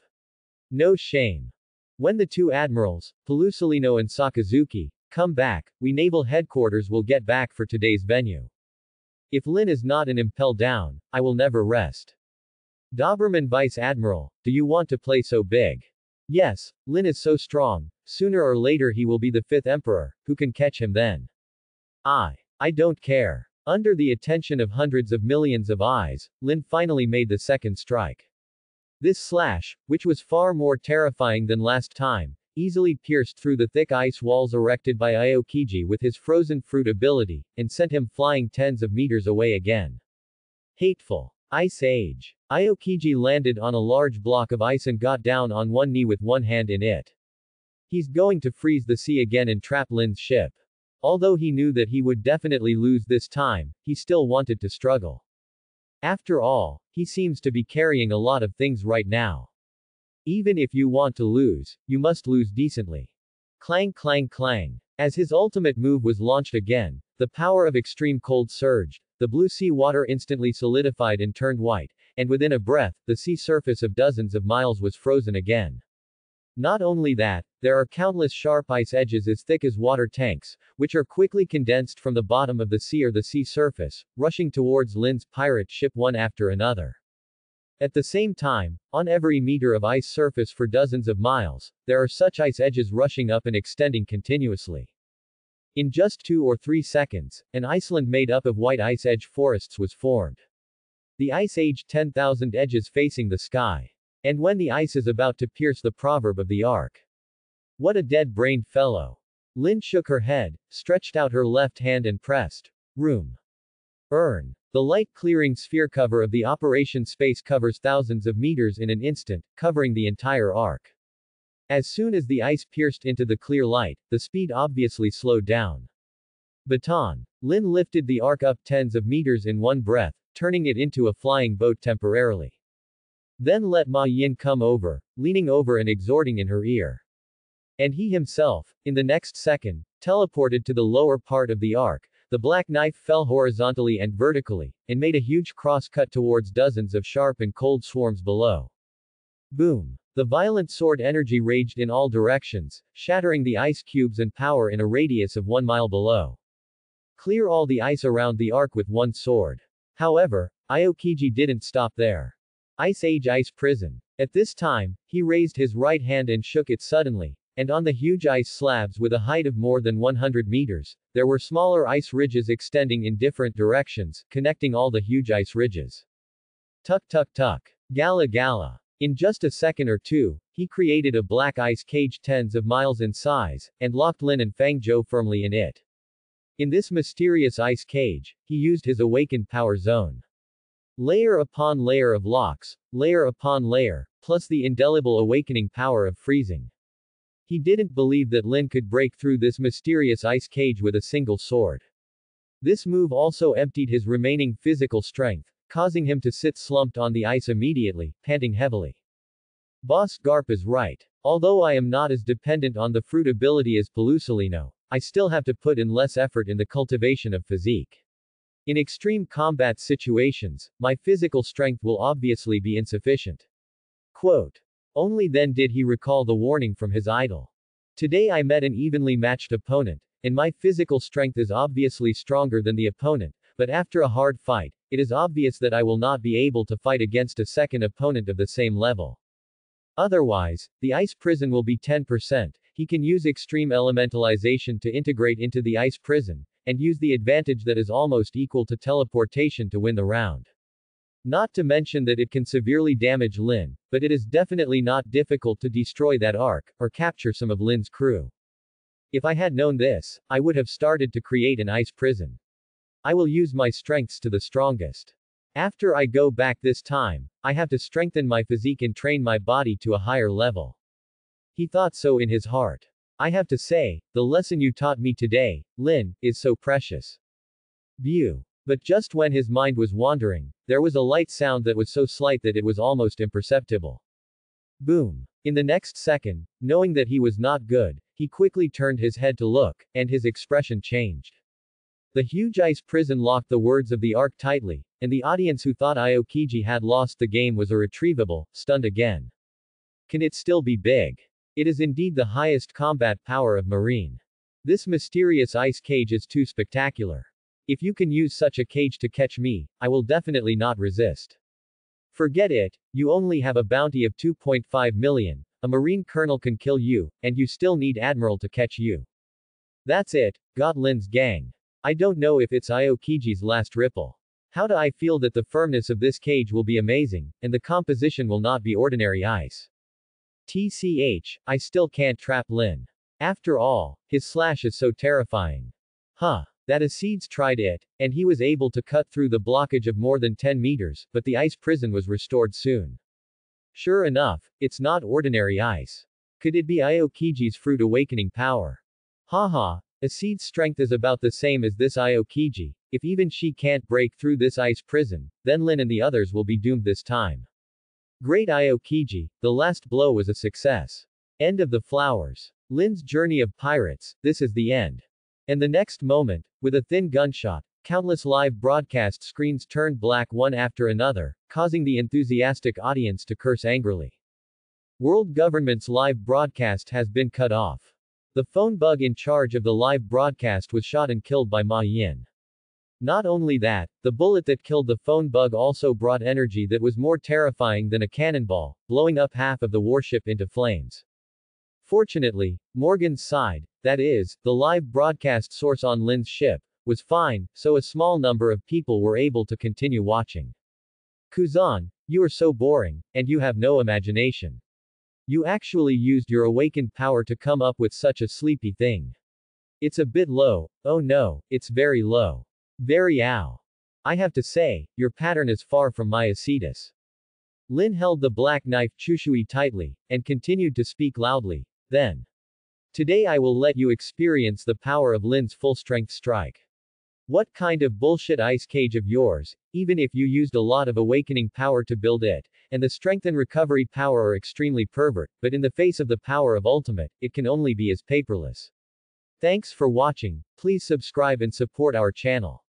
No shame. When the 2 admirals, Pelusolino and Sakazuki, come back, we naval headquarters will get back for today's venue. If Lin is not an impel down, I will never rest. Doberman Vice Admiral, do you want to play so big? Yes, Lin is so strong, sooner or later he will be the 5th emperor, who can catch him then? I don't care. Under the attention of hundreds of millions of eyes, Lin finally made the second strike. This / which was far more terrifying than last time, easily pierced through the thick ice walls erected by Aokiji with his frozen fruit ability, and sent him flying tens of meters away again. Hateful. Ice Age. Aokiji landed on a large block of ice and got down on one knee with one hand in it. He's going to freeze the sea again and trap Lin's ship. Although he knew that he would definitely lose this time, he still wanted to struggle. After all, he seems to be carrying a lot of things right now. Even if you want to lose, you must lose decently. Clang clang clang. As his ultimate move was launched again, the power of extreme cold surged, the blue sea water instantly solidified and turned white, and within a breath, the sea surface of dozens of miles was frozen again. Not only that, there are countless sharp ice edges as thick as water tanks, which are quickly condensed from the bottom of the sea or the sea surface, rushing towards Lin's pirate ship one after another. At the same time, on every meter of ice surface for dozens of miles, there are such ice edges rushing up and extending continuously. In just 2 or 3 seconds, an iceland made up of white ice edge forests was formed. The Ice Age 10,000 edges facing the sky. And when the ice is about to pierce the proverb of the ark. What a dead-brained fellow. Lin shook her head, stretched out her left hand and pressed. Room. Earn. The light-clearing sphere cover of the operation space covers thousands of meters in an instant, covering the entire arc. As soon as the ice pierced into the clear light, the speed obviously slowed down. Baton. Lin lifted the arc up tens of meters in one breath, turning it into a flying boat temporarily. Then let Ma Yin come over, leaning over and exhorting in her ear. And he himself, in the next second, teleported to the lower part of the arc, the black knife fell horizontally and vertically, and made a huge cross-cut towards dozens of sharp and cold swarms below. Boom! The violent sword energy raged in all directions, shattering the ice cubes and power in a radius of 1 mile below. Clear all the ice around the arc with one sword. However, Aokiji didn't stop there. Ice Age Ice Prison. At this time, he raised his right hand and shook it suddenly, and on the huge ice slabs with a height of more than 100 meters, there were smaller ice ridges extending in different directions, connecting all the huge ice ridges. Tuck tuck tuck. Gala gala. In just a second or two, he created a black ice cage tens of miles in size, and locked Lin and Fang Zhou firmly in it. In this mysterious ice cage, he used his awakened power zone. Layer upon layer of locks, layer upon layer, plus the indelible awakening power of freezing. He didn't believe that Lin could break through this mysterious ice cage with a single sword. This move also emptied his remaining physical strength, causing him to sit slumped on the ice immediately, panting heavily. Boss Garp is right. Although I am not as dependent on the fruit ability as Pelusolino, I still have to put in less effort in the cultivation of physique. In extreme combat situations, my physical strength will obviously be insufficient. Quote. Only then did he recall the warning from his idol. Today I met an evenly matched opponent, and my physical strength is obviously stronger than the opponent, but after a hard fight, it is obvious that I will not be able to fight against a second opponent of the same level. Otherwise, the ice prison will be 10%, he can use extreme elementalization to integrate into the ice prison, and use the advantage that is almost equal to teleportation to win the round. Not to mention that it can severely damage Lin, but it is definitely not difficult to destroy that arc, or capture some of Lin's crew. If I had known this, I would have started to create an ice prison. I will use my strengths to the strongest. After I go back this time, I have to strengthen my physique and train my body to a higher level. He thought so in his heart. I have to say, the lesson you taught me today, Lin, is so precious. Bew. But just when his mind was wandering, there was a light sound that was so slight that it was almost imperceptible. Boom. In the next second, knowing that he was not good, he quickly turned his head to look, and his expression changed. The huge ice prison locked the words of the arc tightly, and the audience who thought Aokiji had lost the game was irretrievable, stunned again. Can it still be big? It is indeed the highest combat power of Marine. This mysterious ice cage is too spectacular. If you can use such a cage to catch me, I will definitely not resist. Forget it, you only have a bounty of 2.5 million, a Marine colonel can kill you, and you still need Admiral to catch you. That's it, got Lin's gang. I don't know if it's Aokiji's last ripple. How do I feel that the firmness of this cage will be amazing, and the composition will not be ordinary ice. Tch, I still can't trap Lin. After all, his slash is so terrifying. Huh. That Asides tried it, and he was able to cut through the blockage of more than 10 meters, but the ice prison was restored soon. Sure enough, it's not ordinary ice. Could it be Aokiji's fruit awakening power? Haha, Asides' strength is about the same as this Aokiji. If even she can't break through this ice prison, then Lin and the others will be doomed this time. Great Aokiji, the last blow was a success. End of the flowers. Lin's journey of pirates, this is the end. And the next moment, with a thin gunshot, countless live broadcast screens turned black one after another, causing the enthusiastic audience to curse angrily. World Government's live broadcast has been cut off. The phone bug in charge of the live broadcast was shot and killed by Ma Yin. Not only that, the bullet that killed the phone bug also brought energy that was more terrifying than a cannonball, blowing up half of the warship into flames. Fortunately, Morgan's side, that is, the live broadcast source on Lin's ship, was fine, so a small number of people were able to continue watching. Kuzan, you are so boring, and you have no imagination. You actually used your awakened power to come up with such a sleepy thing. It's a bit low, oh no, it's very low. Very ow. I have to say, your pattern is far from my Asides. Lin held the black knife Chushui tightly, and continued to speak loudly, then. Today I will let you experience the power of Lin's full-strength strike. What kind of bullshit ice cage of yours, even if you used a lot of awakening power to build it, and the strength and recovery power are extremely pervert, but in the face of the power of ultimate, it can only be as paperless. Thanks for watching, please subscribe and support our channel.